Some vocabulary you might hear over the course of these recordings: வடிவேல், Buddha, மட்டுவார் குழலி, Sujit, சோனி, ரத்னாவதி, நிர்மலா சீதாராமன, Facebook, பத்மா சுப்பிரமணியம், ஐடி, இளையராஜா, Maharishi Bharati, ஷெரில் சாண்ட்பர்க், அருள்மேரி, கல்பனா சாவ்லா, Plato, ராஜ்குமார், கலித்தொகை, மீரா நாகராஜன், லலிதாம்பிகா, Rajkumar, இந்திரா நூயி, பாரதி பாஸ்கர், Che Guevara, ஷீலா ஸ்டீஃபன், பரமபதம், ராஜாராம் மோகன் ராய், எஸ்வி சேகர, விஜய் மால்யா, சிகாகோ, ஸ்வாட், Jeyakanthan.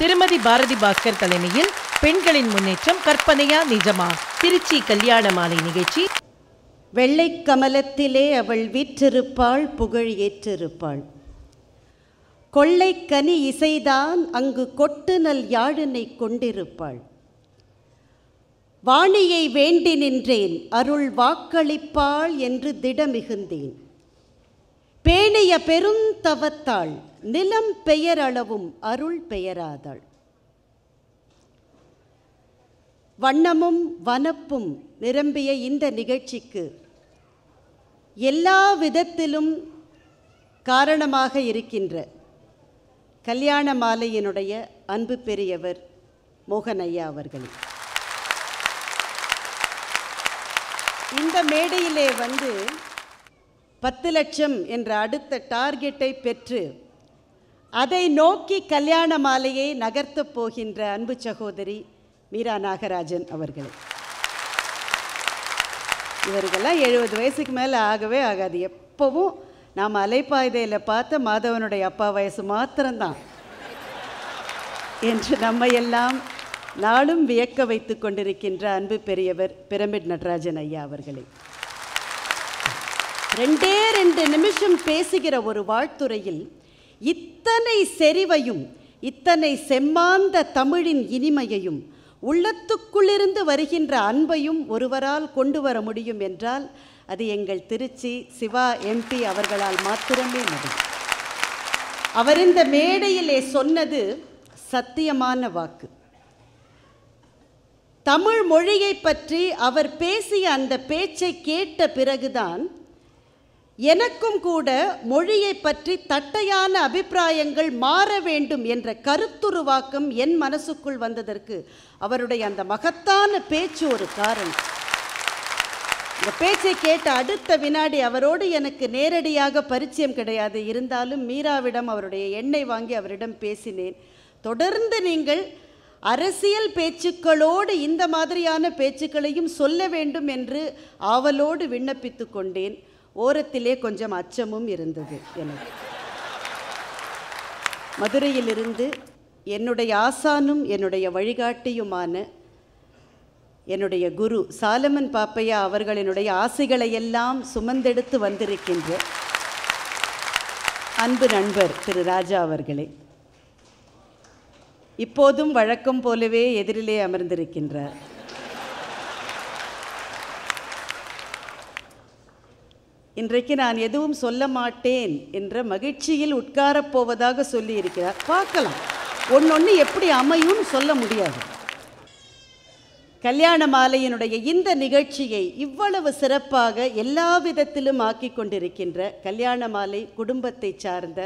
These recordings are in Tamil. திருமதி பாரதி பாஸ்கர் தலைமையில் பெண்களின் முன்னேற்றம் கற்பனையா நிஜமா திருச்சி கல்யாண மாலை நிகழ்ச்சி. வெள்ளை கமலத்திலே அவள் விற்றிருப்பாள், புகழ் ஏற்றிருப்பாள். கொள்ளைக்கனி இசைதான் அங்கு கொட்டுநல் யாழினை கொண்டிருப்பாள். வாணியை வேண்டி நின்றேன், அருள் வாக்களிப்பாள் என்று திடமிகுந்தேன். பேணிய பெருந்தவத்தாள், நிலம் பெயரளவும் அருள் பெயராதாள். வண்ணமும் வனப்பும் நிரம்பிய இந்த நிகழ்ச்சிக்கு எல்லா விதத்திலும் காரணமாக இருக்கின்ற கல்யாண மாலையினுடைய அன்பு பெரியவர் மோகன் ஐயா அவர்களே, இந்த மேடையிலே வந்து 10 லட்சம் என்ற அடுத்த டார்கெட்டை பெற்று அதை நோக்கி கல்யாண மாலையை நகர்த்தப் போகின்ற அன்பு சகோதரி மீரா நாகராஜன் அவர்களே. இவர்களெல்லாம் 70 வயசுக்கு மேலே ஆகவே ஆகாது. எப்போவும் நாம் அலைப்பாய்தையில் பார்த்த மாதவனுடைய அப்பா வயசு மாத்திரம்தான் என்று நம்ம எல்லாம் நாளும் வியக்க வைத்து கொண்டிருக்கின்ற அன்பு பெரியவர் பிரமிட் நடராஜன் ஐயா அவர்களே. 2 நிமிஷம் பேசுகிற ஒரு வாழ்த்துறையில் இத்தனை செறிவையும் இத்தனை செம்மாந்த தமிழின் இனிமையையும் உள்ளத்துக்குள்ளிருந்து வருகின்ற அன்பையும் ஒருவரால் கொண்டு வர முடியும் என்றால் அது எங்கள் திருச்சி சிவா எம்பி அவர்களால் மாத்திரமே முடியும். அவர் இந்த மேடையிலே சொன்னது சத்தியமான வாக்கு. தமிழ் மொழியை பற்றி அவர் பேசிய அந்த பேச்சை கேட்ட பிறகுதான் எனக்கும் கூட மொழியை பற்றி தட்டையான அபிப்பிராயங்கள் மாற வேண்டும் என்ற கருத்துருவாக்கம் என் மனசுக்குள் வந்ததற்கு அவருடைய அந்த மகத்தான பேச்சு ஒரு காரணம். இந்த பேச்சை கேட்ட அடுத்த வினாடி அவரோடு எனக்கு நேரடியாக பரிச்சயம் கிடையாது, இருந்தாலும் மீராவிடம் அவருடைய எண்ணை வாங்கி அவரிடம் பேசினேன். தொடர்ந்து நீங்கள் அரசியல் பேச்சுக்களோடு இந்த மாதிரியான பேச்சுக்களையும் சொல்ல வேண்டும் என்று ஆவலோடு விண்ணப்பித்து கொண்டேன். ஓரத்திலே கொஞ்சம் அச்சமும் இருந்தது எனக்கு. மதுரையிலிருந்து என்னுடைய ஆசானும் என்னுடைய வழிகாட்டியுமான என்னுடைய குரு சாலமன் பாப்பையா அவர்களினுடைய ஆசைகளையெல்லாம் சுமந்தெடுத்து வந்திருக்கின்ற அன்பு நண்பர் திரு ராஜா அவர்களே இப்போதும் வழக்கம் போலவே எதிரிலே அமர்ந்திருக்கின்றார். இன்றைக்கு நான் எதுவும் சொல்ல மாட்டேன் என்ற மகிழ்ச்சியில் உட்காரப்போவதாக சொல்லியிருக்கிறார். பார்க்கலாம், ஒன்னொன்று எப்படி அமையும் சொல்ல முடியாது. கல்யாண மாலையினுடைய இந்த நிகழ்ச்சியை இவ்வளவு சிறப்பாக எல்லா விதத்திலும் ஆக்கி கொண்டிருக்கின்ற கல்யாண மாலை குடும்பத்தை சார்ந்த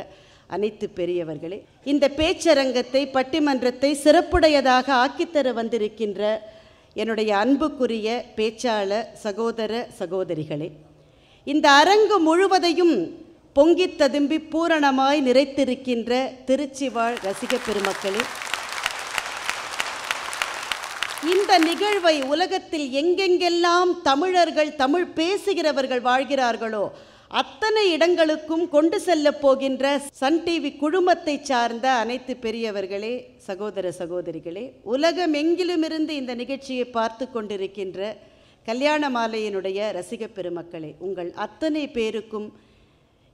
அனைத்து பெரியவர்களே, இந்த பேச்சரங்கத்தை பட்டிமன்றத்தை சிறப்புடையதாக ஆக்கித்தர வந்திருக்கின்ற என்னுடைய அன்புக்குரிய பேச்சாளர் சகோதர சகோதரிகளே, இந்த அரங்கு முழுவதையும் பொங்கி ததும்பி பூரணமாய் நிறைத்திருக்கின்ற திருச்சி வாழ் ரசிக பெருமக்களே, இந்த நிகழ்வை உலகத்தில் எங்கெங்கெல்லாம் தமிழர்கள் தமிழ் பேசுகிறவர்கள் வாழ்கிறார்களோ அத்தனை இடங்களுக்கும் கொண்டு செல்ல போகின்ற சன் டிவி குழுமத்தை சார்ந்த அனைத்து பெரியவர்களே, சகோதர சகோதரிகளே, உலகம் எங்கிலுமிருந்து இந்த நிகழ்ச்சியை பார்த்து கொண்டிருக்கின்ற கல்யாண மாலையினுடைய ரசிக பெருமக்களே, உங்கள் அத்தனை பேருக்கும்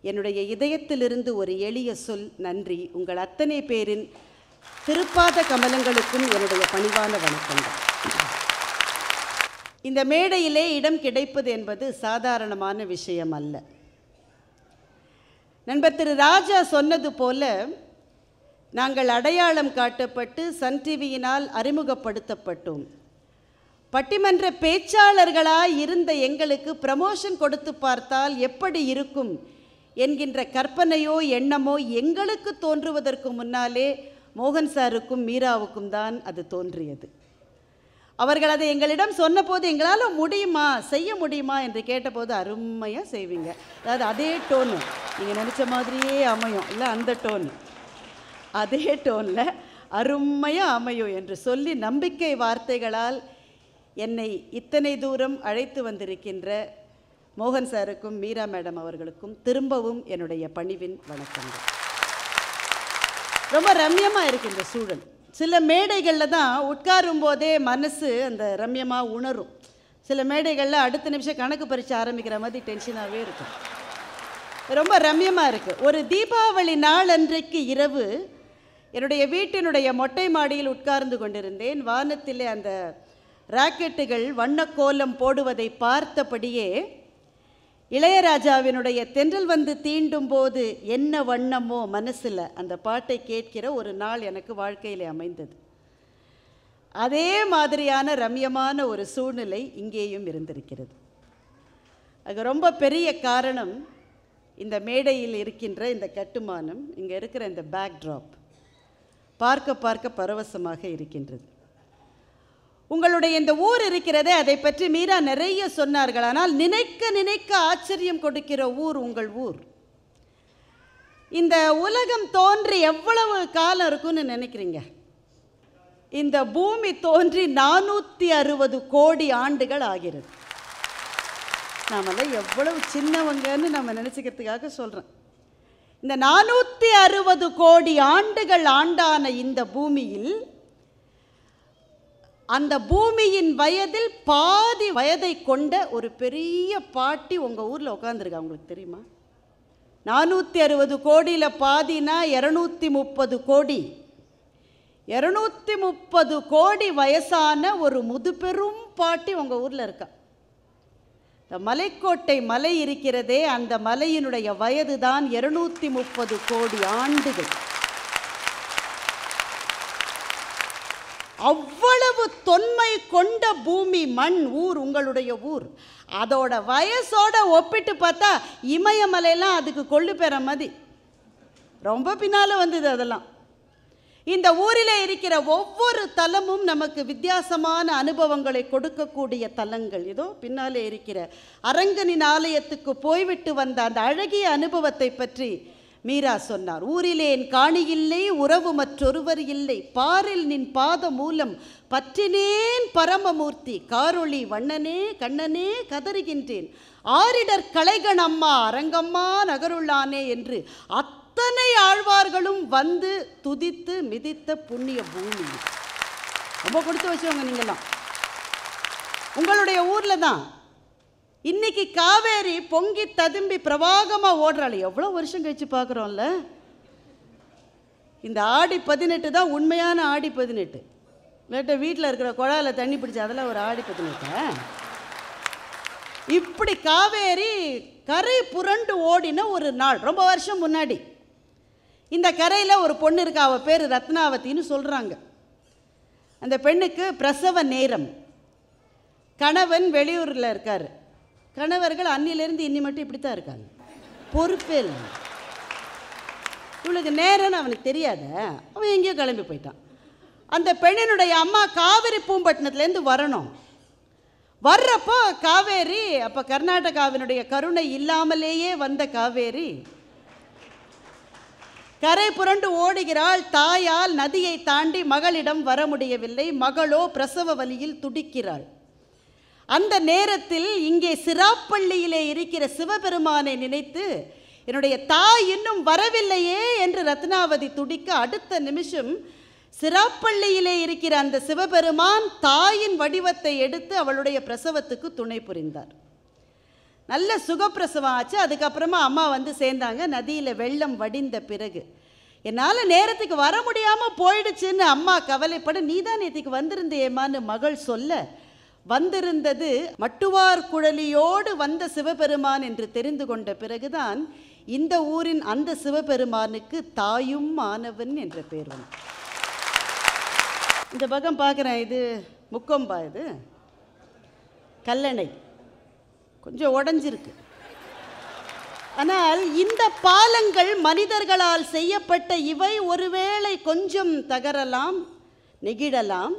என்னுடைய இதயத்திலிருந்து ஒரு எளிய சொல் நன்றி. உங்கள் அத்தனை பேரின் திருப்பாத கமலங்களுக்கும் என்னுடைய பணிவான வணக்கங்கள். இந்த மேடையிலே இடம் கிடைப்பது என்பது சாதாரணமான விஷயம் அல்ல. நண்பர் திரு ராஜா சொன்னது போல நாங்கள் அடையாளம் காட்டப்பட்டு சன் டிவியினால் அறிமுகப்படுத்தப்பட்டோம். பட்டிமன்ற பேச்சாளர்களாய் இருந்த எங்களுக்கு ப்ரமோஷன் கொடுத்து பார்த்தால் எப்படி இருக்கும் என்கின்ற கற்பனையோ எண்ணமோ எங்களுக்கு தோன்றுவதற்கு முன்னாலே மோகன் சாருக்கும் மீராவுக்கும் தான் அது தோன்றியது. அவர்கள் அதை எங்களிடம் சொன்னபோது எங்களால் முடியுமா செய்ய முடியுமா என்று கேட்டபோது அருமையாக செய்வீங்க, அதாவது அதே டோனு நீங்கள் நினச்ச மாதிரியே அமையும், இல்லை அந்த டோனு அதே டோனில் அருமையாக அமையும் என்று சொல்லி நம்பிக்கை வார்த்தைகளால் என்னை இத்தனை தூரம் அழைத்து வந்திருக்கின்ற மோகன் சாருக்கும் மீரா மேடம் அவர்களுக்கும் திரும்பவும் என்னுடைய பணிவின் வணக்கங்கள். ரொம்ப ரம்யமாக இருக்கின்ற சூழல் சில மேடைகளில் தான் உட்காரும் போதே மனசு அந்த ரம்யமாக உணரும். சில மேடைகளில் அடுத்த நிமிஷம் கணக்கு பரீட்சை ஆரம்பிக்கிற மாதிரி டென்ஷனாகவே இருக்கும், ரொம்ப ரம்யமாக இருக்குது. ஒரு தீபாவளி நாள் அன்றைக்கு இரவு என்னுடைய வீட்டினுடைய மொட்டை மாடியில் உட்கார்ந்து கொண்டிருந்தேன். வானத்திலே அந்த ராக்கெட்டுகள் வண்ணக்கோலம் போடுவதை பார்த்தபடியே இளையராஜாவினுடைய தென்றல் வந்து தீண்டும் போது என்ன வண்ணமோ மனசில் அந்த பாட்டை கேட்கிற ஒரு நாள் எனக்கு வாழ்க்கையில் அமைந்தது. அதே மாதிரியான ரம்யமான ஒரு சூழ்நிலை இங்கேயும் இருந்திருக்கிறது. அது ரொம்ப பெரிய காரணம் இந்த மேடையில் இருக்கின்ற இந்த கட்டுமானம், இங்கே இருக்கிற இந்த பேக்ட்ராப் பார்க்க பார்க்க பரவசமாக இருக்கின்றது. உங்களுடைய இந்த ஊர் இருக்கிறதே, அதை பற்றி மீரா நிறைய சொன்னார்கள். ஆனால் நினைக்க நினைக்க ஆச்சரியம் கொடுக்கிற ஊர் உங்கள் ஊர். இந்த உலகம் தோன்றி எவ்வளவு காலம் இருக்குன்னு நினைக்கிறீங்க? இந்த பூமி தோன்றி 460 கோடி ஆண்டுகள் ஆகிறது. நாமெல்லாம் எவ்வளவு சின்னவங்கன்னு நம்ம நினச்சிக்கிறதுக்காக சொல்கிறேன். இந்த 460 கோடி ஆண்டுகள் ஆண்டான இந்த பூமியில், அந்த பூமியின் வயதில் பாதி வயதை கொண்ட ஒரு பெரிய பாட்டி உங்கள் ஊரில் உட்காந்துருக்கா, உங்களுக்கு தெரியுமா? 460 கோடியில் பாதினா 230 கோடி. 230 கோடி வயசான ஒரு முதுபெரும் பாட்டி உங்கள் ஊரில் இருக்கா. இந்த மலைக்கோட்டை மலை இருக்கிறதே, அந்த மலையினுடைய வயது தான் 230 கோடி ஆண்டுகள். அவ்வளவு தொன்மை கொண்ட பூமி மண் ஊர், உங்களுடைய ஊர். அதோட வயசோட ஒப்பிட்டு பார்த்தா இமயமலையெல்லாம் அதுக்கு கொள்ளு பெற மாதிரி ரொம்ப பின்னால் வந்தது. அதெல்லாம் இந்த ஊரில் இருக்கிற ஒவ்வொரு தலமும் நமக்கு வித்தியாசமான அனுபவங்களை கொடுக்கக்கூடிய தலங்கள். இதோ பின்னாலே இருக்கிற அரங்கனின் ஆலயத்துக்கு போய்விட்டு வந்த அந்த அழகிய அனுபவத்தை பற்றி மீரா சொன்னார். ஊரிலே என் காணி இல்லை, உறவு மற்றொருவர் இல்லை, பாரில் நின் பாத மூலம் பற்றினேன் பரமமூர்த்தி, காரொளி வண்ணனே கண்ணனே கதறுகின்றேன், ஆரிடர் கலைகன் அம்மா அரங்கம்மா நகருள்ளானே என்று அத்தனை ஆழ்வார்களும் வந்து துதித்து மிதித்த புண்ணிய பூமி. ரொம்ப கொடுத்து வச்சவங்க நீங்களாம், உங்களுடைய ஊரில் தான். இன்னைக்கு காவேரி பொங்கி ததும்பி பிரவாகமாக ஓடுறாள். எவ்வளோ வருஷம் கழிச்சு பார்க்குறோம்ல. இந்த ஆடி 18 தான் உண்மையான ஆடி 18. வேட்டை வீட்டில் இருக்கிற குழாயில் தண்ணி பிடிச்சி அதெல்லாம் ஒரு ஆடி 18. இப்படி காவேரி கரை புரண்டு ஓடின ஒரு நாள் ரொம்ப வருஷம் முன்னாடி. இந்த கரையில் ஒரு பொண்ணு இருக்கா, அவள் பேர் ரத்னாவத்தின்னு சொல்கிறாங்க. அந்த பெண்ணுக்கு பிரசவ நேரம். கணவன் வெளியூரில் இருக்கார். கணவர்கள் அன்னிலேருந்து இன்னி மட்டும் இப்படி தான் இருக்காங்க, பொறுப்பே இல்லை. இவளுக்கு நேரம்னு அவனுக்கு தெரியாத, அவன் எங்கேயோ கிளம்பி போயிட்டான். அந்த பெண்ணினுடைய அம்மா காவேரி பூம்பட்டினத்துலேருந்து வரணும். வர்றப்போ காவேரி, அப்போ கர்நாடகாவினுடைய கருணை இல்லாமலேயே வந்த காவேரி கரை புரண்டு ஓடுகிறாள். தாயால் நதியை தாண்டி மகளிடம் வர முடியவில்லை. மகளோ பிரசவ வலியில் துடிக்கிறாள். அந்த நேரத்தில் இங்கே சிராப்பள்ளியிலே இருக்கிற சிவபெருமானை நினைத்து என்னுடைய தாய் இன்னும் வரவில்லையே என்று ரத்னாவதி துடிக்க, அடுத்த நிமிஷம் சிராப்பள்ளியிலே இருக்கிற அந்த சிவபெருமான் தாயின் வடிவத்தை எடுத்து அவளுடைய பிரசவத்துக்கு துணை புரிந்தார். நல்ல சுகப்பிரசவம் ஆச்சு. அதுக்கப்புறமா அம்மா வந்து சேர்ந்தாங்க. நதியில் வெள்ளம் வடிந்த பிறகு என்னால் நேரத்துக்கு வர முடியாமல் போயிடுச்சுன்னு அம்மா கவலைப்பட, நீ தான் நேற்றுக்கு வந்திருந்தேம்மான்னு மகள் சொல்ல, வந்திருந்தது மட்டுவார் குழலியோடு வந்த சிவபெருமான் என்று தெரிந்து கொண்ட பிறகுதான் இந்த ஊரின் அந்த சிவபெருமானுக்கு தாயும் மாணவன் என்ற பேர். இந்த பக்கம் பார்க்குறேன், இது முக்கொம்பா, இது கல்லணை, கொஞ்சம் உடஞ்சிருக்கு. ஆனால் இந்த பாலங்கள் மனிதர்களால் செய்யப்பட்ட இவை ஒருவேளை கொஞ்சம் தகரலாம் நெகிழலாம்.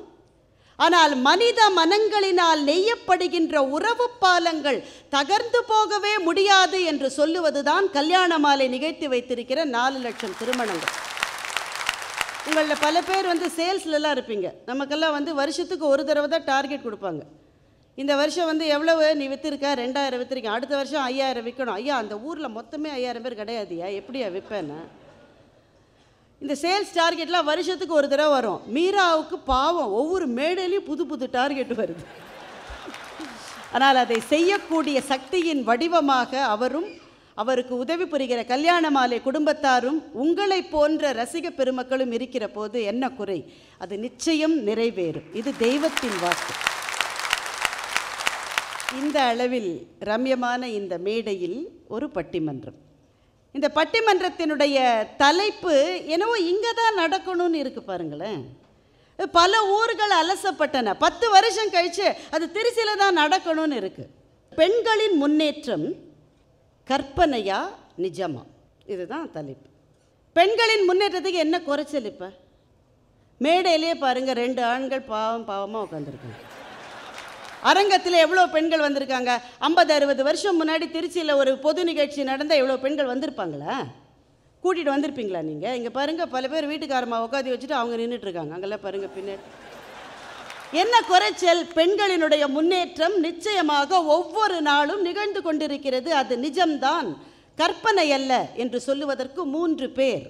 ஆனால் மனித மனங்களினால் நெய்யப்படுகின்ற உறவு பாலங்கள் தகர்ந்து போகவே முடியாது என்று சொல்லுவதுதான் கல்யாண மாலை நிகழ்த்தி வைத்திருக்கிற 4 லட்சம் திருமணங்கள். உங்களில் பல பேர் வந்து சேல்ஸ்லலாம் இருப்பீங்க. நமக்கெல்லாம் வந்து வருஷத்துக்கு ஒரு தடவை தான் டார்கெட் கொடுப்பாங்க. இந்த வருஷம் வந்து எவ்வளவு நீ விற்றுருக்க, 2000 விற்றுருக்கேன், அடுத்த வருஷம் 5000 விற்கணும். ஐயா, அந்த ஊரில் மொத்தமே 5000 பேர் கிடையாதுயா, எப்படியா விற்பேன்னு இந்த சேல்ஸ் டார்கெட்லாம் வருஷத்துக்கு ஒரு தடவை வரும். மீராவுக்கு பாவம் ஒவ்வொரு மேடையிலையும் புது புது டார்கெட் வருது. ஆனால் அதை செய்யக்கூடிய சக்தியின் வடிவமாக அவரும் அவருக்கு உதவி புரிகிற கல்யாண மாலை குடும்பத்தாரும் உங்களை போன்ற ரசிக பெருமக்களும் இருக்கிற போது என்ன குறை? அது நிச்சயம் நிறைவேறும். இது தெய்வத்தின் வாக்கு. இந்த அளவில் ரம்யமான இந்த மேடையில் ஒரு பட்டிமன்றம். இந்த பட்டிமன்றத்தினுடைய தலைப்பு என்னவோ இங்கே தான் நடக்கணும்னு இருக்குது பாருங்களேன். பல ஊர்கள் அலசப்பட்டன. 10 வருஷம் கழித்து அது திருச்சியில தான் நடக்கணும்னு இருக்குது. பெண்களின் முன்னேற்றம் கற்பனையா நிஜமா? இதுதான் தலைப்பு. பெண்களின் முன்னேற்றத்துக்கு என்ன குறைச்சல்? இப்போ மேடையிலே பாருங்கள் 2 ஆண்கள் பாவம் பாவமாக உட்காந்துருக்காங்க. அரங்கத்தில் எவ்வளோ பெண்கள் வந்திருக்காங்க? 50-60 வருஷம் முன்னாடி திருச்சியில் ஒரு பொது நிகழ்ச்சி நடந்தால் எவ்வளோ பெண்கள் வந்திருப்பாங்களா? கூட்டிகிட்டு வந்திருப்பீங்களா நீங்கள்? இங்கே பாருங்கள் பல பேர் வீட்டுக்காரமாக உட்காந்து வச்சுட்டு அவங்க நின்றுட்டுருக்காங்க. அங்கெல்லாம் பாருங்கள் பின்னாடி. என்ன குறைச்சல்? பெண்களினுடைய முன்னேற்றம் நிச்சயமாக ஒவ்வொரு நாளும் நிகழ்ந்து கொண்டிருக்கிறது. அது நிஜம்தான், கற்பனை அல்ல என்று சொல்லுவதற்கு 3 பேர்.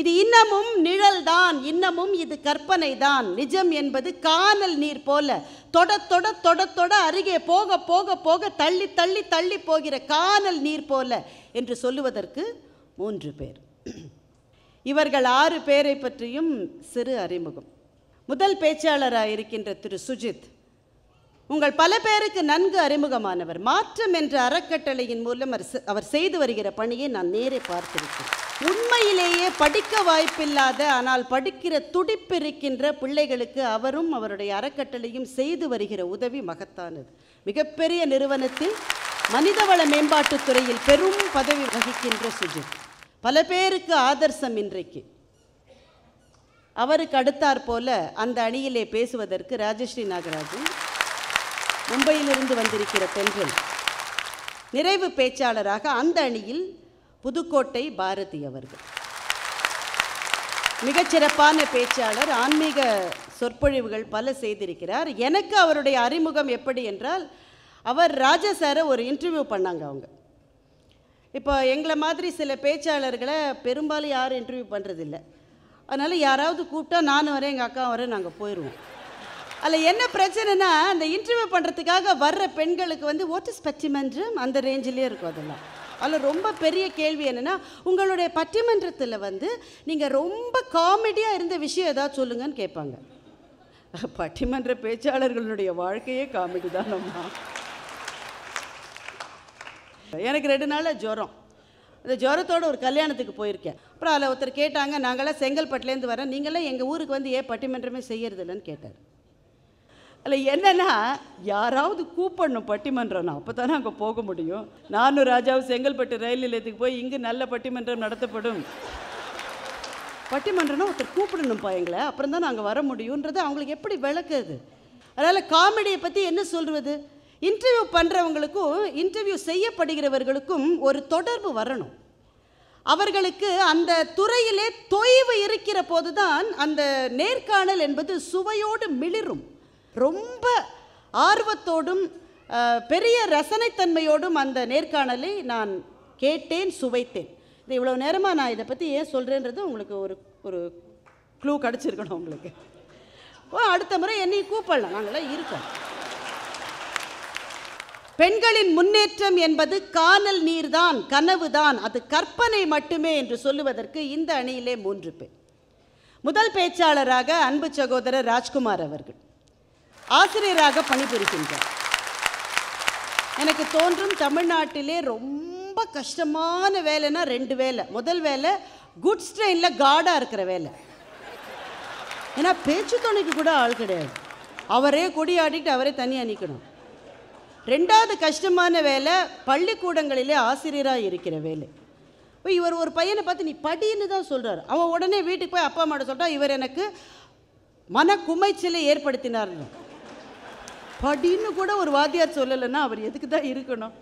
இது இன்னமும் நிழல் தான், இன்னமும் இது கற்பனை தான். நிஜம் என்பது காணல் நீர் போல தொட தொட தொட தொட அருகே போக போக போக தள்ளி தள்ளி தள்ளி போகிற காணல் நீர் போல என்று சொல்லுவதற்கு 3 பேர். இவர்கள் 6 பேரை பற்றியும் சிறு அறிமுகம். முதல் பேச்சாளராக இருக்கின்ற திரு சுஜித் உங்கள் பல பேருக்கு நன்கு அறிமுகமானவர். மாற்றம் என்ற அறக்கட்டளையின் மூலம் அவர் செய்து வருகிற பணியை நான் நேரே பார்த்திருக்கிறேன். உண்மையிலேயே படிக்க வாய்ப்பில்லாத ஆனால் படிக்கிற துடிப்பிருக்கின்ற பிள்ளைகளுக்கு அவரும் அவருடைய அறக்கட்டளையும் செய்து வருகிற உதவி மகத்தானது. மிகப்பெரிய நிறுவனத்தில் மனிதவள மேம்பாட்டுத் துறையில் பெரும் பதவி வகிக்கின்ற சுஜித் பல பேருக்கு ஆதர்சம். இன்றைக்கு அவருக்கு அடுத்தாற் போல அந்த அணியிலே பேசுவதற்கு ராஜஸ்ரீ நாகராஜன் மும்பையிலிருந்து வந்திருக்கிற பெண்கள். நிறைவு பேச்சாளராக அந்த அணியில் புதுக்கோட்டை பாரதி அவர்கள். மிகச்சிறப்பான பேச்சாளர், ஆன்மீக சொற்பொழிவுகள் பல செய்திருக்கிறார். எனக்கு அவருடைய அறிமுகம் எப்படி என்றால், அவர் ராஜசாரை ஒரு இன்டர்வியூ பண்ணாங்க அவங்க. இப்போ எங்களை மாதிரி சில பேச்சாளர்களை பெரும்பாலும் யாரும் இன்டர்வியூ பண்ணுறதில்லை. அதனால் யாராவது கூப்பிட்டா நானும் வரேன், எங்கள் அக்கா வரேன், நாங்கள் போயிடுவோம். அதில் என்ன பிரச்சனைனா, அந்த இன்டர்வியூ பண்ணுறதுக்காக வர்ற பெண்களுக்கு ஓட்டு பட்டிமன்றம் அந்த ரேஞ்சிலே இருக்கும். அதெல்லாம் அதில் ரொம்ப பெரிய கேள்வி என்னென்னா, உங்களுடைய பட்டிமன்றத்தில் நீங்கள் ரொம்ப காமெடியாக இருந்த விஷயம் ஏதாவது சொல்லுங்கன்னு கேட்பாங்க. பட்டிமன்ற பேச்சாளர்களுடைய வாழ்க்கையே காமெடி தான். நம்ம எனக்கு 2 நாளாக ஜுரம். அந்த ஜுரத்தோடு ஒரு கல்யாணத்துக்கு போயிருக்கேன். அப்புறம் அதில் ஒருத்தர் கேட்டாங்க, நாங்களாம் செங்கல்பட்டுலேருந்து வரேன், நீங்களாம் எங்கள் ஊருக்கு ஏன் பட்டிமன்றமே செய்யறதில்லன்னு கேட்டார். அதில் என்னென்னா, யாராவது கூப்பிடணும் பட்டிமன்றம், நான் அப்போ தானே அங்கே போக முடியும். நானும் ராஜாவும் செங்கல்பட்டு ரயில் நிலையத்துக்கு போய் இங்கு நல்ல பட்டிமன்றம் நடத்தப்படும். பட்டிமன்றம்னா ஒருத்தர் கூப்பிடணும்ப்பா எங்களை, அப்புறம் தான் நாங்கள் வர முடியுன்றது அவங்களுக்கு எப்படி விளக்குது? அதனால் காமெடியை பற்றி என்ன சொல்வது? இன்டர்வியூ பண்ணுறவங்களுக்கும் இன்டர்வியூ செய்யப்படுகிறவர்களுக்கும் ஒரு தொடர்பு வரணும். அவர்களுக்கு அந்த துறையிலே தொய்வு இருக்கிற போது தான் அந்த நேர்காணல் என்பது சுவையோடு மிளிரும். ரொம்ப ஆர்வத்தோடும் பெரிய ரசனைத்தன்மையோடும் அந்த நேர்காணலை நான் கேட்டேன், சுவைத்தேன். இது இவ்வளோ நேரமாக நான் இதை பற்றி ஏன் சொல்கிறேன்றது உங்களுக்கு ஒரு க்ளூ கிடச்சிருக்கணும். உங்களுக்கு அடுத்த முறை என்னையும் கூப்பிடலாம், நாங்களாம் இருக்கோம். பெண்களின் முன்னேற்றம் என்பது காணல் நீர்தான், கனவுதான், அது கற்பனை மட்டுமே என்று சொல்லுவதற்கு இந்த அணியிலே 3 பேர். முதல் பேச்சாளராக அன்பு சகோதரர் ராஜ்குமார் அவர்கள் ஆசிரியராக பணிபுரிகின்றார். எனக்கு தோன்றும் தமிழ்நாட்டிலே ரொம்ப கஷ்டமான வேலைன்னா 2 வேலை. முதல் வேலை குட்ஸ் ட்ரெயினில் கார்டாக இருக்கிற வேலை. ஏன்னா பேச்சு துணைக்கு கூட ஆள் கிடையாது, அவரே கொடியாடிட்டு அவரே தனியாக நிற்கணும். 2வது கஷ்டமான வேலை பள்ளிக்கூடங்களிலே ஆசிரியராக இருக்கிற வேலை. இப்போ இவர் ஒரு பையனை பார்த்து நீ படின்னு தான் சொல்கிறார். அவன் உடனே வீட்டுக்கு போய் அப்பா அம்மாட்ட சொல்லிட்டா இவர் எனக்கு மனக்குமைச்சலை ஏற்படுத்தினார். படின்னு கூட ஒரு வாத்தியார் சொல்லலைன்னா அவர் எதுக்கு தான் இருக்கணும்?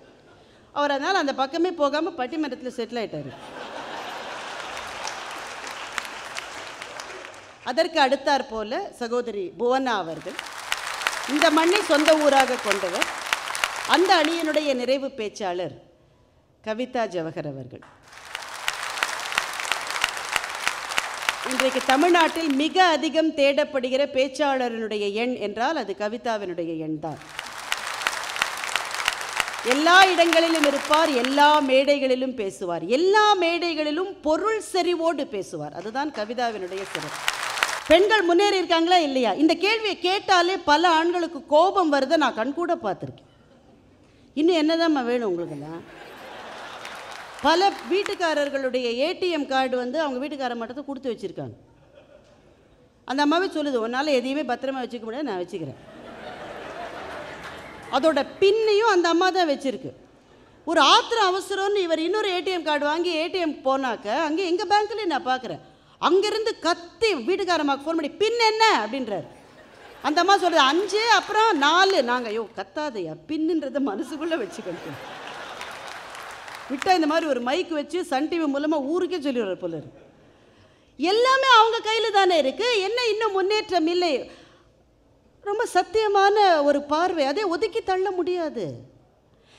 அவர் அதனால் அந்த பக்கமே போகாமல் பட்டிமன்றத்தில் செட்டில் ஆகிட்டார். அதற்கு அடுத்தாற் போல சகோதரி புவனா அவர்கள் இந்த மண்ணை சொந்த ஊராக கொண்டவர். அந்த அணியினுடைய நிறைவு பேச்சாளர் கவிதா ஜவஹர் அவர்கள். இன்றைக்கு தமிழ்நாட்டில் மிக அதிகம் தேடப்படுகிற பேச்சாளரனுடைய எண் என்றால் அது கவிதாவினுடைய எண் தான். எல்லா இடங்களிலும் இருப்பார், எல்லா மேடைகளிலும் பேசுவார், எல்லா மேடைகளிலும் பொருள் செறிவோடு பேசுவார். அதுதான் கவிதாவினுடைய சிறப்பு. பெண்கள் முன்னேறி இருக்காங்களா இல்லையா? இந்த கேள்வியை கேட்டாலே பல ஆண்களுக்கு கோபம் வருதை நான் கண்கூட பார்த்துருக்கேன். இன்னும் என்னதான் வேணும் உங்களுக்கெல்லாம்? பல வீட்டுக்காரர்களுடைய ஏடிஎம் கார்டு வந்து அவங்க வீட்டுக்கார மட்டத்தை கொடுத்து வச்சுருக்காங்க. அந்த அம்மாவே சொல்லுது, உன்னால் எதையுமே பத்திரமா வச்சுக்க முடியாது, நான் வச்சுக்கிறேன். அதோட பின்னையும் அந்த அம்மா தான் வச்சுருக்கு. ஒரு ஆத்திரம் அவசரம்னு இவர் இன்னொரு ஏடிஎம் கார்டு வாங்கி ஏடிஎம் போனாக்க அங்கே எங்கள் பேங்க்லேயும் நான் பார்க்குறேன், அங்கேருந்து கத்தி வீட்டுக்காரம்மாவுக்கு ஃபோன் பண்ணி பின் என்ன அப்படின்றார். அந்த அம்மா சொல்கிறது 5, அப்புறம் 4. நாங்கள் ஐயோ கத்தாதையா, பின்னுன்றதை மனசுக்குள்ளே வச்சுக்கிட்டு விட்டால் இந்த மாதிரி ஒரு மைக் வச்சு சன் டிவி மூலமாக ஊருக்கே சொல்லிடுற போல இருக்கு. எல்லாமே அவங்க கையில் தானே இருக்குது, என்ன இன்னும் முன்னேற்றம் இல்லை? ரொம்ப சத்தியமான ஒரு பார்வை, அதே ஒதுக்கி தள்ள முடியாது.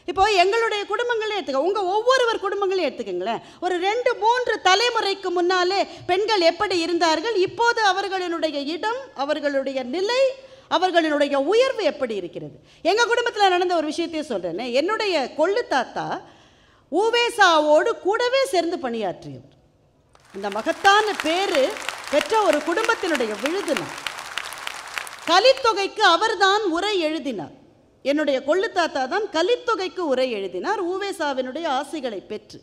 இப்போ எங்களுடைய குடும்பங்களே எடுத்துக்க, உங்கள் ஒவ்வொருவர் குடும்பங்களையும் எடுத்துக்கங்களேன். ஒரு 2-3 தலைமுறைக்கு முன்னாலே பெண்கள் எப்படி இருந்தார்கள், இப்போது அவர்களுடைய இடம், அவர்களுடைய நிலை, அவர்களுடைய உயர்வு எப்படி இருக்கிறது? எங்கள் குடும்பத்தில் நடந்த ஒரு விஷயத்தையே சொல்கிறேன்னு, என்னுடைய கொள்ளு தாத்தா ஊவேசாவோடு கூடவே சேர்ந்து பணியாற்றியவர். இந்த மகத்தான பேர் பெற்ற ஒரு குடும்பத்தினுடைய விழுதுனார். கலித்தொகைக்கு அவர்தான் உரை எழுதினார். என்னுடைய கொள்ளு தாத்தா தான் கலித்தொகைக்கு உரை எழுதினார், ஊவேசாவினுடைய ஆசைகளை பெற்று.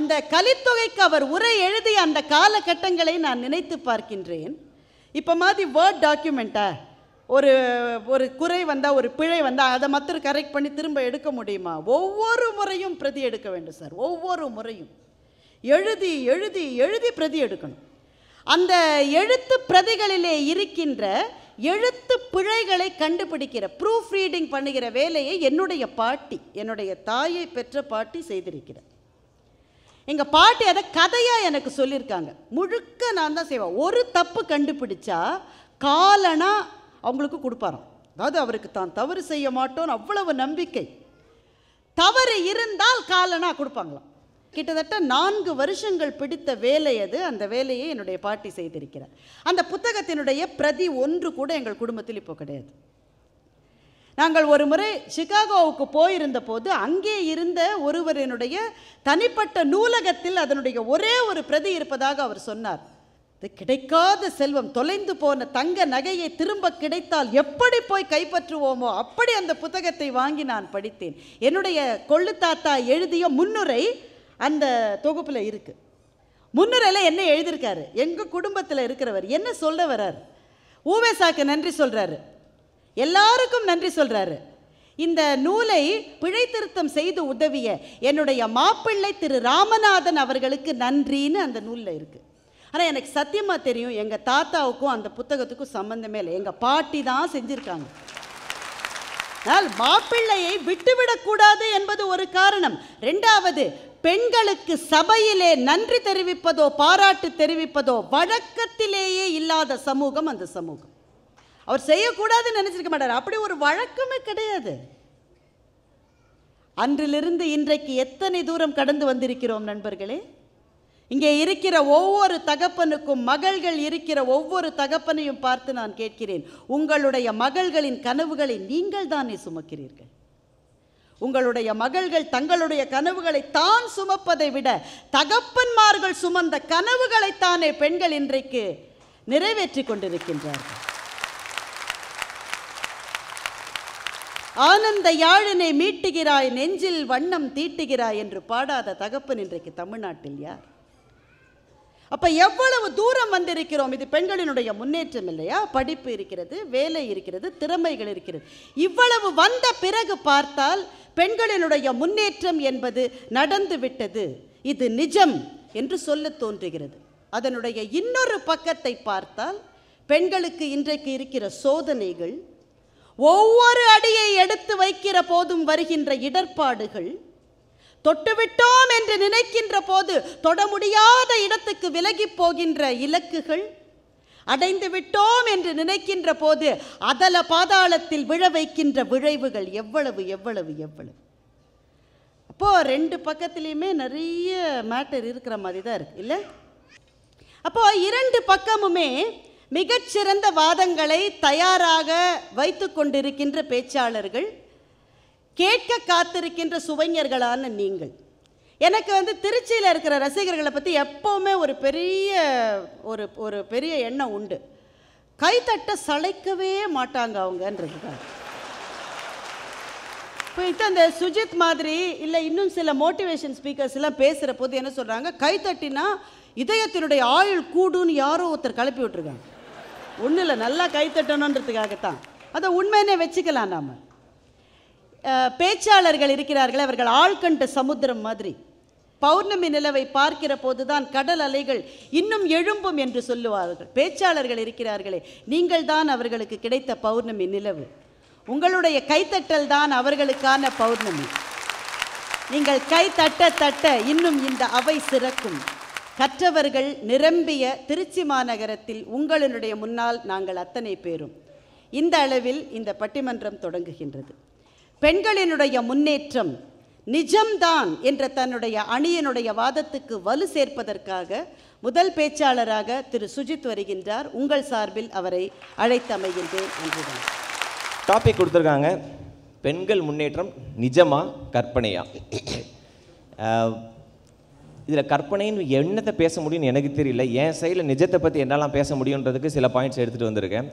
அந்த கலித்தொகைக்கு அவர் உரை எழுதிய அந்த காலகட்டங்களை நான் நினைத்து பார்க்கின்றேன். இப்போ மாதிரி வேர்ட் டாக்குமெண்ட்டா ஒரு ஒரு குறை வந்தால், ஒரு பிழை வந்தால் அதை மாத்திரம் கரெக்ட் பண்ணி திரும்ப எடுக்க முடியுமா? ஒவ்வொரு முறையும் பிரதி எடுக்க வேண்டும் சார், ஒவ்வொரு முறையும் எழுதி எழுதி எழுதி பிரதி எடுக்கணும். அந்த எழுத்து பிரதிகளிலே இருக்கின்ற எழுத்து பிழைகளை கண்டுபிடிக்கிற ப்ரூஃப் ரீடிங் பண்ணுகிற வேலையை என்னுடைய பாட்டி, என்னுடைய தாயை பெற்ற பாட்டி செய்திருக்கிறார். எங்கள் பாட்டி அதை கதையாக எனக்கு சொல்லியிருக்காங்க, முழுக்க நான் தான் செய்வேன். ஒரு தப்பு கண்டுபிடிச்சா காலனா அவங்களுக்கு கொடுப்பாராம். அதாவது அவருக்கு தான் தவறு செய்ய மாட்டோன்னு அவ்வளவு நம்பிக்கை. தவறு இருந்தால் காலனா கொடுப்பாங்களாம். கிட்டத்தட்ட 4 வருஷங்கள் பிடித்த வேலை அது. அந்த வேலையை என்னுடைய பாட்டி செய்திருக்கிறார். அந்த புத்தகத்தினுடைய பிரதி ஒன்று கூட எங்கள் குடும்பத்தில் இப்போ கிடையாது. நாங்கள் ஒரு முறை சிகாகோவுக்கு போயிருந்த போது அங்கே இருந்த ஒருவரினுடைய தனிப்பட்ட நூலகத்தில் அதனுடைய ஒரே ஒரு பிரதி இருப்பதாக அவர் சொன்னார். கிடைக்காத செல்வம், தொலைந்து போன தங்க நகையை திரும்ப கிடைத்தால் எப்படி போய் கைப்பற்றுவோமோ அப்படி அந்த புத்தகத்தை வாங்கி நான் படித்தேன். என்னுடைய கொள்ளு தாத்தா எழுதிய முன்னுரை அந்த தொகுப்பில் இருக்குது. முன்னுரையில் என்ன எழுதியிருக்காரு, எங்கள் குடும்பத்தில் இருக்கிறவர் என்ன சொல்ல வர்றார்? ஊவேசாக்கு நன்றி சொல்கிறாரு, எல்லாருக்கும் நன்றி சொல்கிறாரு. இந்த நூலை பிழை திருத்தம் செய்து உதவிய என்னுடைய மாப்பிள்ளை திரு ராமநாதன் அவர்களுக்கு நன்றின்னு அந்த நூலில் இருக்குது. ஆனால் எனக்கு சத்தியமாக தெரியும், எங்கள் தாத்தாவுக்கும் அந்த புத்தகத்துக்கும் சம்மந்தமே இல்லை, எங்கள் பாட்டி தான் செஞ்சுருக்காங்க. ஆனால் மாப்பிள்ளையை விட்டுவிடக்கூடாது என்பது ஒரு காரணம். 2வது, பெண்களுக்கு சபையிலே நன்றி தெரிவிப்பதோ பாராட்டு தெரிவிப்பதோ வழக்கத்திலேயே இல்லாத சமூகம் அந்த சமூகம். அவர் செய்யக்கூடாதுன்னு நினச்சிருக்க மாட்டார், அப்படி ஒரு வழக்கமே கிடையாது. அன்றிலிருந்து இன்றைக்கு எத்தனை தூரம் கடந்து வந்திருக்கிறோம் நண்பர்களே. இங்கே இருக்கிற ஒவ்வொரு தகப்பனுக்கும் மகள்கள் இருக்கிற ஒவ்வொரு தகப்பனையும் பார்த்து நான் கேட்கிறேன், உங்களுடைய மகள்களின் கனவுகளை நீங்கள் தானே சுமக்கிறீர்கள்? உங்களுடைய மகள்கள் தங்களுடைய கனவுகளை தான் சுமப்பதை விட தகப்பன்மார்கள் சுமந்த கனவுகளைத்தானே பெண்கள் இன்றைக்கு நிறைவேற்றி கொண்டிருக்கின்றார்கள். ஆனந்த யாழினை மீட்டுகிறாய், நெஞ்சில் வண்ணம் தீட்டுகிறாய் என்று பாடாத தகப்பன் இன்றைக்கு தமிழ்நாட்டில் யார்? அப்போ எவ்வளவு தூரம் வந்திருக்கிறோம். இது பெண்களினுடைய முன்னேற்றம் இல்லையா? படிப்பு இருக்கிறது, வேலை இருக்கிறது, திறமைகள் இருக்கிறது. இவ்வளவு வந்த பிறகு பார்த்தால் பெண்களினுடைய முன்னேற்றம் என்பது நடந்து விட்டது, இது நிஜம் என்று சொல்ல தோன்றுகிறது. அதனுடைய இன்னொரு பக்கத்தை பார்த்தால் பெண்களுக்கு இன்றைக்கு இருக்கிற சோதனைகள், ஒவ்வொரு அடியை எடுத்து வைக்கிற போதும் வருகின்ற இடர்பாடுகள், தொட்டுவிட்டோம் என்று நினைக்கின்ற போது தொட முடியாத இடத்துக்கு விலகி போகின்ற இலக்குகள், அடைந்து விட்டோம் என்று நினைக்கின்ற போது அதல பாதாளத்தில் விழ வைக்கின்ற விளைவுகள் எவ்வளவு எவ்வளவு எவ்வளவு. அப்போது 2 பக்கத்துலேயுமே நிறைய மேட்டர் இருக்கிற மாதிரி தான் இருக்குது இல்லை? அப்போ இரண்டு பக்கமுமே மிகச்சிறந்த வாதங்களை தயாராக வைத்து கொண்டிருக்கின்ற பேச்சாளர்கள், கேட்க காத்திருக்கின்ற சுவைஞர்களான நீங்கள். எனக்கு வந்து திருச்சியில் இருக்கிற ரசிகர்களை பற்றி எப்போவுமே ஒரு பெரிய ஒரு பெரிய எண்ணம் உண்டு. கைத்தட்ட சளைக்கவே மாட்டாங்க அவங்கன்றதுக்காக. இப்போ இப்போ அந்த சுஜித் மாதிரி இல்லை இன்னும் சில மோட்டிவேஷன் ஸ்பீக்கர்ஸ் எல்லாம் பேசுகிற போது என்ன சொல்கிறாங்க, கைத்தட்டினா இதயத்தினுடைய ஆயுள் கூடுன்னு யாரோ ஒருத்தர் கிளப்பி விட்டுருக்காங்க. ஒன்றும் இல்லை, நல்லா கைத்தட்டணுன்றதுக்காகத்தான். அதை உண்மையினே வச்சுக்கலாம். நாம் பேச்சாளர்கள் இருக்கிறார்கள், அவர்கள் ஆழ்கண்ட சமுத்திரம் மாதிரி. பௌர்ணமி நிலவை பார்க்கிற போதுதான் கடல் அலைகள் இன்னும் எழும்பும் என்று சொல்லுவார்கள். பேச்சாளர்கள் இருக்கிறார்களே, நீங்கள் தான் அவர்களுக்கு கிடைத்த பௌர்ணமி நிலவு. உங்களுடைய கைத்தட்டல் தான் அவர்களுக்கான பௌர்ணமி. நீங்கள் கை தட்ட தட்ட இன்னும் இந்த அவை சிறக்கும். கற்றவர்கள் நிரம்பிய திருச்சி மாநகரத்தில் உங்களுடைய முன்னால் நாங்கள் அத்தனை பேரும். இந்த அளவில் இந்த பட்டிமன்றம் தொடங்குகின்றது. பெண்களினுடைய முன்னேற்றம் நிஜம்தான் என்ற தன்னுடைய அணியினுடைய வாதத்துக்கு வலு சேர்ப்பதற்காக முதல் பேச்சாளராக திரு சுஜித் வருகின்றார். உங்கள் சார்பில் அவரை அழைத்தமைகின்றேன். என்றுதான் டாபிக் கொடுத்துருக்காங்க. பெண்கள் முன்னேற்றம் நிஜமா கற்பனையா? இதில் கற்பனைன்னு என்னத்தை பேச முடியும்னு எனக்கு தெரியல. என் சைடில் நிஜத்தை பற்றி என்னெல்லாம் பேச முடியுன்றதுக்கு சில பாயிண்ட்ஸ் எடுத்துகிட்டு வந்திருக்கேன்.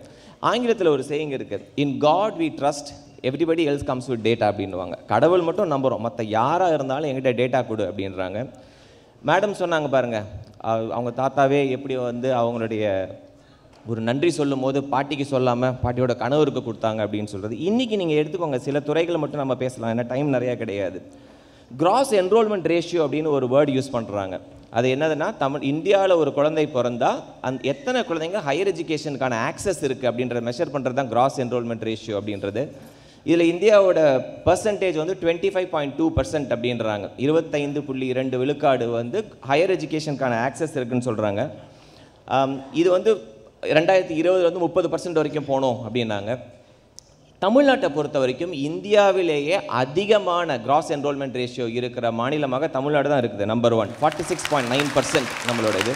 ஆங்கிலத்தில் ஒரு சேயிங் இருக்குது, in God we trust everybody else comes with data அப்படின்வாங்க. கடவுள் மட்டும் நம்புகிறோம், மற்ற யாராக இருந்தாலும் எங்கிட்ட டேட்டா கொடு அப்படின்றாங்க. மேடம் சொன்னாங்க பாருங்கள், அவங்க தாத்தாவே எப்படி வந்து அவங்களுடைய ஒரு நன்றி சொல்லும் போது பாட்டிக்கு சொல்லாமல் பாட்டியோட கணவருக்கு கொடுத்தாங்க அப்படின்னு சொல்கிறது. இன்றைக்கி நீங்கள் எடுத்துக்கோங்க, சில துறைகளை மட்டும் நம்ம பேசலாம், ஏன்னா டைம் நிறையா கிடையாது. கிராஸ் என்ரோல்மெண்ட் ரேஷியோ அப்படின்னு ஒரு வேர்டு யூஸ் பண்ணுறாங்க. அது என்னதுன்னா, தமிழ் இந்தியாவில் ஒரு குழந்தை பிறந்தால் எத்தனை குழந்தைங்க ஹையர் எஜுகேஷனுக்கான ஆக்சஸ் இருக்குது அப்படின்றத மெஷர் பண்ணுறது தான் கிராஸ் என்ரோல்மெண்ட் ரேஷியோ அப்படின்றது. இதில் இந்தியாவோட பர்சன்டேஜ் வந்து 25.2% அப்படின்றாங்க. 25.2% வந்து ஹையர் எஜுகேஷனுக்கான ஆக்சஸ் இருக்குதுன்னு சொல்கிறாங்க. இது வந்து 2020 வந்து 30% வரைக்கும் போனோம் அப்படின்னாங்க. தமிழ்நாட்டை பொறுத்த வரைக்கும் இந்தியாவிலேயே அதிகமான கிராஸ் என்ரோல்மெண்ட் ரேஷியோ இருக்கிற மாநிலமாக தமிழ்நாடு தான் இருக்குது. நம்பர் 1 46.9% நம்மளோட இது.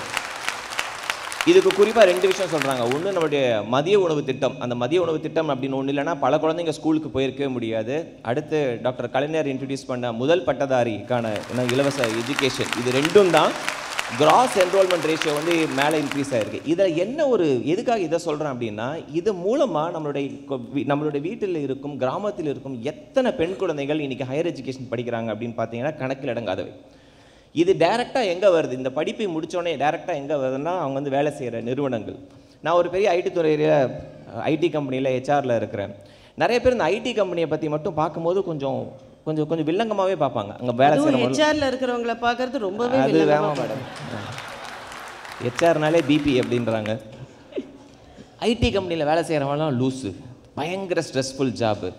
இதுக்கு குறிப்பாக 2 விஷயம் சொல்கிறாங்க. ஒன்று, நம்மளுடைய மதிய உணவு திட்டம். அந்த மதிய உணவு திட்டம் அப்படின்னு ஒன்று இல்லைன்னா பல குழந்தைங்க ஸ்கூலுக்கு போயிருக்கவே முடியாது. அடுத்து டாக்டர் கலைஞர் இன்ட்ரடியூஸ் பண்ண முதல் பட்டதாரிக்கான இலவச எஜுகேஷன். இது 2ம் தான் கிராஸ் என்ரோல்மெண்ட் ரேஷியோ வந்து மேலே இன்க்ரீஸ் ஆகிருக்கு. இதை என்ன ஒரு எதுக்காக இதை சொல்கிறேன் அப்படின்னா, இது மூலமாக நம்மளுடைய வீட்டில் இருக்கும் கிராமத்தில் இருக்கும் எத்தனை பெண் குழந்தைகள் இன்றைக்கி ஹையர் எஜுகேஷன் படிக்கிறாங்க அப்படின்னு பார்த்தீங்கன்னா கணக்கில் அடங்காதவை. இது டைரெக்டாக எங்கே வருது? இந்த படிப்பை முடித்தோடனே டைரெக்டாக எங்கே வருதுன்னா, அவங்க வந்து வேலை செய்கிற நிறுவனங்கள். நான் ஒரு பெரிய ஐடி துறையில் ஐடி கம்பெனியில் ஹெச்ஆரில் இருக்கிறேன். நிறைய பேர் இந்த ஐடி கம்பெனியை பற்றி மட்டும் பார்க்கும்போது கொஞ்சம் வில்லங்கமாகவே பார்ப்பாங்க. அங்கே வேலை ஹெச்ஆரில் இருக்கிறவங்களை பார்க்குறது ரொம்பவே அது வேணாம் மேடம், ஹெச்ஆர்னாலே பிபி அப்படின்றாங்க. ஐடி கம்பெனியில் வேலை செய்கிறவங்களாம் லூஸு, பயங்கர ஸ்ட்ரெஸ்ஃபுல் ஜாபு,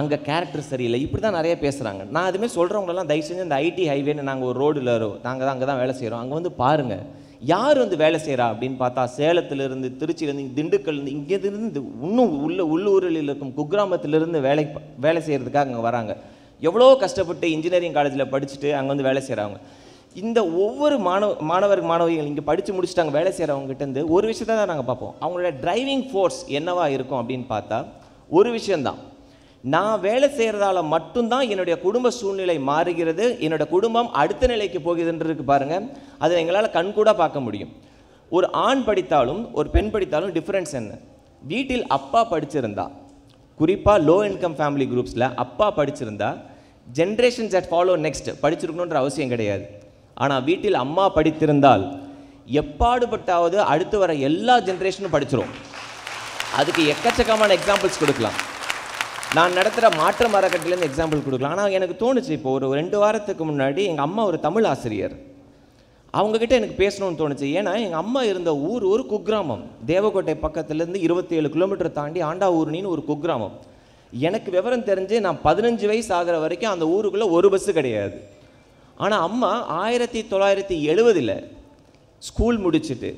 அங்கே கேரக்டர் சரியில்லை, இப்படி தான் நிறைய பேசுகிறாங்க. நான் அதுவுமே சொல்கிறவங்களெல்லாம் தயவு செஞ்சு அந்த ஐடி ஹைவேன்னு நாங்கள் ஒரு ரோடில் நாங்கள் தான் அங்கே தான் வேலை செய்கிறோம், அங்கே வந்து பாருங்கள் யார் வந்து வேலை செய்கிறா அப்படின்னு பார்த்தா சேலத்திலேருந்து திருச்சியிலேருந்து திண்டுக்கல்லேருந்து இங்கேருந்து இன்னும் உள்ளூரில் இருக்கும் குக்கிராமத்திலேருந்து வேலை செய்கிறதுக்காக அங்கே வராங்க. எவ்வளோ கஷ்டப்பட்டு இன்ஜினியரிங் காலேஜில் படிச்சுட்டு அங்கே வந்து வேலை செய்கிறாங்க. இந்த ஒவ்வொரு மாணவர்கள் இங்கே படித்து முடிச்சுட்டாங்க வேலை செய்கிறவங்ககிட்டேருந்து ஒரு விஷயத்தை தான் நாங்கள் பார்ப்போம். அவங்களோட டிரைவிங் ஃபோர்ஸ் என்னவா இருக்கும் அப்படின்னு பார்த்தா ஒரு விஷயந்தான், நான் வேலை செய்கிறதால மட்டும்தான் என்னுடைய குடும்ப சூழ்நிலை மாறுகிறது, என்னோட குடும்பம் அடுத்த நிலைக்கு போகுதுன்றதுக்கு பாருங்கள். அதை எங்களால் கண்கூடாக பார்க்க முடியும். ஒரு ஆண் படித்தாலும் ஒரு பெண் படித்தாலும் டிஃப்ரென்ஸ் என்ன? வீட்டில் அப்பா படிச்சிருந்தா, குறிப்பாக லோ இன்கம் ஃபேமிலி குரூப்ஸில் அப்பா படிச்சிருந்தா ஜென்ரேஷன்ஸ் அட் ஃபாலோ நெக்ஸ்ட் படிச்சிருக்கணுன்ற அவசியம் கிடையாது. ஆனால் வீட்டில் அம்மா படித்திருந்தால் எப்பாடுபட்டாவது அடுத்து வர எல்லா ஜென்ரேஷனும் படிச்சிரும். அதுக்கு எக்கச்சக்கமான எக்ஸாம்பிள்ஸ் கொடுக்கலாம். நான் நடத்துகிற மாற்றம் அறக்கட்டிலேருந்து எக்ஸாம்பிள் கொடுக்கலாம். ஆனால் எனக்கு தோணுச்சு, இப்போ ஒரு 2 வாரத்துக்கு முன்னாடி எங்கள் அம்மா ஒரு தமிழ் ஆசிரியர், அவங்கக்கிட்ட எனக்கு பேசணும்னு தோணுச்சு. ஏன்னா எங்கள் அம்மா இருந்த ஊர் ஒரு குக்கிராமம், தேவக்கோட்டை பக்கத்துலேருந்து 27 கிலோமீட்டர் தாண்டி ஆண்டாவூரணின்னு ஒரு குக்கிராமம். எனக்கு விவரம் தெரிஞ்சு நான் 15 வயசு ஆகிற வரைக்கும் அந்த ஊருக்குள்ளே ஒரு பஸ்ஸு கிடையாது. ஆனால் அம்மா 1970 ஸ்கூல் முடிச்சுட்டு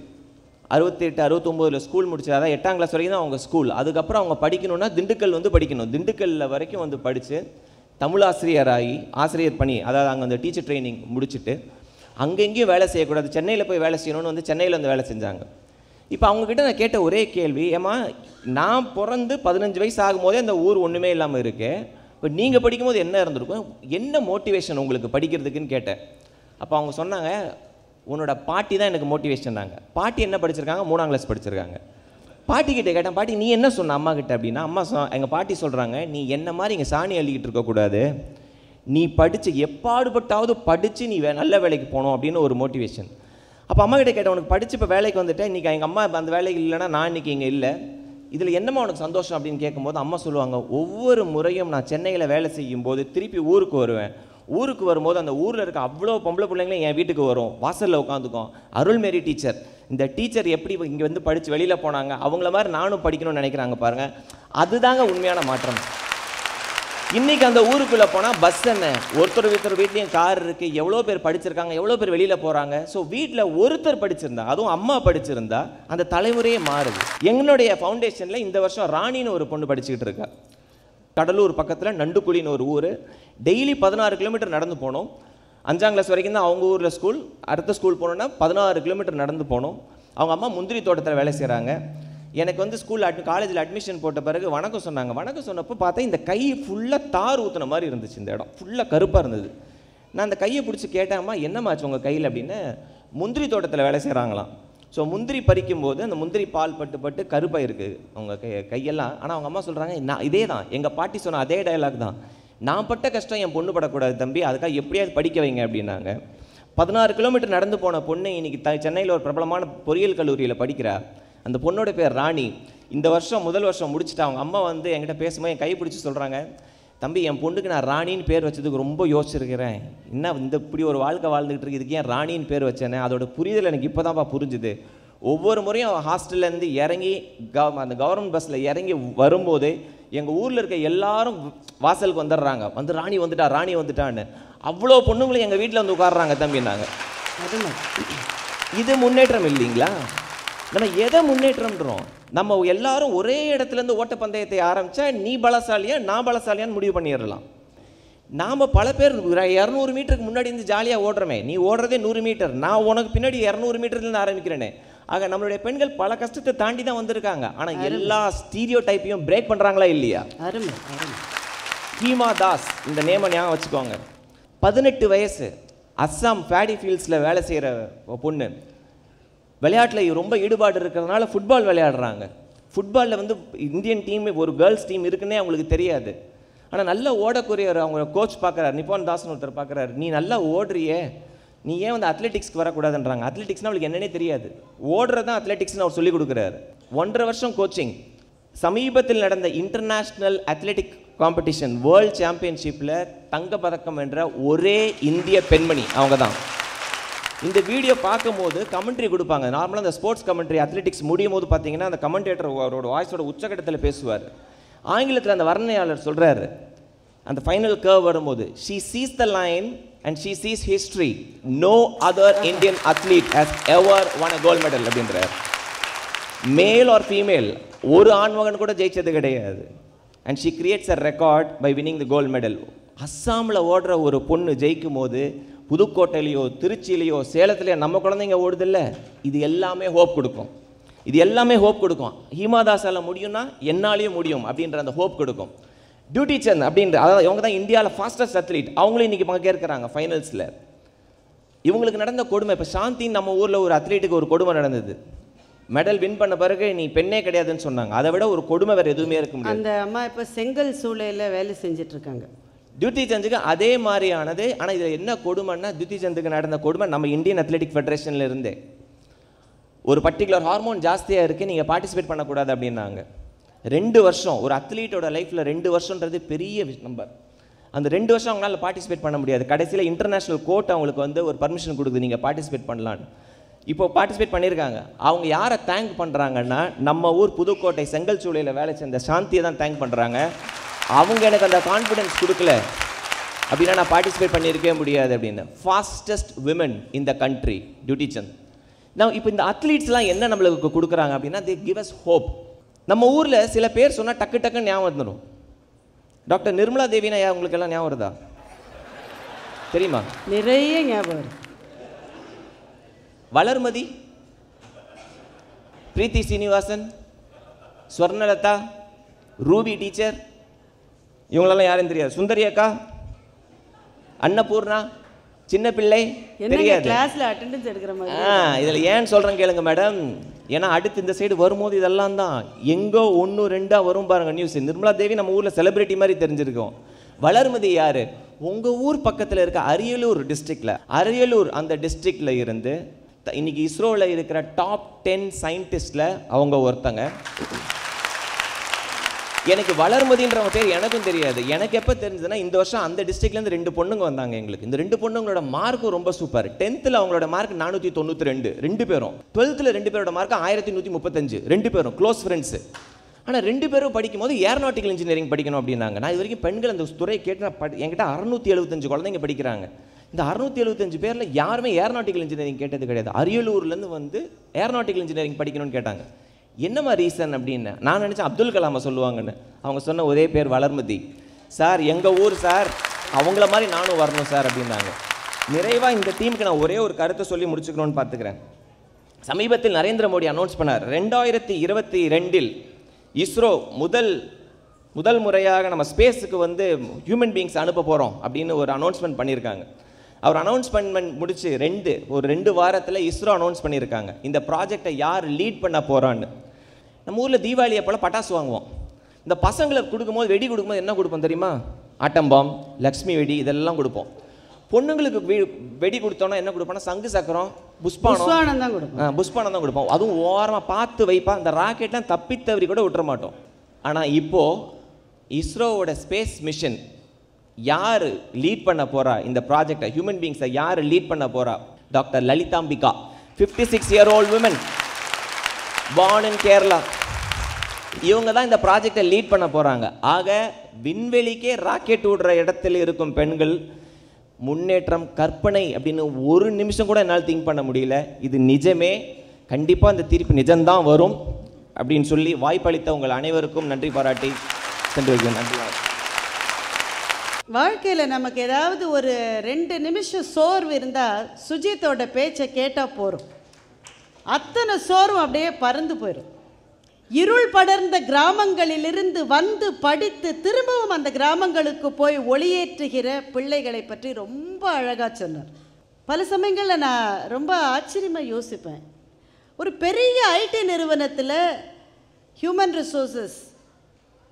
68, 69 ஸ்கூல் முடிச்சு, அதான் 8ஆம் கிளாஸ் வரைக்கும் தான் அவங்க ஸ்கூல். அதுக்கப்புறம் அவங்க படிக்கணும்னா திண்டுக்கல் வந்து படிக்கணும். திண்டுக்கல்ல வரைக்கும் வந்து படித்து தமிழ் ஆசிரியராகி ஆசிரியர் பணி, அதாவது அங்கே அந்த டீச்சர் ட்ரைனிங் முடிச்சுட்டு அங்கங்கேயும் வேலை செய்யக்கூடாது, சென்னையில் போய் வேலை செய்யணும்னு வந்து சென்னையில் வந்து வேலை செஞ்சாங்க. இப்போ அவங்கக்கிட்ட நான் கேட்ட ஒரே கேள்வி, ஏமா நான் பிறந்து 15 வயசு ஆகும்போதே இந்த ஊர் ஒன்றுமே இல்லாமல் இருக்கு, இப்போ நீங்கள் படிக்கும்போது என்ன இருந்திருக்கும், என்ன மோட்டிவேஷன் உங்களுக்கு படிக்கிறதுக்குன்னு கேட்டேன். அப்போ அவங்க சொன்னாங்க, உன்னோட பாட்டி தான் எனக்கு மோட்டிவேஷன். நாங்கள் பாட்டி என்ன படிச்சிருக்காங்க, 3ஆம் கிளாஸ் படிச்சிருக்காங்க. பாட்டிக்கிட்ட கேட்டேன், பாட்டி நீ என்ன சொன்ன அம்மா கிட்ட அப்படின்னா, அம்மா எங்கள் பாட்டி சொல்கிறாங்க, நீ என்ன மாதிரி இங்கே சாணி அள்ளிக்கிட்டு இருக்கக்கூடாது, நீ படித்து எப்பாடுபட்டாவது படித்து நீ நல்ல வேலைக்கு போகணும் அப்படின்னு ஒரு மோட்டிவேஷன். அப்போ அம்மா கிட்ட கேட்டேன், உனக்கு படித்து இப்போ வேலைக்கு வந்துட்டேன், இன்றைக்கி எங்கள் அம்மா அந்த வேலைக்கு இல்லைன்னா நான் இன்றைக்கி இங்கே இல்லை, இதில் என்னம்மா உனக்கு சந்தோஷம் அப்படின்னு கேட்கும்போது அம்மா சொல்லுவாங்க, ஒவ்வொரு முறையும் நான் சென்னையில் வேலை செய்யும்போது திருப்பி ஊருக்கு வருவேன், ஊருக்கு வரும்போது அந்த ஊரில் இருக்க அவ்வளோ பொம்பளை பிள்ளைங்களும் என் வீட்டுக்கு வரும், வாசலில் உட்காந்துக்கும், அருள்மேரி டீச்சர், இந்த டீச்சர் எப்படி இங்கே வந்து படித்து வெளியில் போனாங்க, அவங்கள மாதிரி நானும் படிக்கணும்னு நினைக்கிறாங்க பாருங்கள். அதுதாங்க உண்மையான மாற்றம். இன்றைக்கி அந்த ஊருக்குள்ளே போனால் பஸ் என்ன, ஒருத்தர் வீட்லேயும் கார் இருக்குது, எவ்வளோ பேர் படிச்சிருக்காங்க, எவ்வளோ பேர் வெளியில் போகிறாங்க. ஸோ வீட்டில் ஒருத்தர் படிச்சிருந்தா, அதுவும் அம்மா படிச்சிருந்தா, அந்த தலைமுறையே மாறுது. எங்களுடைய ஃபவுண்டேஷனில் இந்த வருஷம் ராணின்னு ஒரு பொண்ணு படிச்சுக்கிட்டு இருக்கா, கடலூர் பக்கத்தில் நண்டுக்குழின்னு ஒரு ஊர். டெய்லி 16 கிலோமீட்டர் நடந்து போனோம். 5ஆம் கிளாஸ் வரைக்கும் தான் அவங்க ஊரில் ஸ்கூல், அடுத்த ஸ்கூல் போனோன்னா 16 கிலோமீட்டர் நடந்து போனோம். அவங்க அம்மா முந்திரி தோட்டத்தில் வேலை செய்கிறாங்க. எனக்கு வந்து ஸ்கூல் காலேஜில் அட்மிஷன் போட்ட பிறகு வணக்கம் சொன்னாங்க. வணக்கம் சொன்னப்போ பார்த்தா இந்த கை ஃபுல்லாக தார் ஊற்றின மாதிரி இருந்துச்சு, இந்த இடம் ஃபுல்லாக கருப்பாக இருந்தது. நான் அந்த கையை பிடிச்சி கேட்டேம்மா என்னமாச்சு உங்கள் கையில் அப்படின்னு. முந்திரி தோட்டத்தில் வேலை செய்கிறாங்களாம். ஸோ முந்திரி பறிக்கும் போது அந்த முந்திரி பால் பட்டு பட்டு கருப்பாக இருக்குது அவங்க கையெல்லாம். ஆனால் அவங்க அம்மா சொல்கிறாங்க, நான் இதே தான் எங்கள் பாட்டி சொன்ன அதே டயலாக் தான், நான் பட்ட கஷ்டம் என் பொண்ணு படக்கூடாது தம்பி, அதுக்காக எப்படியாவது படிக்க வைங்க அப்படின்னாங்க. 16 கிலோமீட்டர் நடந்து போன பொண்ணு இன்றைக்கி சென்னையில் ஒரு பிரபலமான பொறியியல் கல்லூரியில் படிக்கிறா. அந்த பொண்ணோட பேர் ராணி. இந்த வருஷம் முதல் வருஷம் முடிச்சுட்டு அவங்க அம்மா வந்து என்கிட்ட பேசும்போது என் கைப்பிடிச்சி சொல்கிறாங்க, தம்பி என் பொண்ணுக்கு நான் ராணின்னு பேர் வச்சதுக்கு ரொம்ப யோசிச்சிருக்கிறேன், என்ன இந்த இப்படி ஒரு வாழ்க்கை வாழ்ந்துகிட்டு இருக்கு, இதுக்கு ஏன் ராணின்னு பேர் வச்சேனே அதோட புரிதல் எனக்கு இப்போ தான்ப்பா புரிஞ்சுது. ஒவ்வொரு முறையும் அவன் ஹாஸ்டல்லேருந்து இறங்கி அந்த கவர்மெண்ட் பஸ்ஸில் இறங்கி வரும்போது எங்கள் ஊரில் இருக்க எல்லாரும் வாசலுக்கு வந்துடுறாங்க, வந்து ராணி வந்துட்டா ராணி வந்துட்டான்னு. அவ்வளோ பொண்ணுங்களும் எங்கள் வீட்டில் வந்து உட்காடுறாங்க தம்பின்னாங்க. இது முன்னேற்றம் இல்லைங்களா? நம்ம எதை முன்னேற்றம்ன்றோம்? நம்ம எல்லாரும் ஒரே இடத்துலேருந்து ஓட்டப்பந்தயத்தை ஆரம்பித்தா நீ பலசாலியா நான் பலசாலியான்னு முடிவு பண்ணிடலாம். நாம் பல பேர் 200 மீட்டருக்கு முன்னாடி இருந்து ஜாலியாக ஓடுறோமே, நீ ஓடுறதே 100 மீட்டர், நான் உனக்கு பின்னாடி 200 மீட்டர்லேருந்து ஆரம்பிக்கிறேனே. ஆக நம்மளுடைய பெண்கள் பல கஷ்டத்தை தாண்டி தான் வந்திருக்காங்க. ஆனால் எல்லா ஸ்டீரியோ டைப்பையும் பிரேக் பண்ணுறாங்களா இல்லையா? அருமை. ஹீமா தாஸ் இந்த நேமை ஞாபகம் வச்சுக்கோங்க. 18 வயசு அஸ்ஸாம் பேடி ஃபீல்ட்ஸில் வேலை செய்கிற பொண்ணு. விளையாட்டில் ரொம்ப ஈடுபாடு இருக்கிறதுனால ஃபுட்பால் விளையாடுறாங்க. ஃபுட்பாலில் வந்து இந்தியன் டீம் ஒரு கேர்ள்ஸ் டீம் இருக்குன்னே அவங்களுக்கு தெரியாது. ஆனால் நல்லா ஓடக்கூடியவர் அவங்க கோச் பார்க்குறாரு, நிப்பான் தாஸ்னு ஒருத்தர் பார்க்குறாரு, நீ நல்லா ஓடுறியே, நீ ஏன் வந்து அத்லெட்டிக்ஸ்க்கு வரக்கூடாதுன்றாங்க. அத்லெட்டிக்ஸ்னால் அவளுக்கு என்னன்னே தெரியாது, ஓடுறதான் அத்லெட்டிக்ஸ்னு அவர் சொல்லிக் கொடுக்குறாரு. 1.5 வருஷம் கோச்சிங். சமீபத்தில் நடந்த இன்டர்நேஷ்னல் அத்லெட்டிக் காம்படிஷன் வேர்ல்டு சாம்பியன்ஷிப்பில் தங்கப்பதக்கம் என்ற ஒரே இந்திய பெண்மணி அவங்க தான். இந்த வீடியோ பார்க்கும்போது கமெண்ட்ரி கொடுப்பாங்க. நார்மலாக அந்த ஸ்போர்ட்ஸ் கமெண்ட்ரி அத்லெட்டிக்ஸ் முடியும் போது பார்த்தீங்கன்னா அந்த கமெண்டேட்டர் அவரோட வாய்ஸோட உச்சகட்டத்தில் பேசுவார். ஆங்கிலத்தில் அந்த வர்ணையாளர் சொல்கிறாரு, அந்த ஃபைனல் கர்வ் வரும்போது, she cheese the line and she cheese history, no other Indian athlete has ever won a gold medal அப்படின்றார். மேல் ஆர் ஃபீமேல், ஒரு ஆண்மகன் கூட ஜெயிச்சது கிடையாது. And she creates a record by winning the gold medal. அஸ்ஸாமில் ஓடுற ஒரு பொண்ணு ஜெயிக்கும் போது புதுக்கோட்டையிலையோ திருச்சியிலையோ சேலத்துலையோ நம்ம குழந்தைங்க ஓடுதில்ல. இது எல்லாமே ஹோப் கொடுக்கும், இது எல்லாமே ஹோப் கொடுக்கும். ஹீமாதாசால் முடியும்னா என்னாலேயும் முடியும் அப்படின்ற அந்த ஹோப் கொடுக்கும். டியூட்டி சந்த் அப்படின்ற, அதாவது இவங்க தான் இந்தியாவில் ஃபாஸ்டஸ்ட் அத்லீட், அவங்களும் இன்றைக்கி பங்கேற்கிறாங்க ஃபைனல்ஸில். இவங்களுக்கு நடந்த கொடுமை, இப்போ சாந்தின்னு நம்ம ஊரில் ஒரு அத்லீட்டுக்கு ஒரு கொடுமை நடந்தது, மெடல் வின் பண்ண பிறகு நீ பெண்ணே கிடையாதுன்னு சொன்னாங்க. அதை விட ஒரு கொடுமை வேறு எதுவுமே இருக்க முடியாது. அந்த அம்மா இப்போ செங்கல் சூளையில் வேலை செஞ்சிட்ருக்காங்க. டியூட்டி சந்துக்கு அதே மாதிரியானது. ஆனால் இதில் என்ன கொடுமைன்னா, டியூட்டி சந்துக்கு நடந்த கொடுமை நம்ம இந்தியன் அத்லெட்டிக் ஃபெடரேஷனில் இருந்தே ஒரு பர்டிகுலர் ஹார்மோன் ஜாஸ்தியாக இருக்குது, நீங்கள் பார்ட்டிசிபேட் பண்ணக்கூடாது அப்படின்னாங்க. 2 வருஷம் ஒரு அத்லீட்டோட லைஃப்பில் 2 வருஷன்றது பெரிய நம்பர். அந்த 2 வருஷம் அவங்களால பார்ட்டிசிபேட் பண்ண முடியாது. கடைசியில் இன்டர்நேஷ்னல் கோர்ட் அவங்களுக்கு வந்து ஒரு பர்மிஷன் கொடுக்குது, நீங்கள் பார்ட்டிசிபேட் பண்ணலான்னு. இப்போ பார்ட்டிசிபேட் பண்ணியிருக்காங்க. அவங்க யாரை தேங்க் பண்ணுறாங்கன்னா, நம்ம ஊர் புதுக்கோட்டை செங்கல் சூளையில் வேலை செஞ்ச சாந்தியை தான் தேங்க் பண்ணுறாங்க. அவங்க எனக்கு அந்த கான்ஃபிடன்ஸ் கொடுக்கல அப்படின்னா நான் பார்ட்டிசிபேட் பண்ணியிருக்கவே முடியாது அப்படின்னு. Fastest women in the country Dutee Chand. நான் இப்போ இந்த அத்லீட்ஸ்லாம் என்ன நம்மளுக்கு கொடுக்குறாங்க அப்படின்னா, தே கிவ் அஸ் ஹோப். நம்ம ஊரில் சில பேர் சொன்னால் டக்கு டக்குன்னு ஞாபகம் வந்துடும். டாக்டர் நிர்மலா தேவினா உங்களுக்கு எல்லாம் ஞாபகம் வருதா? தெரியுமா? நிறைய ஞாபகம். Valarmadi, Preethi Srinivasan, Swarnalata, Ruby teacher, இவங்களெல்லாம் யாரும் தெரியாது. சுந்தரி அக்கா, அன்னபூர்ணா, சின்ன பிள்ளை தெரியாது. கிளாஸ்ல அட்டெண்டன்ஸ் எடுக்கிற மாதிரி. இதெல்லாம் ஏன் சொல்றேன் கேளுங்க மேடம். ஏன்னா அடுத்து இந்த சைடு வரும்போது இதெல்லாம் தான் எங்கோ ஒன்று ரெண்டா வரும் பாருங்க நியூஸ். நிர்மலா தேவி நம்ம ஊர்ல செலிபிரிட்டி மாதிரி தெரிஞ்சிருக்கோம். வளர்மதி யாரு? உங்க ஊர் பக்கத்துல இருக்க அரியலூர் டிஸ்ட்ரிக்ட்ல, அரியலூர் அந்த டிஸ்ட்ரிக்ட்ல இருந்து இன்னைக்கு இஸ்ரோல இருக்கிற டாப் 10 சயின்டிஸ்ட்ல அவங்க ஒருத்தங்க. எனக்கு வளர்மதின்ற பேர் எனக்கும் தெரியாது. எனக்கு எப்போ தெரிஞ்சதுன்னா, இந்த வருஷம் அந்த டிஸ்ட்ரிக்ட்லேருந்து 2 பொண்ணுங்க வந்தாங்க எங்களுக்கு. இந்த 2 பொண்ணுங்களோட மார்க்கும் ரொம்ப சூப்பர். 10th அவங்களோட மார்க் 492 2 பேரும், 12th 2 பேரோட மார்க் 1135 2 பேரும் க்ளோஸ் ஃப்ரெண்ட்ஸு. ஆனால் 2 பேரும் படிக்கும் போது ஏரோநாட்டிக்கல் இன்ஜினியரிங் படிக்கணும் அப்படின்னாங்க. நான் இது வரைக்கும் பெண்கள் அந்த துறை கேட்டால் என்கிட்ட 675 குழந்தைங்க படிக்கிறாங்க. இந்த 675 பேரில் யாருமே ஏரோநாட்டிக்கல் இன்ஜினியரிங் கேட்டது கிடையாது. அரியலூர்லேருந்து வந்து ஏரோநாட்டிக்கல் இன்ஜினியரிங் படிக்கணும்னு கேட்டாங்க. என்னம்மா ரீசன் அப்படின்னு நான் நினச்சேன், அப்துல் கலாமை சொல்லுவாங்கன்னு. அவங்க சொன்ன ஒரே பேர் வளர்மதி. சார் எங்கள் ஊர் சார், அவங்கள மாதிரி நானும் வரணும் சார் அப்படின்னாங்க. நிறைவாக இந்த டீமுக்கு நான் ஒரே ஒரு கருத்தை சொல்லி முடிச்சுக்கணும்னு பார்த்துக்கிறேன். சமீபத்தில் நரேந்திர மோடி அனௌன்ஸ் பண்ணார், 2022 இஸ்ரோ முதல் முறையாக நம்ம ஸ்பேஸுக்கு வந்து ஹியூமன் பீயிங்ஸ் அனுப்ப போகிறோம் அப்படின்னு ஒரு அனௌன்ஸ்மெண்ட் பண்ணியிருக்காங்க. அவர் அனௌன்ஸ்மெண்ட் முடிச்சு ஒரு ரெண்டு வாரத்தில் இஸ்ரோ அனௌன்ஸ் பண்ணியிருக்காங்க இந்த ப்ராஜெக்டை யார் லீட் பண்ண போகிறான்னு. நம்ம ஊரில் தீபாவளி அப்போலாம் பட்டாசு வாங்குவோம். இந்த பசங்களுக்கு கொடுக்கும்போது, வெடி கொடுக்கும்போது என்ன கொடுப்போம் தெரியுமா? ஆட்டம்பாம், லக்ஷ்மி வெடி, இதெல்லாம் கொடுப்போம். பொண்ணுங்களுக்கு வெடி கொடுத்தோன்னா என்ன கொடுப்போம்னா, சங்கு சக்கரம், புஷ்பானம் தான் கொடுப்போம். புஷ்பானம் தான் கொடுப்போம். அதுவும் ஓரமாக பார்த்து வைப்பா. அந்த ராக்கெட்லாம் தப்பி தவறி கூட விட்டுற மாட்டோம். ஆனால் இப்போது இஸ்ரோவோட ஸ்பேஸ் மிஷன் யார் லீட் பண்ண போகிறா, இந்த ப்ராஜெக்டை ஹியூமன் பீயிங்ஸை யார் லீட் பண்ண போகிறா? Doctor லலிதாம்பிகா, 56-year-old women born in Kerala. இவங்க தான் இந்த ப்ராஜெக்டை லீட் பண்ண போகிறாங்க. ஆக விண்வெளிக்கே ராக்கெட் விடுற இடத்துல இருக்கும் பெண்கள் முன்னேற்றம் கற்பனை அப்படின்னு ஒரு நிமிஷம் கூட என்னால் திங்க் பண்ண முடியல. இது நிஜமே, கண்டிப்பாக இந்த தீர்ப்பு நிஜம்தான் வரும் அப்படின்னு சொல்லி வாய்ப்பளித்த உங்கள் அனைவருக்கும் நன்றி பாராட்டி சென்று வைக்கிறேன். நன்றி. வாழ்க்கையில் நமக்கு ஏதாவது ஒரு 2 நிமிஷம் சோர்வு இருந்தால் சுஜித்தோட பேச்சை கேட்டால் போகிறோம், அத்தனை சோர்வும் அப்படியே பறந்து போயிடும். இருள் படர்ந்த கிராமங்களிலிருந்து வந்து படித்து திரும்பவும் அந்த கிராமங்களுக்கு போய் ஒளியேற்றுகிற பிள்ளைகளை பற்றி ரொம்ப அழகாக சொன்னார். பல சமயங்களில் நான் ரொம்ப ஆச்சரியமாக யோசிப்பேன், ஒரு பெரிய ஐடி நிறுவனத்தில் ஹியூமன் ரிசோர்ஸஸ்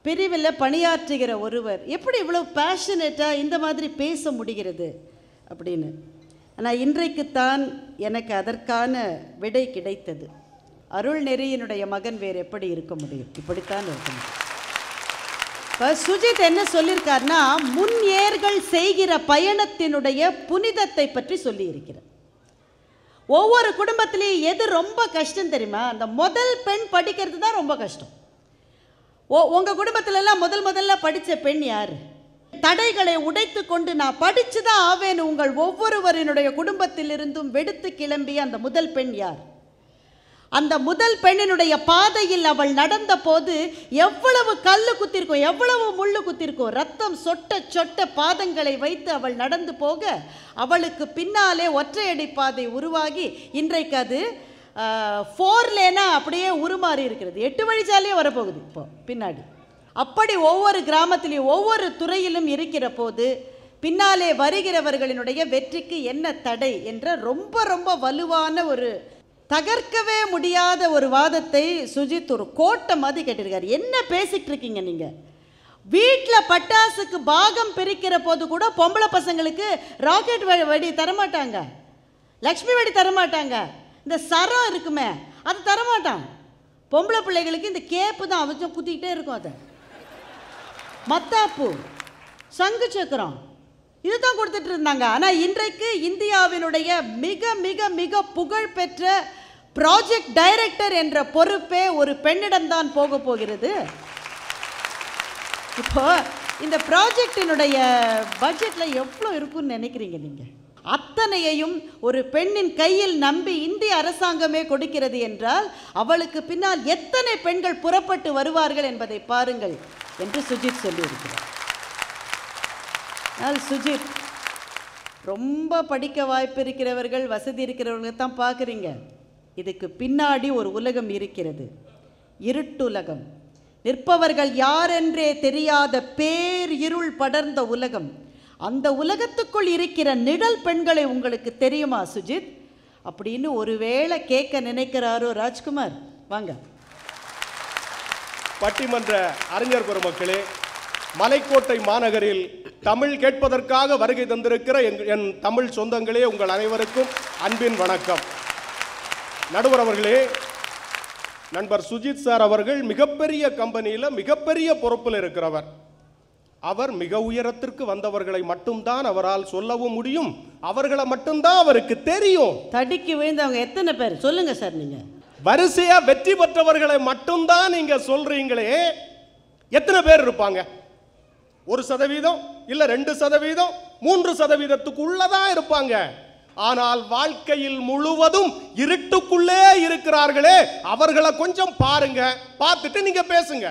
பிரிவில் பணியாற்றுகிற ஒருவர் எப்படி இவ்வளோ பேஷனேட்டாக இந்த மாதிரி பேச முடிகிறது அப்படின்னு. ஆனால் இன்றைக்குத்தான் எனக்கு அதற்கான விடை கிடைத்தது. அருள் நெறியினுடைய மகன் வேறு எப்படி இருக்க முடியும்? இப்படித்தான் இருக்க முடியும். இப்போ சுஜித் என்ன சொல்லியிருக்காருன்னா, முன் ஏர்கள் செய்கிற பயணத்தினுடைய புனிதத்தை பற்றி சொல்லியிருக்கிறார். ஒவ்வொரு குடும்பத்திலையும் எது ரொம்ப கஷ்டம் தெரியுமா? அந்த முதல் பெண் படிக்கிறது தான் ரொம்ப கஷ்டம். உங்கள் குடும்பத்திலெல்லாம் முதல்ல படித்த பெண் யார்? தடைகளை உடைத்து கொண்டு நான் படித்து தான் ஆவேன்னு உங்கள் ஒவ்வொருவரினுடைய குடும்பத்திலிருந்தும் வெடித்து கிளம்பிய அந்த முதல் பெண் யார்? அந்த முதல் பெண்ணினுடைய பாதையில் அவள் நடந்த போது எவ்வளவு கல் குத்திருக்கும், எவ்வளவு முள்ளு குத்திருக்கும். ரத்தம் சொட்ட சொட்ட பாதங்களை வைத்து அவள் நடந்து போக அவளுக்கு பின்னாலே ஒற்றையடி பாதை உருவாகி இன்றைக்கு அது 4 லேனா அப்படியே உருமாறி இருக்கிறது. 8 வழிச்சாலையே வரப்போகுது இப்போ பின்னாடி. அப்படி ஒவ்வொரு கிராமத்திலையும் ஒவ்வொரு துறையிலும் இருக்கிற போது பின்னாலே வருகிறவர்களினுடைய வெற்றிக்கு என்ன தடை என்ற ரொம்ப ரொம்ப வலுவான ஒரு தகர்க்கவே முடியாத ஒரு வாதத்தை சுஜித் ஒரு கோட்டை மாதிரி கேட்டிருக்காரு. என்ன பேசிகிட்டு இருக்கீங்க நீங்கள்? வீட்டில் பட்டாசுக்கு பாகம் பிரிக்கிற போது கூட பொம்பளை பசங்களுக்கு ராக்கெட் வெடி தரமாட்டாங்க, லக்ஷ்மி வெடி தரமாட்டாங்க. இந்த சரம் இருக்குமே அது தரமாட்டான். பொம்பளை பிள்ளைகளுக்கு இந்த கேப்பு தான் அவசியம், குத்திக்கிட்டே இருக்கும். அதை மத்தாப்பு, சங்கு சக்கரம் இதுதான் கொடுத்துட்டு இருந்தாங்க. ஆனால் இன்றைக்கு இந்தியாவினுடைய மிக மிக மிக புகழ்பெற்ற ப்ராஜெக்ட் டைரக்டர் என்ற பொறுப்பே ஒரு பெண்ணிடம்தான் போக போகிறது. இப்போ இந்த ப்ராஜெக்டினுடைய பட்ஜெட்டில் எவ்வளோ இருக்குன்னு நினைக்கிறீங்க நீங்கள்? அத்தனையையும் ஒரு பெண்ணின் கையில் நம்பி இந்திய அரசாங்கமே கொடுக்கிறது என்றால் அவளுக்கு பின்னால் எத்தனை பெண்கள் புறப்பட்டு வருவார்கள் என்பதை பாருங்கள் என்று சுஜித் சொல்லியிருக்கிறார். சுஜித் ரொம்ப படிக்க வாய்ப்பு இருக்கிறவர்கள் வசதி இருக்கிறவர்களை தான் பார்க்குறீங்க. இதுக்கு பின்னாடி ஒரு உலகம் இருக்கிறது, இருட்டுலகம். நிற்பவர்கள் யாரென்றே தெரியாத பேர் இருள் படர்ந்த உலகம். அந்த உலகத்துக்குள் இருக்கிற நிழல் பெண்களை உங்களுக்கு தெரியுமா சுஜித் அப்படின்னு ஒருவேளை கேட்க நினைக்கிறாரோ ராஜ்குமார். வாங்க பட்டிமன்ற அறிஞர் பெருமக்களே, மலைக்கோட்டை மாநகரில் தமிழ் கேட்பதற்காக வருகை தந்திருக்கிற என் தமிழ் சொந்தங்களே, உங்கள் அனைவருக்கும் அன்பின் வணக்கம். நடுவர் அவர்களே, நண்பர் சுஜித் சார் அவர்கள் மிகப்பெரிய கம்பெனியில் மிகப்பெரிய பொறுப்பில் இருக்கிறவர். அவர் மிக உயரத்திற்கு வந்தவர்களை மட்டும்தான் அவரால் சொல்லவும் முடியும், அவர்களை மட்டும்தான் அவருக்கு தெரியும். தடிக்கு விழுந்தவங்க எத்தனை பேர் சொல்லுங்க சார். நீங்க வரிசையா வெற்றி பெற்றவர்களை மட்டும்தான் நீங்க சொல்றீங்களே, எத்தனை பேர் இருப்பாங்க? 1% இல்ல 2% 3%க்குள்ளதான் இருப்பாங்க. ஆனால் வாழ்க்கையில் முழுவதும் இருட்டுக்குள்ளே இருக்கிறார்களே, அவர்களை கொஞ்சம் பாருங்க, பார்த்துட்டு நீங்க பேசுங்க.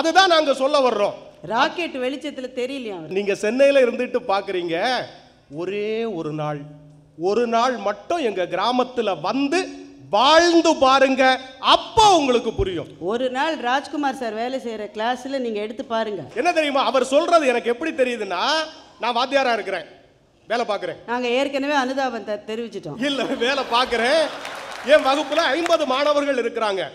அதுதான் நாங்க சொல்ல வர்றோம். ராக்கெட் வெளிச்சத்துல தெரியலையா? நீங்க சென்னையில இருந்துட்டு பாக்குறீங்க. ஒரே ஒரு நாள், ஒரு நாள் மட்டும் எங்க கிராமத்துல வந்து வாழ்ந்து பாருங்க, அப்ப உங்களுக்கு புரியும். ஒரு நாள் ராஜ்குமார் சார் வேலை செய்யற கிளாஸ்ல நீங்க எடுத்து பாருங்க. என்ன தெரியுமா அவர் சொல்றது எனக்கு எப்படி தெரியுதுன்னா, நான் வாத்தியாரா இருக்கிறேன், வேலை பார்க்கிறேன். நாங்க ஏற்கனவே அனுதாபம் தெரிவிச்சிட்டோம். இல்ல வேலை பார்க்கிறேன். என் வகுப்புல 50 மாணவர்கள் இருக்கிறாங்க.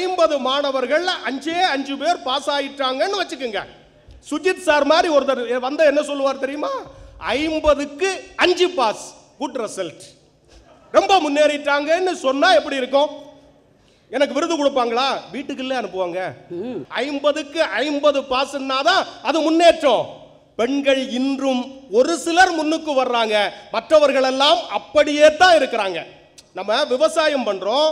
50 மாணவர்கள் 5 பேர் பாஸ் ஆயிட்டாங்கன்னு வச்சுக்கோங்க. சுஜித் சார் மாதிரி ஒருத்தர் வந்த என்ன சொல்லுவார் தெரியுமா, 50க்கு 5 பாஸ், குட் ரிசல்ட், ரொம்ப முன்னேறிட்டாங்கன்னு சொன்னா எப்படி இருக்கும்? எனக்கு விருது கொடுப்பாங்களா? வீட்டுக்குள்ளே அனுப்புவாங்க. 50க்கு 50 பாஸ்னாதான் அது முன்னேற்றம். பெண்கள் இன்றும் ஒரு சிலர் முன்னுக்கு வர்றாங்க, மற்றவர்கள் எல்லாம் அப்படியே தான் இருக்கிறாங்க. நம்ம விவசாயம் பண்றோம்,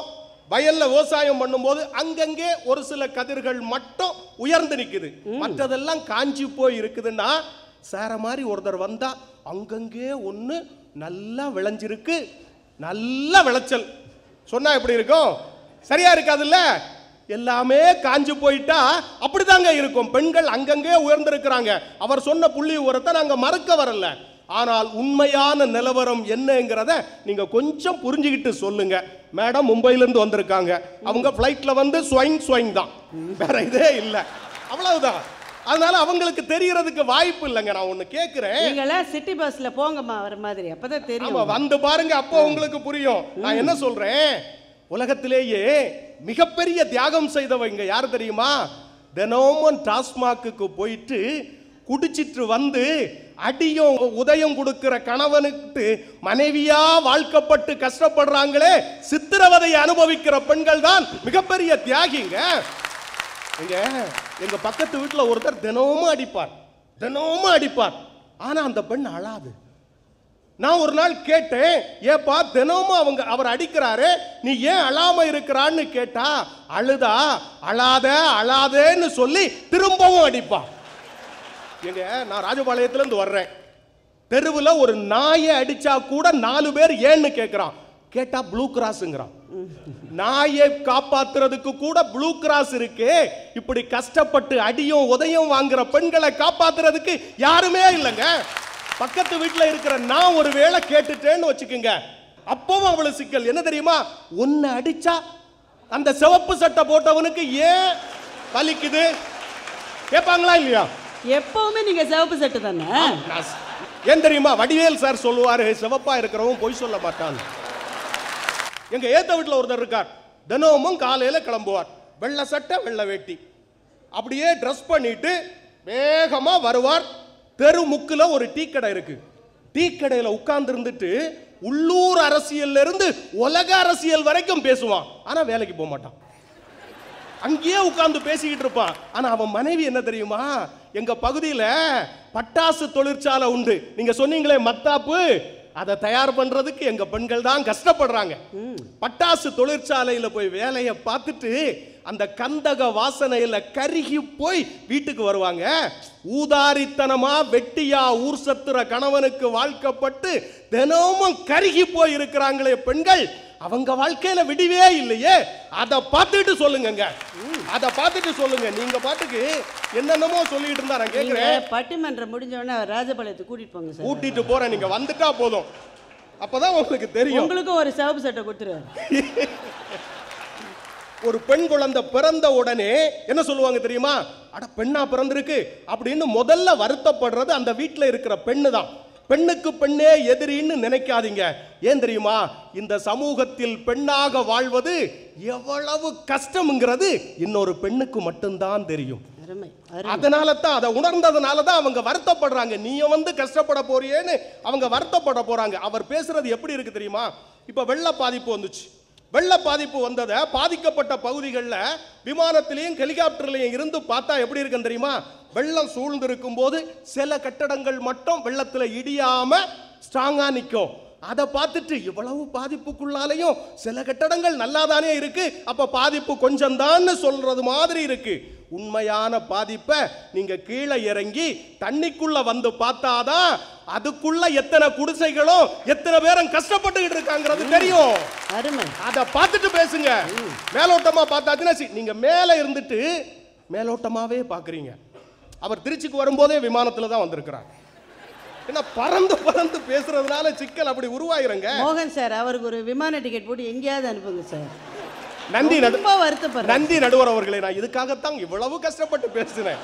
வயல்ல விவசாயம் பண்ணும்போது அங்கங்கே ஒரு சில கதிர்கள் மட்டும் உயர்ந்து நிக்குது, மற்றதெல்லாம் காஞ்சி போய் இருக்குதுன்னா, சார மாதிரி ஒருத்தர் வந்தா அங்கங்கே ஒன்று நல்லா விளைஞ்சிருக்கு, நல்ல விளைச்சல் சொன்னா எப்படி இருக்கும்? சரியா இருக்காதுல்ல? எல்லாமே காஞ்சு போயிட்டா அப்படிதாங்க இருக்கும். பெண்கள் அங்கங்கே உயர்ந்திருக்கிறாங்க. அவர் சொன்ன புள்ளி உரத்தை நாங்க மறக்க வரல, ஆனால் உண்மையான நிலவரம் என்னங்கிறத நீங்க கொஞ்சம் புரிஞ்சுக்கிட்டு சொல்லுங்க. மேடம் மும்பையிலிருந்து வந்திருக்காங்க, அவங்க ஃப்ளைட்ல வந்து ஸ்வைங் ஸ்வைங் தான், வேற இதே இல்லை, அவ்வளவுதான். அதனால அவங்களுக்கு தெரியறதுக்கு வாய்ப்பு இல்லைங்க. நான் ஒண்ணு கேட்கிறேன், நீங்களே சிட்டி பஸ்ல போங்கம்மா, வர மாதிரி அப்பதான் தெரியும், வந்து பாருங்க, அப்போ உங்களுக்கு புரியும். நான் என்ன சொல்றேன், உலகத்திலேயே மிகப்பெரிய தியாகம் செய்தவங்க யார் தெரியுமா? தினமும் டாஸ்மாக்கு போயிட்டு குடிச்சிட்டு வந்து அடியும் உதயம் கொடுக்கிற கணவனுக்கு மனைவியா வாழ்க்கப்பட்டு கஷ்டப்படுறாங்களே, சித்திரவதையை அனுபவிக்கிற பெண்கள் தான் மிகப்பெரிய தியாகிங்க. எங்க பக்கத்து வீட்டில் ஒருத்தர் தினமும் அடிப்பார், தினமும் அடிப்பார். ஆனா அந்த பெண் அழாது. நான் ஒரு நாள் கேட்டேன், ஏப்பா தினமும் அவர் அடிக்கிறாரு, நீ ஏன் அழாம இருக்கிறான்னு கேட்டா, அழுதா அழாத அழாதேன்னு சொல்லி திரும்பவும் அடிப்பா. எங்க நான் ராஜபாளையத்துல இருந்து வர்றேன், தெருவில் ஒரு நாயை அடிச்சா கூட 4 பேர் ஏன்னு கேட்கிறான், கேட்டா ப்ளூ கிராஸ்ங்கிறான். நாயை காப்பாத்துறதுக்கு கூட ப்ளூ கிராஸ் இருக்கு. இப்படி கஷ்டப்பட்டு அடியும் உதயம் வாங்குற பெண்களை காப்பாத்துறதுக்கு யாருமே இல்லைங்க. பக்கத்து வீட்டுல இருக்கிற நான் ஒரு வேளை கேட்டுட்டேன்னு வச்சுக்கோங்க, அப்பவும் அவ்வளவு சிக்கல். என்ன தெரியுமா, ஒன்னு அடிச்சா அந்த சிவப்பு சட்டை போட்டவனுக்கு ஏன் வலிக்குது கேட்பாங்களா இல்லையா? எப்பவுமே நீங்க சிவப்பு சட்டை தானே. ஏன் தெரியுமா, வடிவேல் சார் சொல்லுவாரு, சிவப்பா இருக்கிறவன் பொய் சொல்ல மாட்டான். எங்க ஏத்த வீட்டுல ஒருத்தர் இருக்கார், தினமும் காலையில கிளம்புவார், வெள்ளை சட்டை வெள்ளை வேட்டி, அப்படியே ட்ரெஸ் பண்ணிட்டு வேகமா வருவார். தெரு முக்குல ஒரு டீ கடை இருக்கு, டீ கடையில உட்கார்ந்து இருந்துட்டு உள்ளூர் அரசியல்ல இருந்து உலக அரசியல் வரைக்கும் பேசுவான். ஆனா வேலைக்கு போக மாட்டான், அங்கேயே உட்கார்ந்து பேசிக்கிட்டு இருப்பான். ஆனா அவன் மனைவி என்ன தெரியுமா, எங்க பகுதியில பட்டாசு தொழிற்சாலை உண்டு, நீங்க சொன்னீங்களே மத்தாப்பு, அதை தயார் பண்றதுக்கு எங்க பெண்கள் தான் கஷ்டப்படுறாங்க. பட்டாசு தொழிற்சாலையில போய் வேலையை பார்த்துட்டு அந்த கந்தக வாசனையில கருகி போய் வீட்டுக்கு வருவாங்க. ஊதாரித்தனமா வெட்டியா ஊர் சத்துற கணவனுக்கு வாழ்க்கப்பட்டு தினமும் கருகி போய் இருக்கிறாங்களே பெண்கள், அவங்க வாழ்க்கையில விடிவே இல்லையே, அதை பார்த்துட்டு சொல்லுங்க, அதை பார்த்துட்டு சொல்லுங்க. நீங்க பாட்டுக்கு என்னென்னமோ சொல்லிட்டு இருந்தா நான் கேட்கிறேன். பட்டிமன்றம் முடிஞ்சவொடனே ராஜபாளையத்துக்கு கூட்டிட்டு போங்க சார். கூட்டிட்டு போறேன், நீங்க வந்துட்டா போதும், அப்பதான் உங்களுக்கு தெரியும். உங்களுக்கு ஒரு சிவப்பு சட்டை கொடுத்துருவாரு. ஒரு பெண் குழந்தை பிறந்த உடனே என்ன சொல்லுவாங்க தெரியுமா? அட பெண்ணா பிறந்திருக்கு அப்படின்னு முதல்ல வருத்தப்படுறது அந்த வீட்டில் இருக்கிற பெண்ணு தான். பெண்ணுக்கு பெண்ணே எதிரின்னு நினைக்காதீங்க. ஏன் தெரியுமா? இந்த சமூகத்தில் பெண்ணாக வாழ்வது எவ்வளவு கஷ்டம்ங்கிறது இன்னொரு பெண்ணுக்கு மட்டும்தான் தெரியும். அதனால தான், அதை உணர்ந்ததுனால தான் அவங்க வருத்தப்படுறாங்க. நீயும் வந்து கஷ்டப்பட போறியேன்னு அவங்க வருத்தப்பட போறாங்க. அவர் பேசுறது எப்படி இருக்கு தெரியுமா? இப்ப வெள்ள பாதிப்பு வந்துச்சு. வெள்ள பாதிப்பு வந்ததை பாதிக்கப்பட்ட பகுதிகளில் விமானத்திலையும் ஹெலிகாப்டர்லையும் இருந்து பார்த்தா எப்படி இருக்குன்னு தெரியுமா? வெள்ளம் சூழ்ந்திருக்கும் போது சில கட்டடங்கள் மட்டும் வெள்ளத்தில் இடியாம ஸ்ட்ராங்காக நிற்கும். அதை பார்த்துட்டு இவ்வளவு பாதிப்புக்குள்ளாலையும் சில கட்டடங்கள் நல்லாதானே இருக்கு, அப்போ பாதிப்பு கொஞ்சம்தான்னு சொல்றது மாதிரி இருக்கு. உண்மையான பாதிப்பை நீங்க கீழே இறங்கி தண்ணிக்குள்ள வந்து பார்த்தாதான் அதுக்குள்ள எத்தனை குடிசைகளோ எத்தனை பேரும் கஷ்டப்பட்டுக்கிட்டு இருக்காங்கிறது தெரியும். அதை பார்த்துட்டு பேசுங்க. மேலோட்டமா பார்த்தாச்சுன்னா நீங்க மேலே இருந்துட்டு மேலோட்டமாவே பாக்குறீங்க. அவர் திருச்சிக்கு வரும்போதே விமானத்துல தான் வந்திருக்கிறார். என்ன பறந்து பறந்து பேசுறதுனால சிக்கல் அப்படி உருவாகிறங்க. மோகன் சார் அவருக்கு ஒரு விமான டிக்கெட் போட்டு எங்கேயாவது அனுப்புங்க சார். நந்தி நடுவர், நந்தி நடுவர் அவர்களே, நான் இதுக்காகத்தான் இவ்வளவு கஷ்டப்பட்டு பேசுறேன்.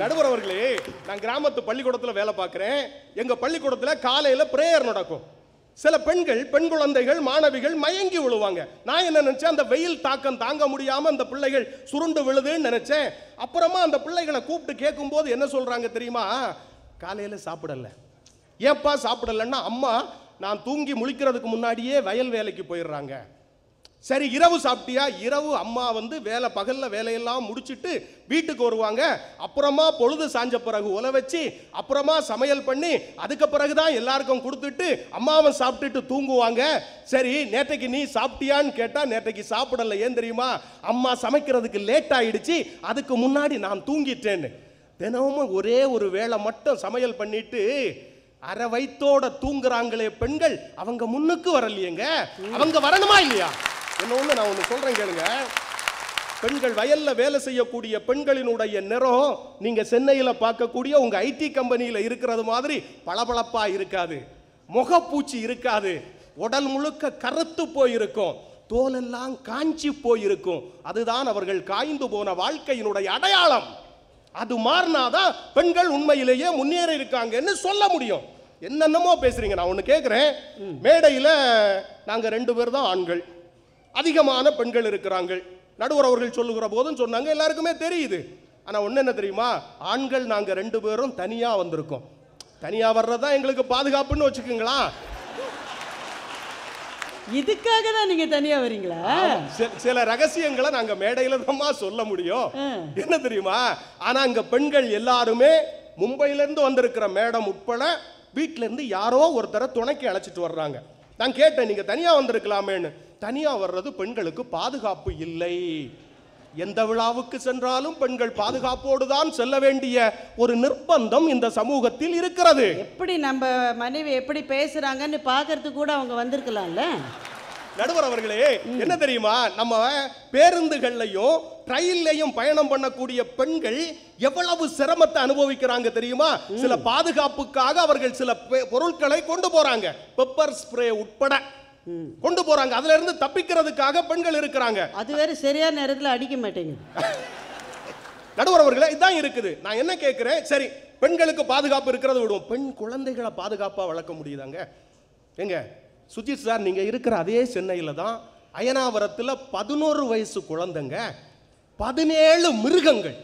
நடுவர் அவர்களே, நான் கிராமத்து பள்ளிக்கூடத்தில் வேலை பார்க்குறேன். எங்கள் பள்ளிக்கூடத்தில் காலையில் ப்ரேயர் நடக்கும். சில பெண்கள், பெண் குழந்தைகள், மாணவிகள் மயங்கி விழுவாங்க. நான் என்ன நினைச்சேன், அந்த வெயில் தாக்கம் தாங்க முடியாமல் அந்த பிள்ளைகள் சுருண்டு விழுதுன்னு நினைச்சேன். அப்புறமா அந்த பிள்ளைகளை கூப்பிட்டு கேட்கும் போது என்ன சொல்றாங்க தெரியுமா? காலையில் சாப்பிடலை. ஏப்பா சாப்பிடலைன்னா, அம்மா நான் தூங்கி முழிக்கிறதுக்கு முன்னாடியே வயல் வேலைக்கு போயிடுறாங்க. சரி, இரவு சாப்பிட்டியா? இரவு அம்மா வந்து வேலை, பகலில் வேலையெல்லாம் முடிச்சுட்டு வீட்டுக்கு வருவாங்க. அப்புறமா பொழுது சாஞ்ச பிறகு உலை வச்சு அப்புறமா சமையல் பண்ணி அதுக்கு பிறகு தான் எல்லாருக்கும் கொடுத்துட்டு அம்மாவும் சாப்பிட்டுட்டு தூங்குவாங்க. சரி, நேற்றைக்கு நீ சாப்பிட்டியான்னு கேட்டால் நேற்றைக்கு சாப்பிடலை. ஏன் தெரியுமா? அம்மா சமைக்கிறதுக்கு லேட் ஆகிடுச்சு, அதுக்கு முன்னாடி நான் தூங்கிட்டேன்னு. தினமும் ஒரே ஒரு வேளை மட்டும் சமையல் பண்ணிட்டு அரை வயிற்றோட தூங்குறாங்களே பெண்கள், அவங்க முன்னுக்கு வரலையேங்க. அவங்க வரணுமா இல்லையா? இன்னொன்று நான் ஒன்று சொல்கிறேன் கேளுங்க. பெண்கள் வயலில் வேலை செய்யக்கூடிய பெண்களினுடைய நிறம் நீங்கள் சென்னையில் பார்க்கக்கூடிய உங்கள் ஐடி கம்பெனியில் இருக்கிறது மாதிரி பளபளப்பாக இருக்காது, முகப்பூச்சி இருக்காது, உடல் முழுக்க கருத்து போயிருக்கும், தோலெல்லாம் காஞ்சி போயிருக்கும். அதுதான் அவர்கள் காய்ந்து போன வாழ்க்கையினுடைய அடையாளம். அது மாறினாதான் பெண்கள் உண்மையிலேயே முன்னேறி இருக்காங்கன்னு சொல்ல முடியும். என்னென்னமோ பேசுகிறீங்க. நான் ஒன்று கேட்குறேன். மேடையில் நாங்கள் 2 பேர் தான் ஆண்கள், அதிகமான பெண்கள் இருக்கிறாங்க. நடுவர் அவர்கள் சொல்லுகிற போதும் சொன்னாங்க, எல்லாருக்குமே தெரியுது. ஆனால் ஒன்று என்ன தெரியுமா? ஆண்கள் நாங்கள் 2 பேரும் தனியாக வந்திருக்கோம். தனியாக வர்றது தான் எங்களுக்கு பாதுகாப்புன்னு வச்சுக்கோங்களா. இதுக்காக தான் நீங்கள் தனியாக வரீங்களா? சில ரகசியங்களை நாங்கள் மேடையில் தான் சொல்ல முடியும். என்ன தெரியுமா? ஆனால் அங்கே பெண்கள் எல்லாருமே மும்பையிலேருந்து வந்திருக்கிற மேடம் உட்பட வீட்டிலேருந்து யாரோ ஒருத்தரை துணைக்கு அழைச்சிட்டு வர்றாங்க. நான் கேட்டேன், நீங்கள் தனியாக வந்திருக்கலாமேன்னு. தனியாக வர்றது பெண்களுக்கு பாதுகாப்பு இல்லை. எந்த விழாவுக்கு சென்றாலும் பெண்கள் பாதுகாப்போடு தான் செல்ல வேண்டிய ஒரு நிர்பந்தம் இந்த சமூகத்தில் இருக்கிறது. எப்படி நம்ம மனைவி எப்படி பேசுறாங்கன்னு பார்க்கறதுக்கு கூட அவங்க வந்திருக்கலாம்ல. நடுவர் அவர்களே, என்ன தெரியுமா? நம்ம பேருந்துகள்லையும் ரயில்லையும் பயணம் பண்ணக்கூடிய பெண்கள் எவ்வளவு சிரமத்தை அனுபவிக்கிறாங்க தெரியுமா? சில பாதுகாப்புக்காக அவர்கள் சில பொருட்களை கொண்டு போறாங்க. பெப்பர் ஸ்ப்ரே உட்பட கொண்டு போறாங்க. அதுல இருந்து தப்பிக்கிறதுக்காக பெண்கள் இருக்கிறாங்க. அது வேற சரியான நேரத்துல அடிக்க மாட்டேங்க. நடுவர் அவர்களே, இதான் இருக்குது. நான் என்ன கேட்கிறேன், சரி பெண்களுக்கு பாதுகாப்பு இருக்கிறது விடுவோம், பெண் குழந்தைகளை பாதுகாப்பா வளர்க்க முடியுதாங்க? எங்க சுஜித் சார், நீங்க இருக்கிற அதே சென்னையில தான் அயனாவரத்துல 11 வயசு குழந்தைங்க, 17 மிருகங்கள்.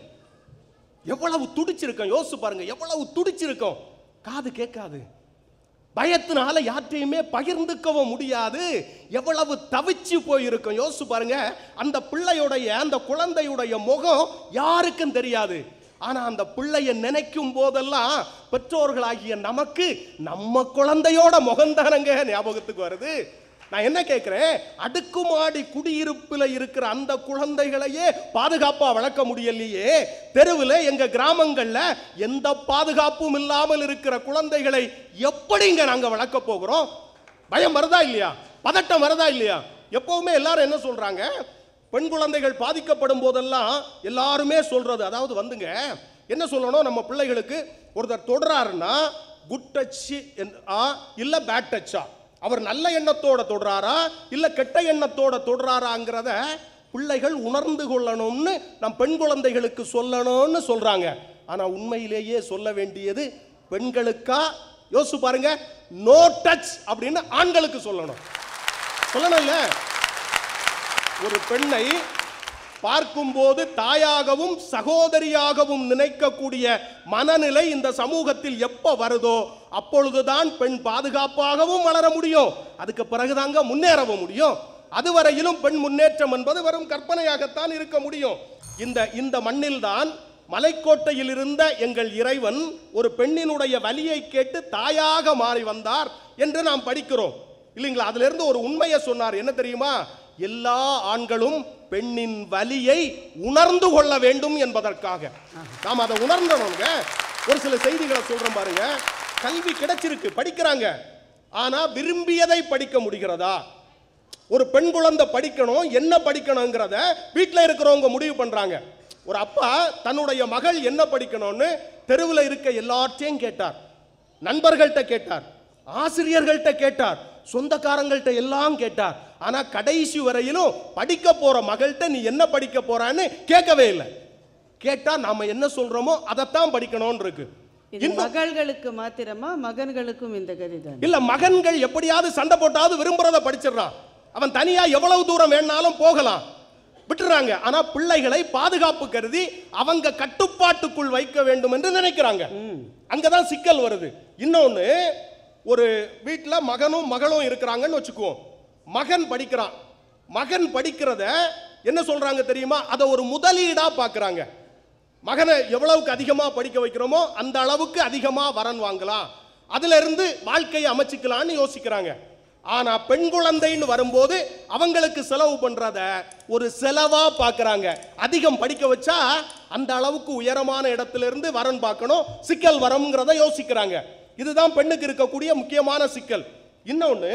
எவ்வளவு துடிச்சிருக்கோம் யோசிச்சு பாருங்க, எவ்வளவு துடிச்சிருக்கோம். காது கேட்காது, பயத்தினால யாற்றையுமே பகிர்ந்துக்கவும் முடியாது, எவ்வளவு தவிச்சு போயிருக்கும் யோசிச்சு பாருங்க. அந்த பிள்ளையுடைய, அந்த குழந்தையுடைய முகம் யாருக்கும் தெரியாது. ஆனால் அந்த பிள்ளையை நினைக்கும் போதெல்லாம் பெற்றோர்களாகிய நமக்கு நம்ம குழந்தையோட முகந்தானங்க ஞாபகத்துக்கு வருது. நான் என்ன கேட்குறேன், அடுக்குமாடி குடியிருப்பில் இருக்கிற அந்த குழந்தைகளையே பாதுகாப்பாக வளர்க்க முடியலையே. தெருவில், எங்கள் கிராமங்களில் எந்த பாதுகாப்பும் இல்லாமல் இருக்கிற குழந்தைகளை எப்படிங்க நாங்கள் வளர்க்க போகிறோம்? பயம் வருதா இல்லையா? பதட்டம் வரதா இல்லையா? எப்பவுமே எல்லாரும் என்ன சொல்றாங்க, பெண் குழந்தைகள் பாதிக்கப்படும் போதெல்லாம் எல்லாருமே சொல்றது, அதாவது வந்துங்க என்ன சொல்லணும், நம்ம பிள்ளைகளுக்கு ஒருத்தர் தொடுறாருன்னா குட் டச் இல்லை பேட் டச்சா, அவர் நல்ல எண்ணத்தோட தொடுறாரா இல்லை கெட்ட எண்ணத்தோட தொடுறாராங்கிறத பிள்ளைகள் உணர்ந்து கொள்ளணும்னு நம் பெண் குழந்தைகளுக்கு சொல்லணும்னு சொல்றாங்க. ஆனால் உண்மையிலேயே சொல்ல வேண்டியது பெண்களுக்கா? யோசிச்சு பாருங்க, நோ டச் அப்படின்னு ஆண்களுக்கு சொல்லணும். சொல்லணும் இல்லை? ஒரு பெண்ணை பார்க்கும்போது தாயாகவும் சகோதரியாகவும் நினைக்கக்கூடிய மனநிலை இந்த சமூகத்தில் எப்போ வருதோ அப்பொழுதுதான் பெண் பாதுகாப்பாகவும் வளர முடியும், அதுக்கு பிறகுதாங்க முன்னேறவும் முடியும். அதுவரையிலும் பெண் முன்னேற்றம் என்பது வெறும் கற்பனையாகத்தான் இருக்க முடியும். இந்த மண்ணில்தான் மலைக்கோட்டையில் இருந்த எங்கள் இறைவன் ஒரு பெண்ணினுடைய வலியை கேட்டு தாயாக மாறி வந்தார் என்று நாம் படிக்கிறோம் இல்லைங்களா? அதுல இருந்து ஒரு உண்மையை சொன்னார், என்ன தெரியுமா? எல்லா ஆண்களும் பெண்ணின் வலியை உணர்ந்து கொள்ள வேண்டும் என்பதற்காக நாம் அதை உணர்ந்தவங்க. ஒரு சில செய்திகளை சொல்றோம் பாருங்க. கல்வி கிடைச்சிருக்கு, படிக்கிறாங்க, ஆனா விரும்பியதை படிக்க முடிகிறதா? ஒரு பெண் குழந்தை படிக்கணும், என்ன படிக்கணுங்கிறத வீட்டில் இருக்கிறவங்க முடிவு பண்றாங்க. ஒரு அப்பா தன்னுடைய மகள் என்ன படிக்கணும்னு தெருவில் இருக்க எல்லார்ட்டையும் கேட்டார், நண்பர்கள்ட்ட கேட்டார், ஆசிரியர்கள்ட்ட கேட்டார், சொந்தக்காரங்கள்ட்ட எல்லாம் கேட்டார். ஆனா கடைசி வரையிலும் படிக்க போற மகள்கிட்ட நீ என்ன படிக்க போறான்னு கேட்கவே இல்லை. கேட்டா நாம என்ன சொல்றோமோ அதைத்தான் படிக்கணும்னு இருக்கு. மகள்களுக்கு மாத்திரமா மகன்களுக்கும் இந்த கதிதான் இல்ல? மகன்கள் எப்படியாவது சண்டை போட்டாவது விரும்புறத படிச்சிடறான், அவன் தனியா எவ்வளவு தூரம் வேணாலும் போகலாம், விட்டுறாங்க. ஆனா பிள்ளைகளை பாதுகாப்பு கருதி அவங்க கட்டுப்பாட்டுக்குள் வைக்க வேண்டும் என்று நினைக்கிறாங்க. அங்கதான் சிக்கல் வருது. இன்னொன்னு, ஒரு வீட்டில் மகனும் மகளும் இருக்கிறாங்கன்னு வச்சுக்குவோம். மகன் படிக்கிறான், மகன் படிக்கிறத என்ன சொல்றாங்க தெரியுமா? அதை ஒரு முதலீடா பார்க்கறாங்க. மகனை எவ்வளவுக்கு அதிகமாக படிக்க வைக்கிறோமோ அந்த அளவுக்கு அதிகமாக வரன் வாங்கலாம், அதுல இருந்து வாழ்க்கையை அமைச்சிக்கலான்னு யோசிக்கிறாங்க. ஆனா பெண் குழந்தைன்னு வரும்போது அவங்களுக்கு செலவு பண்றத ஒரு செலவா பார்க்கறாங்க. அதிகம் படிக்க வச்சா அந்த அளவுக்கு உயரமான இடத்துல இருந்து வரன் பார்க்கணும், சிக்கல் வரும்ங்கிறத யோசிக்கிறாங்க. இதுதான் பெண்ணுக்கு இருக்கக்கூடிய முக்கியமான சிக்கல். இன்னொன்று,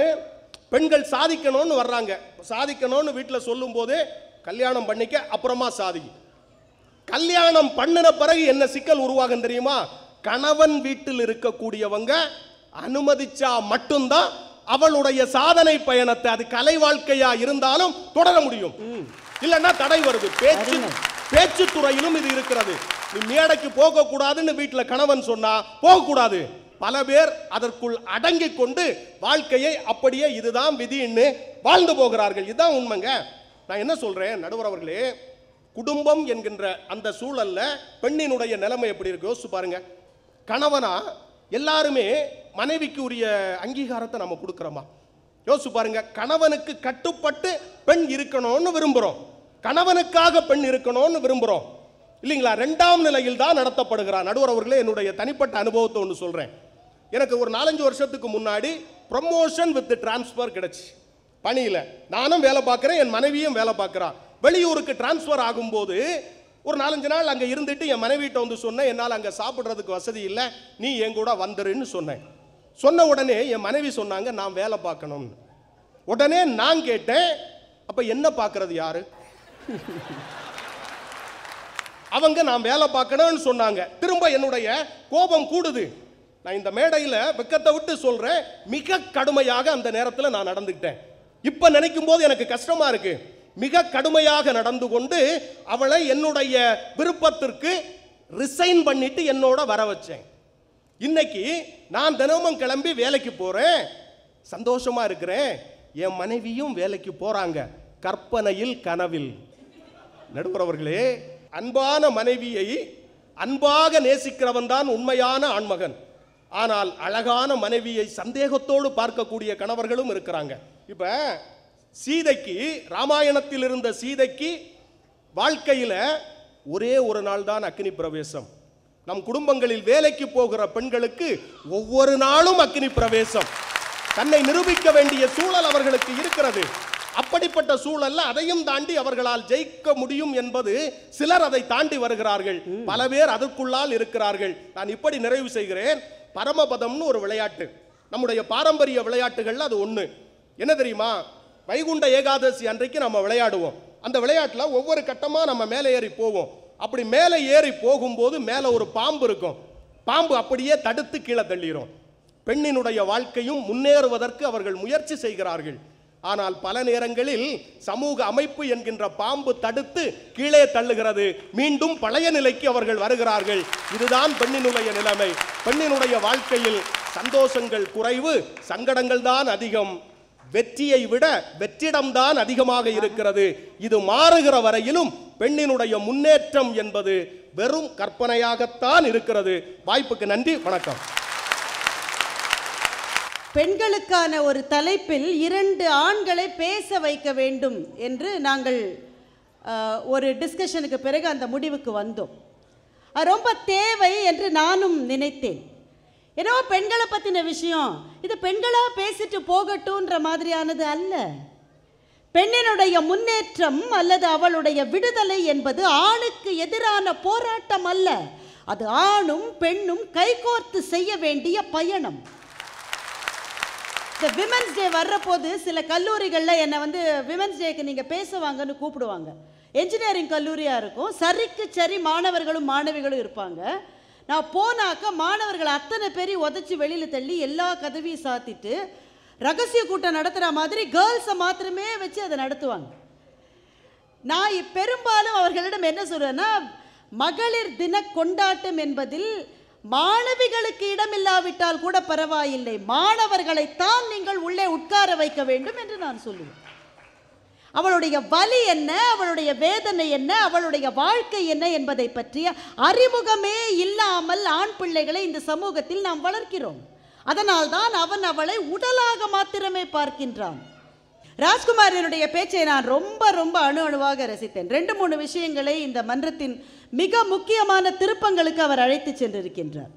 பெண்கள் சாதிக்கணும்னு வர்றாங்க. சாதிக்கணும்னு வீட்டில் சொல்லும் போது கல்யாணம் பண்ணிக்க, அப்புறமா சாதி. கல்யாணம் பண்ணின பிறகு என்ன சிக்கல் உருவாகும் தெரியுமா? கணவன் வீட்டில் இருக்கக்கூடியவங்க அனுமதிச்சா மட்டும்தான் அவளுடைய சாதனை பயணத்தை, அது கலை வாழ்க்கையா இருந்தாலும், தொடர முடியும். இல்லைன்னா தடை வருது. பேச்சு துறையிலும் இது இருக்கிறது. நீ மேடைக்கு போக கூடாதுன்னு வீட்டில் கணவன் சொன்னா போகக்கூடாது. பல பேர் அதற்குள் அடங்கி கொண்டு வாழ்க்கையை அப்படியே இதுதான் விதின்னு வாழ்ந்து போகிறார்கள். இதுதான் உண்மைங்க. நான் என்ன சொல்றேன் நடுவர் அவர்களே, குடும்பம் என்கின்ற அந்த சூழல்ல பெண்ணினுடைய நிலைமை எப்படி இருக்கு யோசிச்சு பாருங்க. கணவனா எல்லாருமே மனைவிக்கு உரிய அங்கீகாரத்தை நம்ம கொடுக்குறோமா? யோசிச்சு பாருங்க. கணவனுக்கு கட்டுப்பட்டு பெண் இருக்கணும்னு விரும்புகிறோம், கணவனுக்காக பெண் இருக்கணும்னு விரும்புகிறோம் இல்லைங்களா? ரெண்டாம் நிலையில் தான் நடத்தப்படுகிறார். நடுவர் அவர்களே, என்னுடைய தனிப்பட்ட அனுபவத்தை ஒன்று சொல்கிறேன். எனக்கு ஒரு 4-5 வருஷத்துக்கு முன்னாடி ப்ரமோஷன் வித் டிரான்ஸ்ஃபர் கிடைச்சி. பணியில் நானும் வேலை பார்க்குறேன், என் மனைவியும் வேலை பார்க்குறான். வெளியூருக்கு டிரான்ஸ்ஃபர் ஆகும்போது ஒரு 4-5 நாள் அங்கே இருந்துட்டு என் மனைவிட்ட வந்து சொன்னேன், என்னால் அங்கே சாப்பிட்றதுக்கு வசதி இல்லை, நீ என் கூட வந்துருன்னு சொன்னேன். சொன்ன உடனே என் மனைவி சொன்னாங்க நான் வேலை பார்க்கணும்னு. உடனே நான் கேட்டேன், அப்போ என்ன பார்க்கறது யாரு? அவங்க நான் வேலை பார்க்கணும்னு சொன்னாங்க. திரும்ப என்னுடைய கோபம் கூடுது. நான் இந்த மேடையில் வெக்கத்தை விட்டு சொல்கிறேன், மிக கடுமையாக அந்த நேரத்தில் நான் நடந்துக்கிட்டேன். இப்போ நினைக்கும் போது எனக்கு கஷ்டமாக இருக்குது. மிக கடுமையாக நடந்து கொண்டு அவளை என்னுடைய விருப்பத்திற்கு ரிசைன் பண்ணிட்டு என்னோட வர வச்சேன். இன்னைக்கு நான் தினமும் கிளம்பி வேலைக்கு போகிறேன், சந்தோஷமாக இருக்கிறேன். என் மனைவியும் வேலைக்கு போகிறாங்க, கற்பனையில் கனவில். நடுவர் அவர்களே, அன்பான மனைவியை அன்பாக நேசிக்கிறவன் தான் உண்மையான ஆண்மகன். ஆனால் அழகான மனைவியை சந்தேகத்தோடு பார்க்கக்கூடிய கணவர்களும் இருக்கிறாங்க. இப்ப சீதைக்கு, ராமாயணத்தில் இருந்த சீதைக்கு வாழ்க்கையில ஒரே ஒரு நாள் தான் அக்னி பிரவேசம். நம் குடும்பங்களில் வேலைக்கு போகிற பெண்களுக்கு ஒவ்வொரு நாளும் அக்னி பிரவேசம், தன்னை நிரூபிக்க வேண்டிய சூழல் அவர்களுக்கு இருக்கிறது. அப்படிப்பட்ட சூழல்ல அதையும் தாண்டி அவர்களால் ஜெயிக்க முடியும் என்பது, சிலர் அதை தாண்டி வருகிறார்கள், பல பேர் அதற்குள்ளால் இருக்கிறார்கள். நான் இப்படி நிறைவு செய்கிறேன். பரமபதம்னு ஒரு விளையாட்டு, நம்முடைய பாரம்பரிய விளையாட்டுகள்ல அது ஒன்று. என்ன தெரியுமா? வைகுண்ட ஏகாதசி அன்றைக்கு நம்ம விளையாடுவோம். அந்த விளையாட்டில் ஒவ்வொரு கட்டமாக நம்ம மேலே ஏறி போவோம். அப்படி மேலே ஏறி போகும்போது மேலே ஒரு பாம்பு இருக்கும். பாம்பு அப்படியே தடுத்து கீழே தள்ளிடும். பெண்ணினுடைய வாழ்க்கையும் முன்னேறுவதற்கு அவர்கள் முயற்சி செய்கிறார்கள். ஆனால் பல நேரங்களில் சமூக அமைப்பு என்கின்ற பாம்பு தடுத்து கீழே தள்ளுகிறது. மீண்டும் பழைய நிலைக்கு அவர்கள் வருகிறார்கள். இதுதான் பெண்ணினுடைய நிலைமை. பெண்ணினுடைய வாழ்க்கையில் சந்தோஷங்கள் குறைவு, சங்கடங்கள் தான் அதிகம். வெற்றியை விட வெற்றிடம்தான் அதிகமாக இருக்கிறது. இது மாறுகிற வரையிலும் பெண்ணினுடைய முன்னேற்றம் என்பது வெறும் கற்பனையாகத்தான் இருக்கிறது. வாய்ப்புக்கு நன்றி, வணக்கம். பெண்களுக்கான ஒரு தலைப்பில் இரண்டு ஆண்களை பேச வைக்க வேண்டும் என்று நாங்கள் ஒரு டிஸ்கஷனுக்கு பிறகு அந்த முடிவுக்கு வந்தோம். அது ரொம்ப தேவை என்று நானும் நினைத்தேன். ஏன்னா பெண்களை பற்றின விஷயம் இது பெண்களாக பேசிட்டு போகட்டும்ன்ற மாதிரியானது அல்ல. பெண்ணினுடைய முன்னேற்றம் அல்லது அவளுடைய விடுதலை என்பது ஆணுக்கு எதிரான போராட்டம் அல்ல. அது ஆணும் பெண்ணும் கைகோர்த்து செய்ய வேண்டிய பயணம். இந்த விமென்ஸ் டே வர்றபோது சில கல்லூரிகளில் என்னை வந்து விமென்ஸ் டேக்கு நீங்கள் பேசுவாங்கன்னு கூப்பிடுவாங்க. என்ஜினியரிங் கல்லூரியாக இருக்கும். சரிக்கு சரி மாணவர்களும் மாணவிகளும் இருப்பாங்க. நான் போனாக்கா மாணவர்கள் அத்தனை பேர் உதச்சி வெளியில் தள்ளி எல்லா கதவியும் சாத்திட்டு ரகசிய கூட்டம் நடத்துகிற மாதிரி கேர்ள்ஸை மாத்திரமே வச்சு அதை நடத்துவாங்க. நான் பெரும்பாலும் அவர்களிடம் என்ன சொல்கிறேன்னா, மகளிர் தின கொண்டாட்டம் என்பதில் மாணவிகளுக்கு இடமில்லாவிட்டால் கூட பரவாயில்லை, மாணவர்களைத்தான் நீங்கள் உள்ளே உட்கார வைக்க வேண்டும் என்று நான் சொல்லுவேன். அவளுடைய வலி என்ன, அவளுடைய வேதனை என்ன, அவளுடைய வாழ்க்கை என்ன என்பதை பற்றிய அறிமுகமே இல்லாமல் ஆண் பிள்ளைகளை இந்த சமூகத்தில் நாம் வளர்க்கிறோம். அதனால் தான் அவன் அவளை உடலாக மாத்திரமே பார்க்கின்றான். ராஜ்குமாரனுடைய பேச்சை நான் ரொம்ப ரொம்ப அணுவாக ரசித்தேன். 2-3 விஷயங்களை இந்த மன்றத்தின் மிக முக்கியமான திருப்பங்களுக்கு அவர் அழைத்து சென்றிருக்கின்றார்.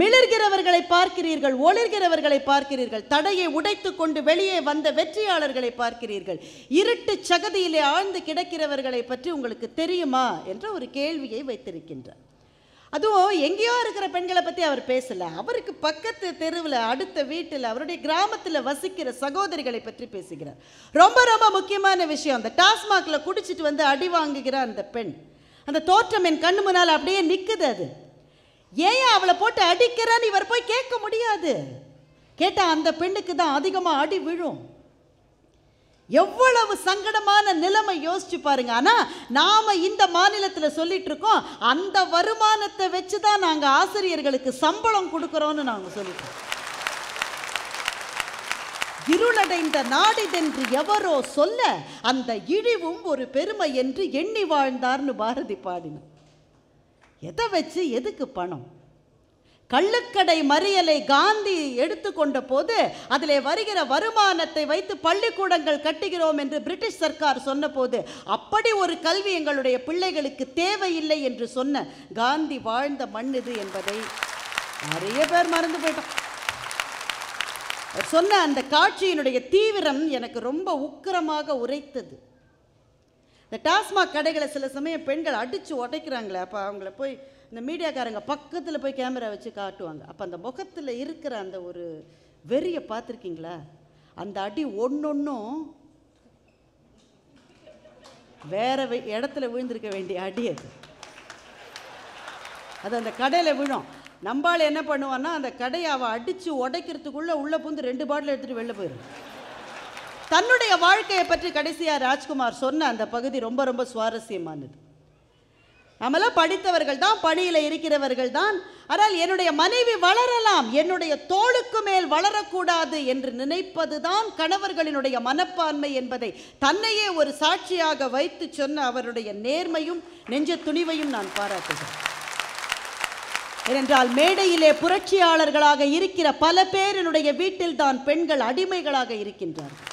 மிளர்கிறவர்களை பார்க்கிறீர்கள், ஒளிர்கிறவர்களை பார்க்கிறீர்கள், தடையை உடைத்து கொண்டு வெளியே வந்த வெற்றியாளர்களை பார்க்கிறீர்கள், இருட்டு சகதியிலே ஆழ்ந்து கிடக்கிறவர்களை பற்றி உங்களுக்கு தெரியுமா என்ற ஒரு கேள்வியை வைத்திருக்கின்றார். அதுவும் எங்கேயோ இருக்கிற பெண்களை பற்றி அவர் பேசலை. அவருக்கு பக்கத்து தெருவில், அடுத்த வீட்டில், அவருடைய கிராமத்தில் வசிக்கிற சகோதரிகளை பற்றி பேசுகிறார். ரொம்ப ரொம்ப முக்கியமான விஷயம், அந்த டாஸ்மாகில் குடிச்சிட்டு வந்து அடி வாங்குகிறார் அந்த பெண். அந்த தோற்றம் என் கண்ணு முன்னால் அப்படியே நிற்குது. அது ஏன் அவளை போட்டு அடிக்கிறான்னு இவர் போய் கேட்க முடியாது. கேட்டால் அந்த பெண்ணுக்கு தான் அதிகமாக அடி விழும். எவ்வளவு சங்கடமான நிலைமை யோசிச்சு பாருங்க. ஆனால் நாம் இந்த மாநிலத்தில் சொல்லிட்டு இருக்கோம், அந்த வருமானத்தை வச்சு தான் நாங்கள் ஆசிரியர்களுக்கு சம்பளம் கொடுக்குறோன்னு நாங்கள் சொல்லிட்டோம். இருளடைந்த நாடிதென்று எவரோ சொல்ல அந்த இழிவும் ஒரு பெருமை என்று எண்ணி வாழ்ந்தார்னு பாரதி பாடினார். எதை வச்சு எதுக்கு பணம்? கள்ளுக்கடை மறியலை காந்தி எடுத்துக்கொண்ட போது அதிலே வருகிற வருமானத்தை வைத்து பள்ளிக்கூடங்கள் கட்டுகிறோம் என்று பிரிட்டிஷ் சர்க்கார் சொன்ன போது அப்படி ஒரு கல்வி எங்களுடைய பிள்ளைகளுக்கு தேவையில்லை என்று சொன்ன காந்தி வாழ்ந்த மண் இது என்பதை நிறைய பேர் மறந்து போயிட்டான். சொன்ன அந்த காட்சியினுடைய தீவிரம் எனக்கு ரொம்ப உக்கிரமாக உரைத்தது. இந்த டாஸ்மாக் கடைகளை சில சமயம் பெண்கள் அடித்து உடைக்கிறாங்களே, அப்போ அவங்கள போய் இந்த மீடியாக்காரங்க பக்கத்தில் போய் கேமரா வச்சு காட்டுவாங்க. அப்போ அந்த முகத்தில் இருக்கிற அந்த ஒரு வெறியை பார்த்துருக்கீங்களா? அந்த அடி ஒன்னொன்னும் வேற இடத்துல விழுந்திருக்க வேண்டிய அடி. அது அந்த கடையில் விழும். நம்மளால் என்ன பண்ணுவான்னா, அந்த கடையை அவள் அடித்து உடைக்கிறதுக்குள்ளே உள்ளே பூந்து 2 பாட்டில் எடுத்துகிட்டு வெளில போயிடும். தன்னுடைய வாழ்க்கையை பற்றி கடைசியாக ராஜ்குமார் சொன்ன அந்த பகுதி ரொம்ப ரொம்ப சுவாரஸ்யமானது. நம்மளாம் படித்தவர்கள் தான், பணியில் இருக்கிறவர்கள் தான். ஆனால் என்னுடைய மனைவி வளரலாம், என்னுடைய தோளுக்கு மேல் வளரக்கூடாது என்று நினைப்பது தான் கணவர்களினுடைய மனப்பான்மை என்பதை தன்னையே ஒரு சாட்சியாக வைத்து சொன்ன அவருடைய நேர்மையும் நெஞ்ச துணிவையும் நான் பாராட்டுகிறேன். ஏனென்றால் மேடையிலே புரட்சியாளர்களாக இருக்கிற பல பேர் என்னுடைய வீட்டில் தான் பெண்கள் அடிமைகளாக இருக்கின்றார்கள்.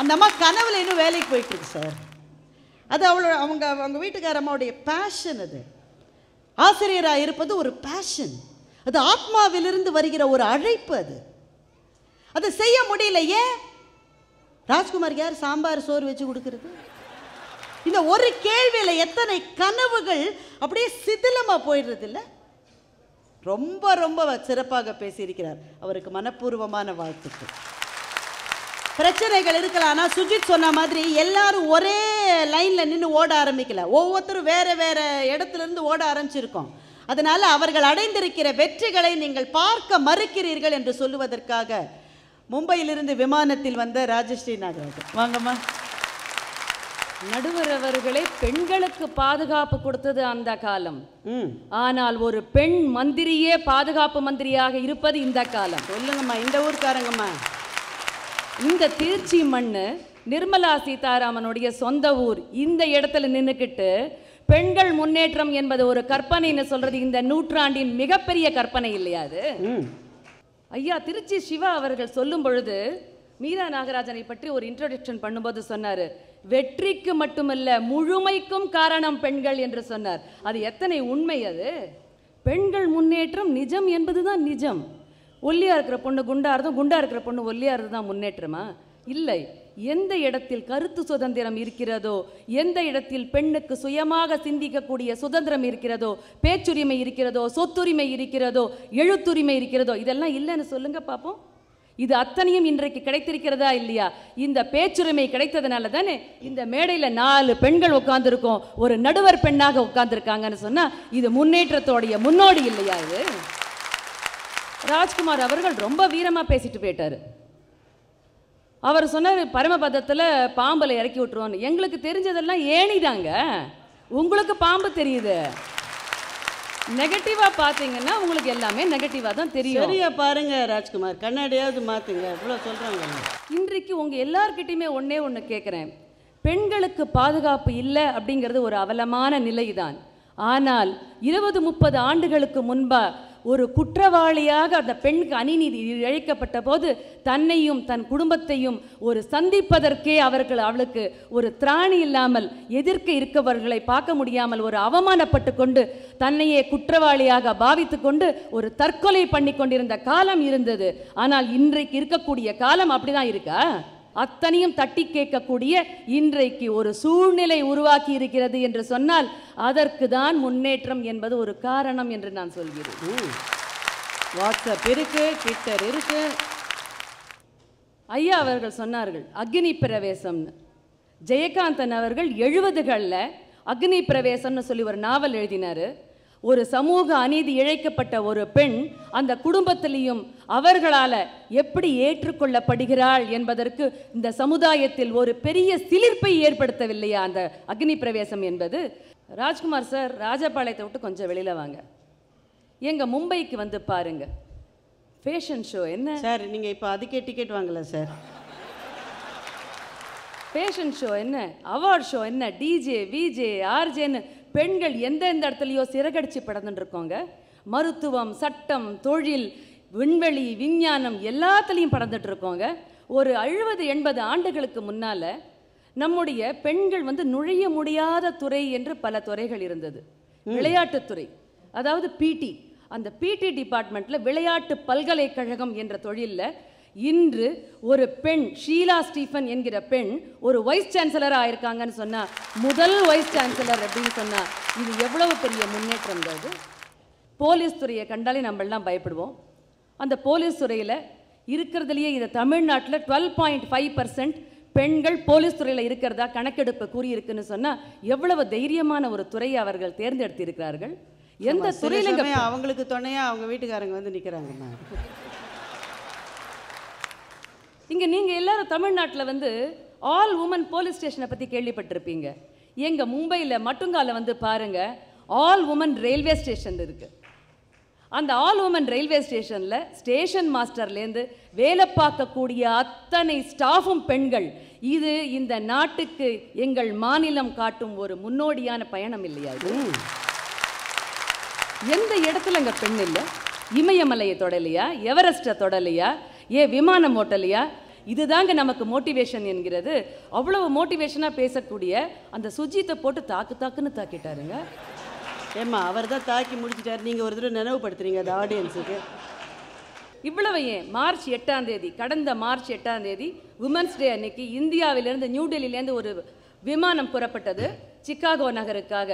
அந்த அம்மா கனவுல இன்னும் வேலைக்கு போயிட்டு இருக்கு சார். அது அவளோட அவங்க அவங்க வீட்டுக்கார அம்மாவுடைய பேஷன். அது ஆசிரியராக இருப்பது ஒரு பேஷன். அது ஆத்மாவிலிருந்து வருகிற ஒரு அழைப்பு. அது அதை செய்ய முடியலையே. ராஜ்குமாருக்கு யார் சாம்பார் சோறு வச்சு கொடுக்கறது? இந்த ஒரு கேள்வியில் எத்தனை கனவுகள் அப்படியே சிதிலமாக போயிடுறது இல்லை? ரொம்ப ரொம்ப சிறப்பாக பேசியிருக்கிறார். அவருக்கு மனப்பூர்வமான வாழ்த்துக்கள். பிரச்சனைகள் இருக்கலாம். ஆனால் சுஜித் சொன்ன மாதிரி எல்லாரும் ஒரே லைனில் நின்று ஓட ஆரம்பிக்கல, ஒவ்வொருத்தரும் வேறு வேறு இடத்துலேருந்து ஓட ஆரம்பிச்சிருக்கோம். அதனால் அவர்கள் அடைந்திருக்கிற வெற்றிகளை நீங்கள் பார்க்க மறுக்கிறீர்கள் என்று சொல்லுவதற்காக மும்பையிலிருந்து விமானத்தில் வந்த ராஜஸ்ரீ நாகராஜன். வாங்கம்மா. நடுவர் அவர்களே, பெண்களுக்கு பாதுகாப்பு கொடுத்தது அந்த காலம். ஆனால் ஒரு பெண் மந்திரியே பாதுகாப்பு மந்திரியாக இருப்பது இந்த காலம். சொல்லுங்கம்மா, இந்த ஊருக்காரங்கம்மா. இந்த திருச்சி மண்ணு, நிர்மலா சீதாராமனுடைய சொந்த ஊர். இந்த இடத்துல நின்றுக்கிட்டு பெண்கள் முன்னேற்றம் என்பது ஒரு கற்பனைன்னு சொல்றது இந்த நூற்றாண்டின் மிகப்பெரிய கற்பனை இல்லையா? அது ஐயா திருச்சி சிவா அவர்கள் சொல்லும் பொழுது மீரா நாகராஜனை பற்றி ஒரு இன்ட்ரோடக்ஷன் பண்ணும்போது சொன்னார், வெற்றிக்கு மட்டுமல்ல முழுமைக்கும் காரணம் பெண்கள் என்று சொன்னார். அது எத்தனை உண்மை! அது பெண்கள் முன்னேற்றம் நிஜம் என்பதுதான் நிஜம். ஒல்லியாக இருக்கிற பொண்ணு குண்டாக இருந்தோம், குண்டாக இருக்கிற பொண்ணு ஒல்லியாக இருந்தது தான் முன்னேற்றமா? இல்லை. எந்த இடத்தில் கருத்து சுதந்திரம் இருக்கிறதோ, எந்த இடத்தில் பெண்ணுக்கு சுயமாக சிந்திக்கக்கூடிய சுதந்திரம் இருக்கிறதோ, பேச்சுரிமை இருக்கிறதோ, சொத்துரிமை இருக்கிறதோ, எழுத்துரிமை இருக்கிறதோ, இதெல்லாம் இல்லைன்னு சொல்லுங்க பார்ப்போம். இது அத்தனையும் இன்றைக்கு கிடைத்திருக்கிறதா இல்லையா? இந்த பேச்சுரிமை கிடைத்ததுனால தானே இந்த மேடையில் 4 பெண்கள் உட்கார்ந்துருக்கோம், ஒரு நடுவர் பெண்ணாக உட்கார்ந்துருக்காங்கன்னு சொன்னால் இது முன்னேற்றத்தோடைய முன்னோடி இல்லையா? இது ராஜ்குமார் அவர்கள் ரொம்ப வீரமாக பேசிட்டு போயிட்டார். அவர் சொன்னார், பரமபதத்தில் பாம்பலை இறக்கி விட்டுருவோன்னு. எங்களுக்கு தெரிஞ்சதெல்லாம் ஏணிதாங்க, உங்களுக்கு பாம்பு தெரியுது. நெகட்டிவாக பார்த்தீங்கன்னா உங்களுக்கு எல்லாமே நெகட்டிவாக தான் தெரியும். சரியா பாருங்க ராஜ்குமார், கண்ணாடியாவது மாற்றுங்க. இவ்வளோ சொல்கிறாங்க. இன்றைக்கு உங்கள் எல்லார்கிட்டையுமே ஒன்றே ஒன்று கேட்குறேன், பெண்களுக்கு பாதுகாப்பு இல்லை அப்படிங்கிறது ஒரு அவலமான நிலை தான். ஆனால் 20-30 ஆண்டுகளுக்கு முன்பாக ஒரு குற்றவாளியாக அந்த பெண்ணுக்கு அநீதி இழைக்கப்பட்ட போது தன்னையும் தன் குடும்பத்தையும் ஒரு சந்திப்பதற்கே அவர்கள் அவளுக்கு ஒரு திராணி இல்லாமல், எதிர்க்க இருக்கவர்களை பார்க்க முடியாமல் ஒரு அவமானப்பட்டு கொண்டு தன்னையே குற்றவாளியாக பாவித்து கொண்டு ஒரு தற்கொலை பண்ணி கொண்டிருந்த காலம் இருந்தது. ஆனால் இன்றைக்கு இருக்கக்கூடிய காலம் அப்படிதான் இருக்கா? அத்தனையும் தட்டி கேட்கக்கூடிய இன்றைக்கு ஒரு சூழ்நிலை உருவாக்கி இருக்கிறது என்று சொன்னால் அதற்கு தான் முன்னேற்றம் என்பது ஒரு காரணம் என்று நான் சொல்கிறேன். வாட்ஸ்அப் இருக்கு, ட்விட்டர் இருக்கு. ஐயா அவர்கள் சொன்னார்கள் அக்னி பிரவேசம்னு. ஜெயகாந்தன் அவர்கள் 70களில் அக்னி பிரவேசம்னு சொல்லி ஒரு நாவல் எழுதினார். ஒரு சமூக அநீதி இழைக்கப்பட்ட ஒரு பெண் அந்த குடும்பத்திலையும் அவர்களால் எப்படி ஏற்றுக்கொள்ளப்படுகிறாள் என்பதற்கு இந்த சமுதாயத்தில் ஒரு பெரிய சிலிர்ப்பை ஏற்படுத்தவில்லையா அந்த அக்னி பிரவேசம் என்பது? ராஜ்குமார் சார், ராஜபாளையத்தை விட்டு கொஞ்சம் வெளியில் வாங்க, எங்கள் மும்பைக்கு வந்து பாருங்க. ஃபேஷன் ஷோ என்ன சார், நீங்கள் இப்போ அதுக்கே டிக்கெட் வாங்கல சார்? ஃபேஷன் ஷோ என்ன, அவார்ட் ஷோ என்ன, டிஜே விஜே ஆர்ஜேன்னு பெண்கள் எந்தெந்த இடத்துலையோ சிறகடிச்சு பறந்துட்டுருக்கோங்க. மருத்துவம், சட்டம், தொழில், விண்வெளி, விஞ்ஞானம் எல்லாத்துலேயும் பறந்துட்டுருக்கோங்க. ஒரு 70-80 ஆண்டுகளுக்கு முன்னால் நம்முடைய பெண்கள் வந்து நுழைய முடியாத துறை என்று பல துறைகள் இருந்தது. விளையாட்டுத்துறை, அதாவது பிடி, அந்த பிடி டிபார்ட்மெண்ட்டில் விளையாட்டு பல்கலைக்கழகம் என்ற தொழிலில் இன்று ஒரு பெண், ஷீலா ஸ்டீஃபன் என்கிற பெண், ஒரு வைஸ் சான்சலர் ஆயிருக்காங்கன்னு சொன்னா, முதல் வைஸ் சான்சலர் அப்படின்னு சொன்னா இது எவ்வளவு பெரிய முன்னேற்றம் தான். போலீஸ் துறையை கண்டாலே நம்மளாம் பயப்படுவோம். அந்த போலீஸ் துறையில் இருக்கிறதுலையே இந்த தமிழ்நாட்டில் 12.5% பெண்கள் போலீஸ் துறையில் இருக்கிறதா கணக்கெடுப்பு கூறியிருக்குன்னு சொன்னால் எவ்வளவு தைரியமான ஒரு துறையை அவர்கள் தேர்ந்தெடுத்திருக்கிறார்கள். எந்த துறையில அவங்களுக்கு துணையாக அவங்க வீட்டுக்காரங்க வந்து நிற்கிறாங்கண்ணா. இங்கே நீங்கள் எல்லாரும் தமிழ்நாட்டில் வந்து ஆல் உமன் போலீஸ் ஸ்டேஷனை பற்றி கேள்விப்பட்டிருப்பீங்க. எங்கள் மும்பையில் மட்டுங்கால வந்து பாருங்கள், ஆல் உமன் ரயில்வே ஸ்டேஷன் இருக்குது. அந்த ஆல் உமன் ரயில்வே ஸ்டேஷனில் ஸ்டேஷன் மாஸ்டர்லேருந்து வேலை பார்க்கக்கூடிய அத்தனை ஸ்டாஃபும் பெண்கள். இது இந்த நாட்டுக்கு எங்கள் மாநிலம் காட்டும் ஒரு முன்னோடியான பயணம் இல்லையா? எந்த இடத்துல அங்கே பெண் இல்லை? இமயமலையை தொடலையா, எவரெஸ்ட்டை தொடலையா, விமானம் ஓட்டலையா? இதுதாங்க நமக்கு மோட்டிவேஷன் என்கிறது. அவ்வளவு மோட்டிவேஷனாக பேசக்கூடிய அந்த சுஜித்தை போட்டு தாக்கு தாக்குன்னு தாக்கிட்டாருங்க. ஏம்மா, அவர் தான் தாக்கி முடிச்சிட்டாரு. நீங்கள் ஒரு தடவை நினைவுபடுத்துறீங்க அந்த ஆடியன்ஸுக்கு. இவ்வளவு ஏன், மார்ச் 8ஆம் தேதி, கடந்த மார்ச் 8ஆம் தேதி உமன்ஸ் டே அன்னைக்கு இந்தியாவிலேருந்து, நியூ டெல்லியிலேருந்து ஒரு விமானம் புறப்பட்டது சிக்காகோ நகருக்காக.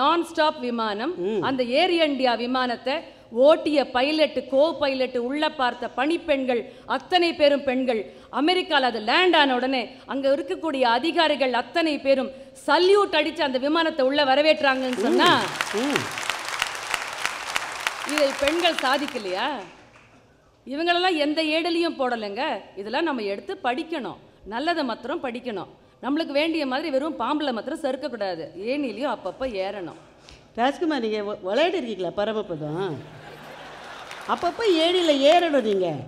நான் ஸ்டாப் விமானம். அந்த ஏர் இண்டியா விமானத்தை ஓட்டிய பைலட், கோ பைலட், உள்ள பார்த்த பணிப்பெண்கள் அத்தனை பேரும் பெண்கள். அமெரிக்காவில் அது லேண்ட் ஆன உடனே அங்கே இருக்கக்கூடிய அதிகாரிகள் அத்தனை பேரும் சல்யூட் அடித்து அந்த விமானத்தை உள்ளே வரவேற்றாங்கன்னு சொன்னால் இதை பெண்கள் சாதிக்கலையா? இவங்களெல்லாம் எந்த ஏடலையும் போடலைங்க. இதெல்லாம் நம்ம எடுத்து படிக்கணும், நல்லதை மாத்திரம் படிக்கணும். நம்மளுக்கு வேண்டிய மாதிரி வெறும் பாம்பில் மாத்திரம் சறுக்கக்கூடாது, ஏனிலையும் அப்பப்போ ஏறணும். ராஜ்குமார், நீங்கள் விளையாடி இருக்கீங்களா பரமபதம்? அப்பப்போ ஏனியில் ஏறணும் நீங்கள்.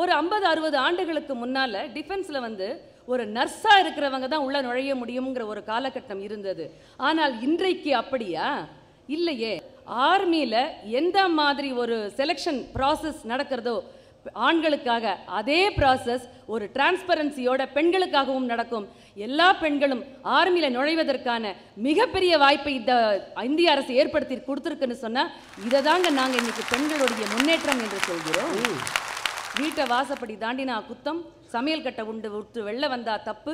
ஒரு 50-60 ஆண்டுகளுக்கு முன்னால் டிஃபென்ஸில் வந்து ஒரு நர்ஸாக இருக்கிறவங்க தான் உள்ளே நுழைய முடியுங்கிற ஒரு காலகட்டம் இருந்தது. ஆனால் இன்றைக்கு அப்படியா? இல்லையே. ஆர்மியில் எந்த மாதிரி ஒரு செலெக்ஷன் ப்ராசஸ் நடக்கிறதோ ஆண்களுக்காக, அதே ப்ராசஸ் ஒரு டிரான்ஸ்பரன்சியோட பெண்களுக்காகவும் நடக்கும். எல்லா பெண்களும் ஆர்மியில் நுழைவதற்கான மிகப்பெரிய வாய்ப்பை இந்திய அரசு ஏற்படுத்தி கொடுத்துருக்குன்னு சொன்னால் இதை தாங்க நாங்கள் இன்னைக்கு பெண்களுடைய முன்னேற்றம் என்று சொல்கிறோம். வீட்டை வாசப்படி தாண்டினா குத்தம், சமையல் கட்டை உண்டு விட்டு வெளில வந்தால் தப்பு,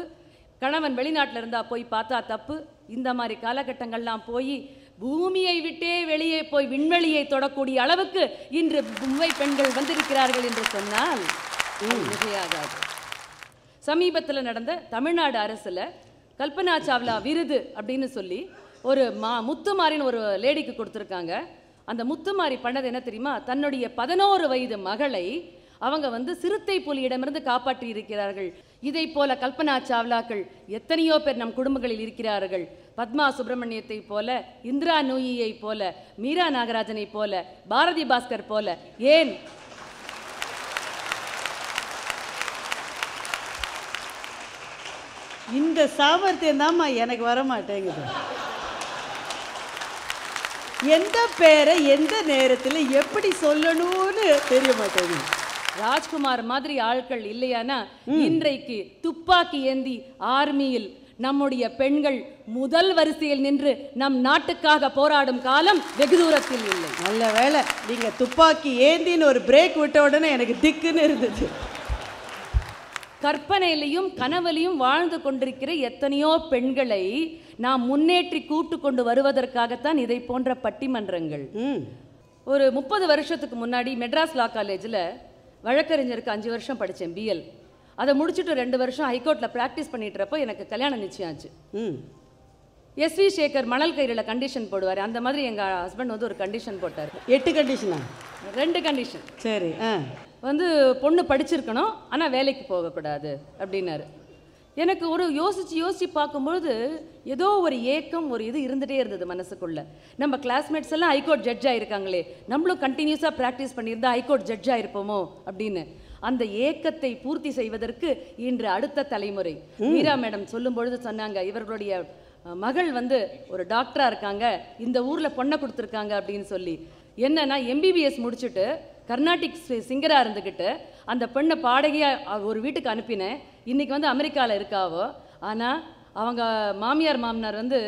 கணவன் வெளிநாட்டில் இருந்தால் போய் பார்த்தா தப்பு. இந்த மாதிரி காலகட்டங்கள்லாம் போய் பூமியை விட்டே வெளியே போய் விண்வெளியை தொடக்கூடிய அளவுக்கு இன்று மும்பை பெண்கள் வந்திருக்கிறார்கள் என்று சொன்னால் மிகையாகாது. சமீபத்தில் நடந்த தமிழ்நாடு அரசில் கல்பனா சாவ்லா விருது அப்படின்னு சொல்லி ஒரு முத்துமாரின்னு ஒரு லேடிக்கு கொடுத்துருக்காங்க. அந்த முத்துமாரி பண்ணது என்ன தெரியுமா? தன்னுடைய 11 வயது மகளை அவங்க வந்து சிறுத்தை புலியிடமிருந்து காப்பாற்றி இருக்கிறார்கள். இதை போல கல்பனா சாவ்லாக்கள் எத்தனையோ பேர் நம் குடும்பங்களில் இருக்கிறார்கள். பத்மா சுப்பிரமணியத்தை போல, இந்திரா நூயியை போல, மீரா நாகராஜனை போல, பாரதி பாஸ்கர் போல, ஏன் இந்த சாமர்த்தியம் தான்மா எனக்கு வர மாட்டேங்குது. எந்த பேரை எந்த நேரத்தில் எப்படி சொல்லணும்னு தெரிய மாட்டேங்குது. ராஜ்குமார் மாதிரி ஆட்கள் இல்லையானா இன்றைக்கு துப்பாக்கி ஏந்தி ஆர்மியில் நம்முடைய பெண்கள் முதல் வரிசையில் நின்று நம் நாட்டுக்காக போராடும் காலம் வெகு தூரத்தில் இல்லை. நல்ல வேலை நீங்க துப்பாக்கி ஏந்தின்னு ஒரு பிரேக் விட்ட உடனே எனக்கு திக்குன்னு இருந்துச்சு. கற்பனையிலையும் கனவுலையும் வாழ்ந்து கொண்டிருக்கிற எத்தனையோ பெண்களை நாம் முன்னேற்றி கூட்டு கொண்டு வருவதற்காகத்தான் இதை போன்ற பட்டிமன்றங்கள். ஒரு 30 வருஷத்துக்கு முன்னாடி மெட்ராஸ் லா காலேஜில் வழக்கறிஞருக்கு 5 வருஷம் படித்தேன், பிஎல். அதை முடிச்சுட்டு 2 வருஷம் ஹைகோர்ட்டில் ப்ராக்டிஸ் பண்ணிட்டுறப்போ எனக்கு கல்யாணம் நிச்சயாச்சு. எஸ்வி சேகர் மணல் கயிறில் கண்டிஷன் போடுவார், அந்த மாதிரி எங்கள் ஹஸ்பண்ட் வந்து ஒரு கண்டிஷன் போட்டார். 8 கண்டிஷனா? 2 கண்டிஷன். சரி, வந்து பொண்ணு படிச்சிருக்கணும் ஆனால் வேலைக்கு போகக்கூடாது அப்படின்னாரு. எனக்கு ஒரு யோசித்து பார்க்கும்பொழுது ஏதோ ஒரு ஏக்கம், ஒரு இது இருந்துகிட்டே இருந்தது மனசுக்குள்ளே. நம்ம கிளாஸ்மேட்ஸ் எல்லாம் ஹைகோர்ட் ஜட்ஜ் ஆகிருக்காங்களே, நம்மளும் கண்டினியூஸாக ப்ராக்டிஸ் பண்ணியிருந்தால் ஹைகோர்ட் ஜட்ஜ் ஆகிருப்போமோ அப்படின்னு. அந்த ஏக்கத்தை பூர்த்தி செய்வதற்கு இன்று அடுத்த தலைமுறை மீரா மேடம் சொல்லும்பொழுது சொன்னாங்க, இவர்களுடைய மகள் வந்து ஒரு டாக்டராக இருக்காங்க, இந்த ஊரில் பொண்ணை கொடுத்துருக்காங்க அப்படின்னு சொல்லி. என்னன்னா எம்பிபிஎஸ் முடிச்சுட்டு கர்நாடிக் சிங்கராக இருந்துக்கிட்டு அந்த பெண்ணை பாடகியாக ஒரு வீட்டுக்கு அனுப்பினேன். இன்றைக்கி வந்து அமெரிக்காவில் இருக்காவோ. ஆனால் அவங்க மாமியார் மாமனார் வந்து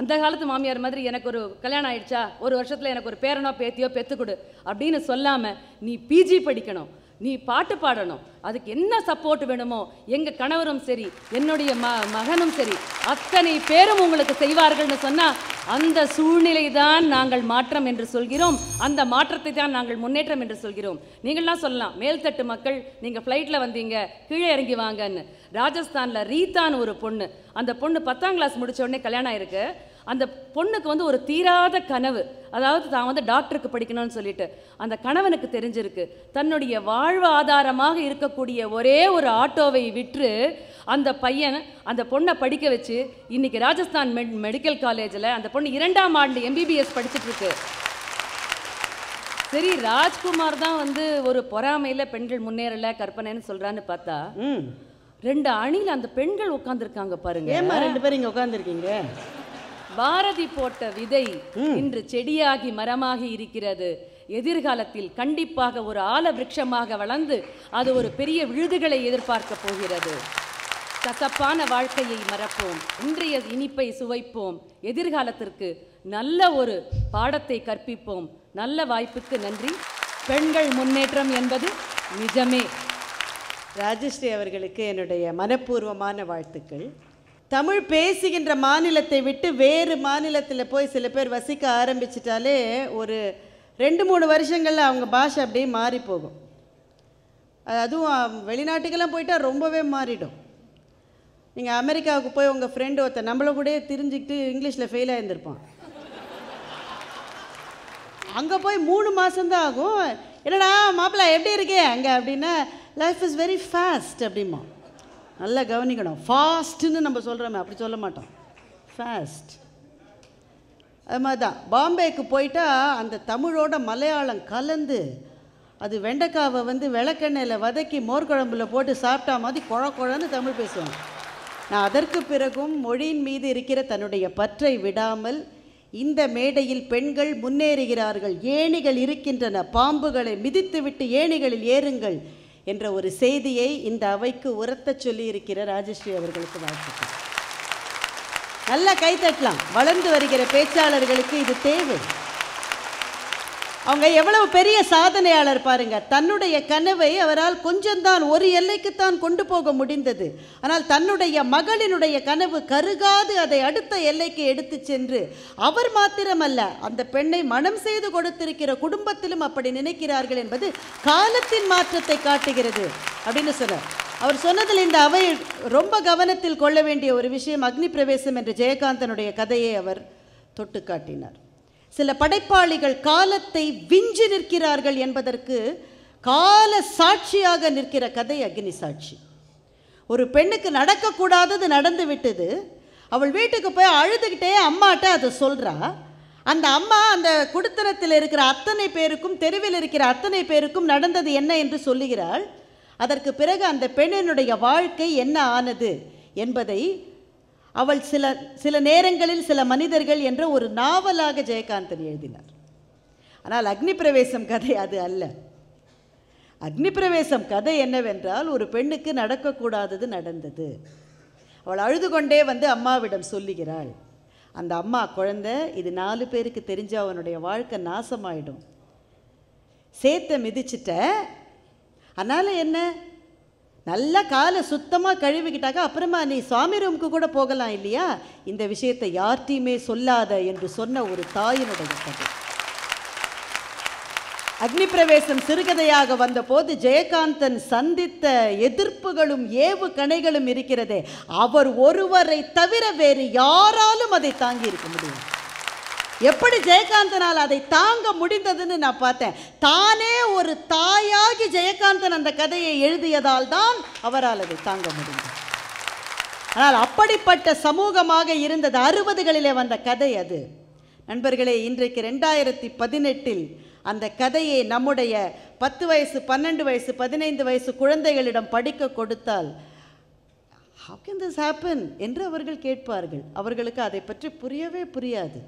அந்த காலத்து மாமியார் மாதிரி எனக்கு ஒரு கல்யாணம் ஆயிடுச்சா, ஒரு வருஷத்தில் எனக்கு ஒரு பேரனோ பேத்தியோ பெற்றுக்கொடு அப்படின்னு சொல்லாமல், நீ பிஜி படிக்கணும், நீ பாட்டு பாடணும், அதுக்கு என்ன சப்போர்ட் வேணுமோ எங்கள் கணவரும் சரி என்னுடைய மகனும் சரி அத்தனை பேரும் உங்களுக்கு செய்வார்கள்னு சொன்னால் அந்த சூழ்நிலை தான் நாங்கள் மாற்றம் என்று சொல்கிறோம். அந்த மாற்றத்தை தான் நாங்கள் முன்னேற்றம் என்று சொல்கிறோம். நீங்கள்லாம் சொல்லலாம் மேல்தட்டு மக்கள் நீங்கள் ஃப்ளைட்டில் வந்தீங்க கீழே இறங்கி வாங்கன்னு. ராஜஸ்தானில் ரீதான் ஒரு பொண்ணு, அந்த பொண்ணு 10ஆம் கிளாஸ் முடித்த உடனே கல்யாணம் ஆயிருக்கு. அந்த பொண்ணுக்கு வந்து ஒரு தீராத கனவு, அதாவது தான் வந்து டாக்டருக்கு படிக்கணும்னு சொல்லிட்டு. அந்த கணவனுக்கு தெரிஞ்சிருக்கு தன்னுடைய வாழ்வாதாரமாக இருக்கக்கூடிய ஒரே ஒரு ஆட்டோவை விற்று அந்த பையன் அந்த பொண்ணை படிக்க வச்சு இன்னைக்கு ராஜஸ்தான் மெடிக்கல் காலேஜில் அந்த பொண்ணு 2ஆம் ஆண்டு எம்பிபிஎஸ் படிச்சுட்டு இருக்கு. சரி, ராஜ்குமார் தான் வந்து ஒரு பொறாமையில் பெண்கள் முன்னேறலை கற்பனைன்னு சொல்கிறான்னு பார்த்தா 2 அணியில் அந்த பெண்கள் உட்காந்துருக்காங்க பாருங்க. ஏமா 2 பேர் இங்கே உட்காந்துருக்கீங்க? பாரதி போட்ட விதை இன்று செடியாகி மரமாகி இருக்கிறது. எதிர்காலத்தில் கண்டிப்பாக ஒரு ஆல விருட்சமாக வளர்ந்து அது ஒரு பெரிய விழுதுகளை எதிர்பார்க்க போகிறது. கசப்பான வாழ்க்கையை மறப்போம், இன்றைய இனிப்பை சுவைப்போம், எதிர்காலத்திற்கு நல்ல ஒரு பாடத்தை கற்பிப்போம். நல்ல வாய்ப்புக்கு நன்றி. பெண்கள் முன்னேற்றம் என்பது நிஜமே. ராஜஸ்ரீ அவர்களுக்கு என்னுடைய மனப்பூர்வமான வாழ்த்துக்கள். தமிழ் பேசுகின்ற மாநிலத்தை விட்டு வேறு மாநிலத்தில் போய் சில பேர் வசிக்க ஆரம்பிச்சிட்டாலே ஒரு ரெண்டு மூணு வருஷங்களில் அவங்க பாஷை அப்படியே மாறி போகும். அதுவும் வெளிநாட்டுக்கெல்லாம் போயிட்டால் ரொம்பவே மாறிடும். நீங்கள் அமெரிக்காவுக்கு போய் உங்கள் ஃப்ரெண்டு ஒருத்தர் நம்மளை கூட தெரிஞ்சுக்கிட்டு இங்கிலீஷில் ஃபெயிலாக இருந்திருப்பான். அங்கே போய் 3 மாதம்தான் ஆகும். என்னடா மாப்பிள்ளை எப்படி இருக்கே அங்கே அப்படின்னா, லைஃப் இஸ் வெரி ஃபாஸ்ட் அப்படிமா. நல்லா கவனிக்கணும், ஃபாஸ்ட்டுன்னு நம்ம சொல்கிறோமே அப்படி சொல்ல மாட்டோம், ஃபாஸ்ட். அது மாதிரி தான் பாம்பேக்கு போயிட்டால் அந்த தமிழோட மலையாளம் கலந்து அது வெண்டைக்காவை வந்து விளக்கெண்ணெயில் வதக்கி மோர்குழம்புல போட்டு சாப்பிட்டா மாதிரி குழ குழன்னு தமிழ் பேசுவாங்க. நான் அதற்கு பிறகும் மொழியின் மீது இருக்கிற தன்னுடைய பற்றை விடாமல் இந்த மேடையில் பெண்கள் முன்னேறுகிறார்கள், ஏணிகள் இருக்கின்றன, பாம்புகளை மிதித்துவிட்டு ஏணிகளில் ஏறுங்கள் என்ற ஒரு செய்தியை இந்த அவைக்கு உரத்த சொல்லியிருக்கிற ராஜஸ்ரீ அவர்களுக்கு வாழ்த்துக்கள். நல்லா கைத்தட்டலாம். வளர்ந்து வருகிற பேச்சாளர்களுக்கு இது தேவை. அவங்க எவ்வளவு பெரிய சாதனையாளர் பாருங்கள். தன்னுடைய கனவை அவரால் கொஞ்சம்தான், ஒரு எல்லைக்குத்தான் கொண்டு போக முடிந்தது. ஆனால் தன்னுடைய மகளினுடைய கனவு கருகாது அதை அடுத்த எல்லைக்கு எடுத்து சென்று, அவர் மாத்திரமல்ல அந்த பெண்ணை மனம் செய்து கொடுத்திருக்கிற குடும்பத்திலும் அப்படி நினைக்கிறார்கள் என்பது காலத்தின் மாற்றத்தை காட்டுகிறது அப்படின்னு சொன்னார். அவர் சொன்னதில் இந்த அவை ரொம்ப கவனத்தில் கொள்ள வேண்டிய ஒரு விஷயம், அக்னி பிரவேசம் என்ற ஜெயகாந்தனுடைய கதையை அவர் தொட்டு காட்டினார். சில படைப்பாளிகள் காலத்தை விஞ்சி நிற்கிறார்கள் என்பதற்கு கால சாட்சியாக நிற்கிற கதை அக்னி சாட்சி. ஒரு பெண்ணுக்கு நடக்கக்கூடாதது நடந்து விட்டது. அவள் வீட்டுக்கு போய் அழுதுகிட்டே அம்மாட்ட அதை சொல்கிறா. அந்த அம்மா அந்த குடுத்தனத்தில் இருக்கிற அத்தனை பேருக்கும், தெருவில் இருக்கிற அத்தனை பேருக்கும் நடந்தது என்ன என்று சொல்லுகிறாள். அதற்கு பிறகு அந்த பெண்ணினுடைய வாழ்க்கை என்ன ஆனது என்பதை அவள் சில நேரங்களில் சில மனிதர்கள் என்ற ஒரு நாவலாக ஜெயகாந்தன் எழுதினார். ஆனால் அக்னி பிரவேசம் கதை அது அல்ல. அக்னி பிரவேசம் கதை என்னவென்றால், ஒரு பெண்ணுக்கு நடக்கக்கூடாதது நடந்தது. அவள் அழுது கொண்டே வந்து அம்மாவிடம் சொல்லுகிறாள். அந்த அம்மா, குழந்தை இது 4 பேருக்கு தெரிஞ்ச அவனுடைய வாழ்க்கை நாசமாயிடும், சேத்த மிதிச்சிட்ட, அதனால் என்ன, நல்லா காலை சுத்தமாக கழுவிக்கிட்டாக்கா அப்புறமா நீ சுவாமி ரூமுக்கு கூட போகலாம் இல்லையா, இந்த விஷயத்தை யார்கிட்டையுமே சொல்லாத என்று சொன்ன ஒரு தாயினுடைய கதை. அக்னி பிரவேசம் சிறுகதையாக வந்தபோது ஜெயகாந்தன் சந்தித்த எதிர்ப்புகளும் ஏவு கணைகளும் இருக்கிறதே, அவர் ஒருவரை தவிர வேறு யாராலும் அதை தாங்கி இருக்க முடியும். எப்படி ஜெயகாந்தனால் அதை தாங்க முடிந்ததுன்னு நான் பார்த்தேன். தானே ஒரு தாயாகி ஜெயகாந்தன் அந்த கதையை எழுதியதால் தான் அவரால் அதை தாங்க முடிந்தது. ஆனால் அப்படிப்பட்ட சமூகமாக இருந்தது 60களிலே வந்த கதை அது. நண்பர்களே, இன்றைக்கு 2018 அந்த கதையை நம்முடைய 10 வயசு, 12 வயசு, 15 வயசு குழந்தைகளிடம் படிக்க கொடுத்தால் how can this happen என்று அவர்கள் கேட்பார்கள். அவர்களுக்கு அதை பற்றி புரியவே புரியாது.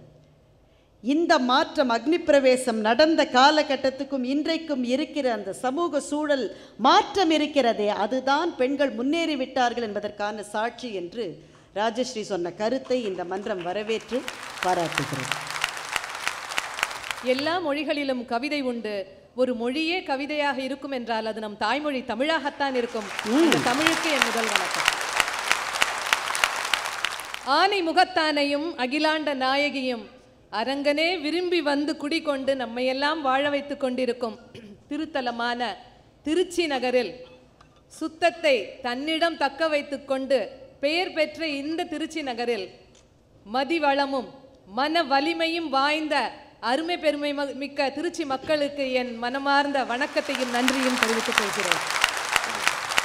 இந்த மாற்றம் அக்னி பிரவேசம் நடந்த காலகட்டத்துக்கும் இன்றைக்கும் இருக்கிற அந்த சமூக சூழல் மாற்றம் இருக்கிறதே, அதுதான் பெண்கள் முன்னேறிவிட்டார்கள் என்பதற்கான சாட்சி என்று ராஜஸ்ரீ சொன்ன கருத்தை இந்த மன்றம் வரவேற்று பாராட்டுகிறது. எல்லா மொழிகளிலும் கவிதை உண்டு. ஒரு மொழியே கவிதையாக இருக்கும் என்றால் அது நம் தாய்மொழி தமிழாகத்தான் இருக்கும். தமிழுக்கு என் முதல் வணக்கம். ஆனை முகத்தானையும் அகிலாண்ட நாயகியும் அரங்கனே விரும்பி வந்து குடிகொண்டு நம்மையெல்லாம் வாழ வைத்து கொண்டிருக்கும் திருத்தலமான திருச்சி நகரில் சுத்தத்தை தன்னிடம் தக்க வைத்து கொண்டு பெயர் பெற்ற இந்த திருச்சி நகரில் மதிவளமும் மன வலிமையும் வாய்ந்த அருமை பெருமை மிக்க திருச்சி மக்களுக்கு என் மனமார்ந்த வணக்கத்தையும் நன்றியும் தெரிவித்துக் கொள்கிறேன்.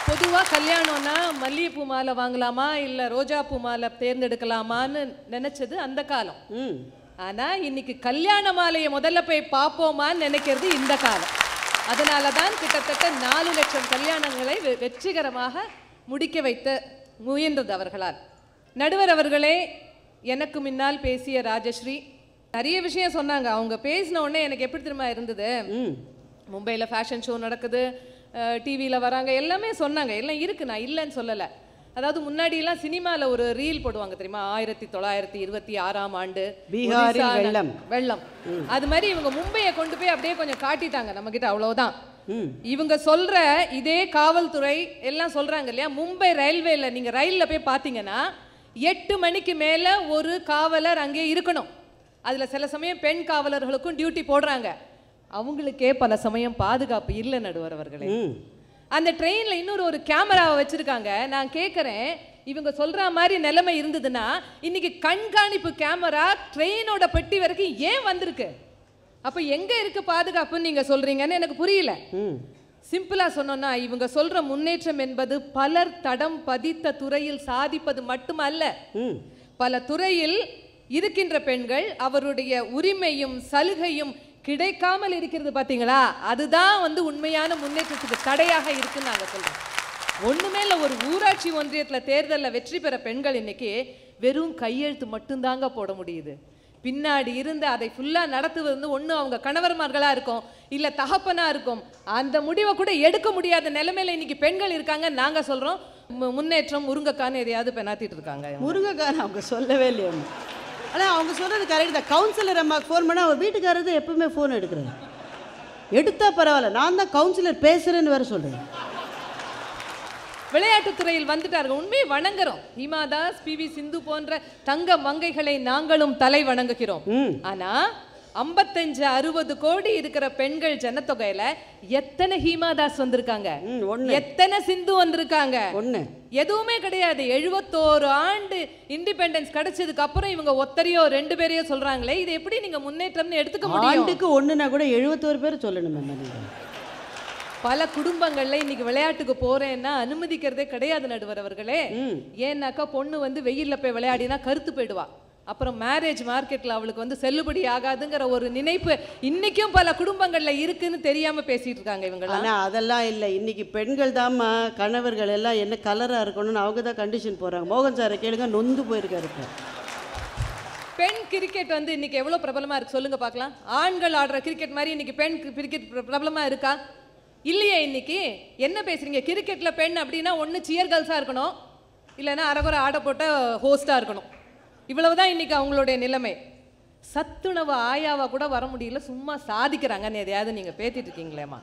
பொதுவாக கல்யாணம்னா மல்லிகைப்பூ மாலை வாங்கலாமா இல்லை ரோஜாப்பூ மாலை தேர்ந்தெடுக்கலாமான்னு நினைச்சது அந்த காலம். ஆனா இன்னைக்கு கல்யாண மாலையை முதல்ல போய் பார்ப்போமான்னு நினைக்கிறது இந்த காலம். அதனாலதான் கிட்டத்தட்ட 4 லட்சம் கல்யாணங்களை வெற்றிகரமாக முடிக்க வைத்த முயன்றது அவர்களால். நடுவர் அவர்களே, எனக்கு முன்னால் பேசிய ராஜஸ்ரீ நிறைய விஷயம் சொன்னாங்க. அவங்க பேசின உடனே எனக்கு எப்படி திரும்ப இருந்தது, மும்பையில ஃபேஷன் ஷோ நடக்குது, டிவியில வராங்க, எல்லாமே சொன்னாங்க, எல்லாம் இருக்கு, நான் இல்லைன்னு சொல்லலை. அதாவது முன்னாடி எல்லாம் சினிமால ஒரு ரீல் போடுவாங்க தெரியுமா, 1926ஆம் ஆண்டு வெள்ளம். அது மாதிரி இவங்க மும்பையை கொண்டு போய் அப்படியே கொஞ்சம் காட்டிட்டாங்க நம்ம கிட்ட, அவ்வளவுதான். இவங்க சொல்ற இதே காவல்துறை எல்லாம் சொல்றாங்க இல்லையா, மும்பை ரயில்வேல நீங்க ரயில்ல போய் பாத்தீங்கன்னா 8 மணிக்கு மேல ஒரு காவலர் அங்கே இருக்கணும். அதுல சில சமயம் பெண் காவலர்களுக்கும் டியூட்டி போடுறாங்க. அவங்களுக்கே பல சமயம் பாதுகாப்பு இல்லை நடுவரவர்களே. அந்த ட்ரெயினில் இன்னொரு ஒரு கேமராவை வச்சுருக்காங்க. நான் கேட்குறேன், இவங்க சொல்கிற மாதிரி நிலைமை இருந்ததுன்னா இன்றைக்கி கண்காணிப்பு கேமரா ட்ரெயினோட பெட்டி வரைக்கும் ஏன் வந்திருக்கு? அப்போ எங்கே இருக்குது பாதுகாப்புன்னு நீங்கள் சொல்கிறீங்கன்னு எனக்கு புரியல. சிம்பிளாக சொன்னோன்னா இவங்க சொல்கிற முன்னேற்றம் என்பது பலர் தடம் பதித்த துறையில் சாதிப்பது மட்டுமல்ல, பல துறையில் இருக்கின்ற பெண்கள் அவருடைய உரிமையும் சலுகையும் கிடைக்காமல் இருக்கிறது பார்த்தீங்களா? அதுதான் வந்து உண்மையான முன்னேற்றத்துக்கு தடையாக இருக்குன்னு நாங்கள் சொல்கிறோம். ஒன்றுமே இல்லை, ஒரு ஊராட்சி ஒன்றியத்தில் தேர்தலில் வெற்றி பெற பெண்கள் இன்றைக்கி வெறும் கையெழுத்து மட்டும்தாங்க போட முடியுது. பின்னாடி இருந்து அதை ஃபுல்லாக நடத்துவது வந்து ஒன்று அவங்க கணவர்மார்களாக இருக்கும், இல்லை தகப்பனாக இருக்கும். அந்த முடிவை கூட எடுக்க முடியாத நிலைமையில் இன்றைக்கி பெண்கள் இருக்காங்க. நாங்கள் சொல்கிறோம் முன்னேற்றம் முருங்கைக்கான்னு எதையாவது பெணாத்திட்டு இருக்காங்க. முருங்கைக்கான்னு அவங்க சொல்லவே இல்லையா? ஆனால் அவங்க சொல்கிறது கரெக்ட் தான். கவுன்சிலர் அம்மாவுக்கு ஃபோன் பண்ணால் அவங்க வீட்டுக்காரது எப்பவுமே ஃபோன் எடுக்கிறேன், எடுத்தால் பரவாயில்ல, நான் தான் கவுன்சிலர் பேசுகிறேன்னு வேறு சொல்கிறேன். விளையாட்டுத்துறையில் வந்துட்டார்கள். உண்மையை வணங்குறோம். ஹிமாதாஸ், பி வி சிந்து போன்ற தங்க மங்கைகளை நாங்களும் தலை வணங்குகிறோம். ஆனால் 55-60 கோடி இருக்கிற பெண்கள் ஜனத்தொகையில எத்தனை ஹிமாதாஸ் வந்திருக்காங்க, எத்தனை சிந்து வந்திருக்காங்க? ஒன்று எதுவுமே கிடையாது. 71 ஆண்டு இண்டிபெண்டன்ஸ் கிடைச்சதுக்கு அப்புறம் இவங்க ஒத்தரையோ 2 பேரையோ சொல்றாங்களே, இது எப்படி நீங்க முன்னேற்றம்னு எடுத்துக்க முடியும்? ஆண்டுக்கு ஒன்றுனா கூட 71 பேர் சொல்லணும். பல குடும்பங்கள்ல இன்னைக்கு விளையாட்டுக்கு போறேன்னா அனுமதிக்கிறதே கிடையாது நடுவர் அவர்களே. ஏன்னாக்கா பொண்ணு வந்து வெயில்ல போய் விளையாடினா கருத்து போயிடுவா, அப்புறம் மேரேஜ் மார்க்கெட்ல அவளுக்கு வந்து செல்லுபடி ஆகாதுங்கிற ஒரு நினைப்பு இன்னைக்கும் பல குடும்பங்கள்ல இருக்குன்னு தெரியாம பேசிட்டு இருக்காங்க இவங்க. ஆனா அதெல்லாம் இல்லை. இன்னைக்கு பெண்கள் தாம்மா கணவர்கள் எல்லாம் என்ன கலரா இருக்கணும்னு அவங்க தான் கண்டிஷன் போறாங்க. மோகன் சாரை கேளுங்க, நொந்து போயிருக்காரு. பெண் கிரிக்கெட் வந்து இன்னைக்கு எவ்வளவு பிரபலமா இருக்கு சொல்லுங்க பாக்கலாம். ஆண்கள் ஆடுற கிரிக்கெட் மாதிரி இன்னைக்கு பெண் கிரிக்கெட் பிரபலமா இருக்கா இல்லையே? இன்னைக்கு என்ன பேசுறீங்க? கிரிக்கெட்ல பெண் அப்படின்னா ஒன்று சியர் கேர்ள்ஸா இருக்கணும், இல்லைன்னா அரைகுறை ஆட போட்ட ஹோஸ்டா இருக்கணும். இவ்வளவுதான் இன்னைக்கு அவங்களுடைய நிலைமை. சத்துணவு ஆயாவா கூட வர முடியல, சும்மா சாதிக்கிறாங்கன்னு எதையாவது நீங்க பேத்திட்டு இருக்கீங்களேம்மா.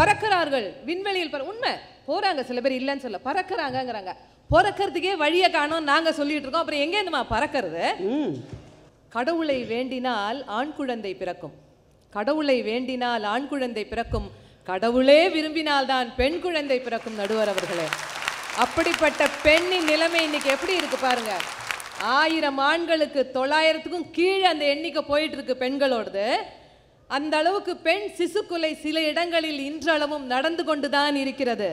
பறக்கிறார்கள் விண்வெளியில், உண்மை போறாங்க, சில பேர் இல்லைன்னு சொல்ல பறக்கிறாங்கிறாங்க. பறக்கிறதுக்கே வழியை காணும் நாங்க சொல்லிட்டு இருக்கோம், அப்புறம் எங்கே இருந்துமா பறக்கிறது? கடவுளை வேண்டினால் ஆண் குழந்தை பிறக்கும், கடவுளை வேண்டினால் ஆண் குழந்தை பிறக்கும், கடவுளே விரும்பினால்தான் பெண் குழந்தை பிறக்கும் நடுவர் அவர்களே. அப்படிப்பட்ட பெண்ணின் நிலைமை இன்னைக்கு எப்படி இருக்கு பாருங்க. 1000 ஆண்களுக்கு 900க்கும் கீழே அந்த எண்ணிக்கை போயிட்டு இருக்கு பெண்களோடது. அந்த அளவுக்கு பெண் சிசுக்குலை சில இடங்களில் இன்றளவும் நடந்து கொண்டுதான் இருக்கிறது.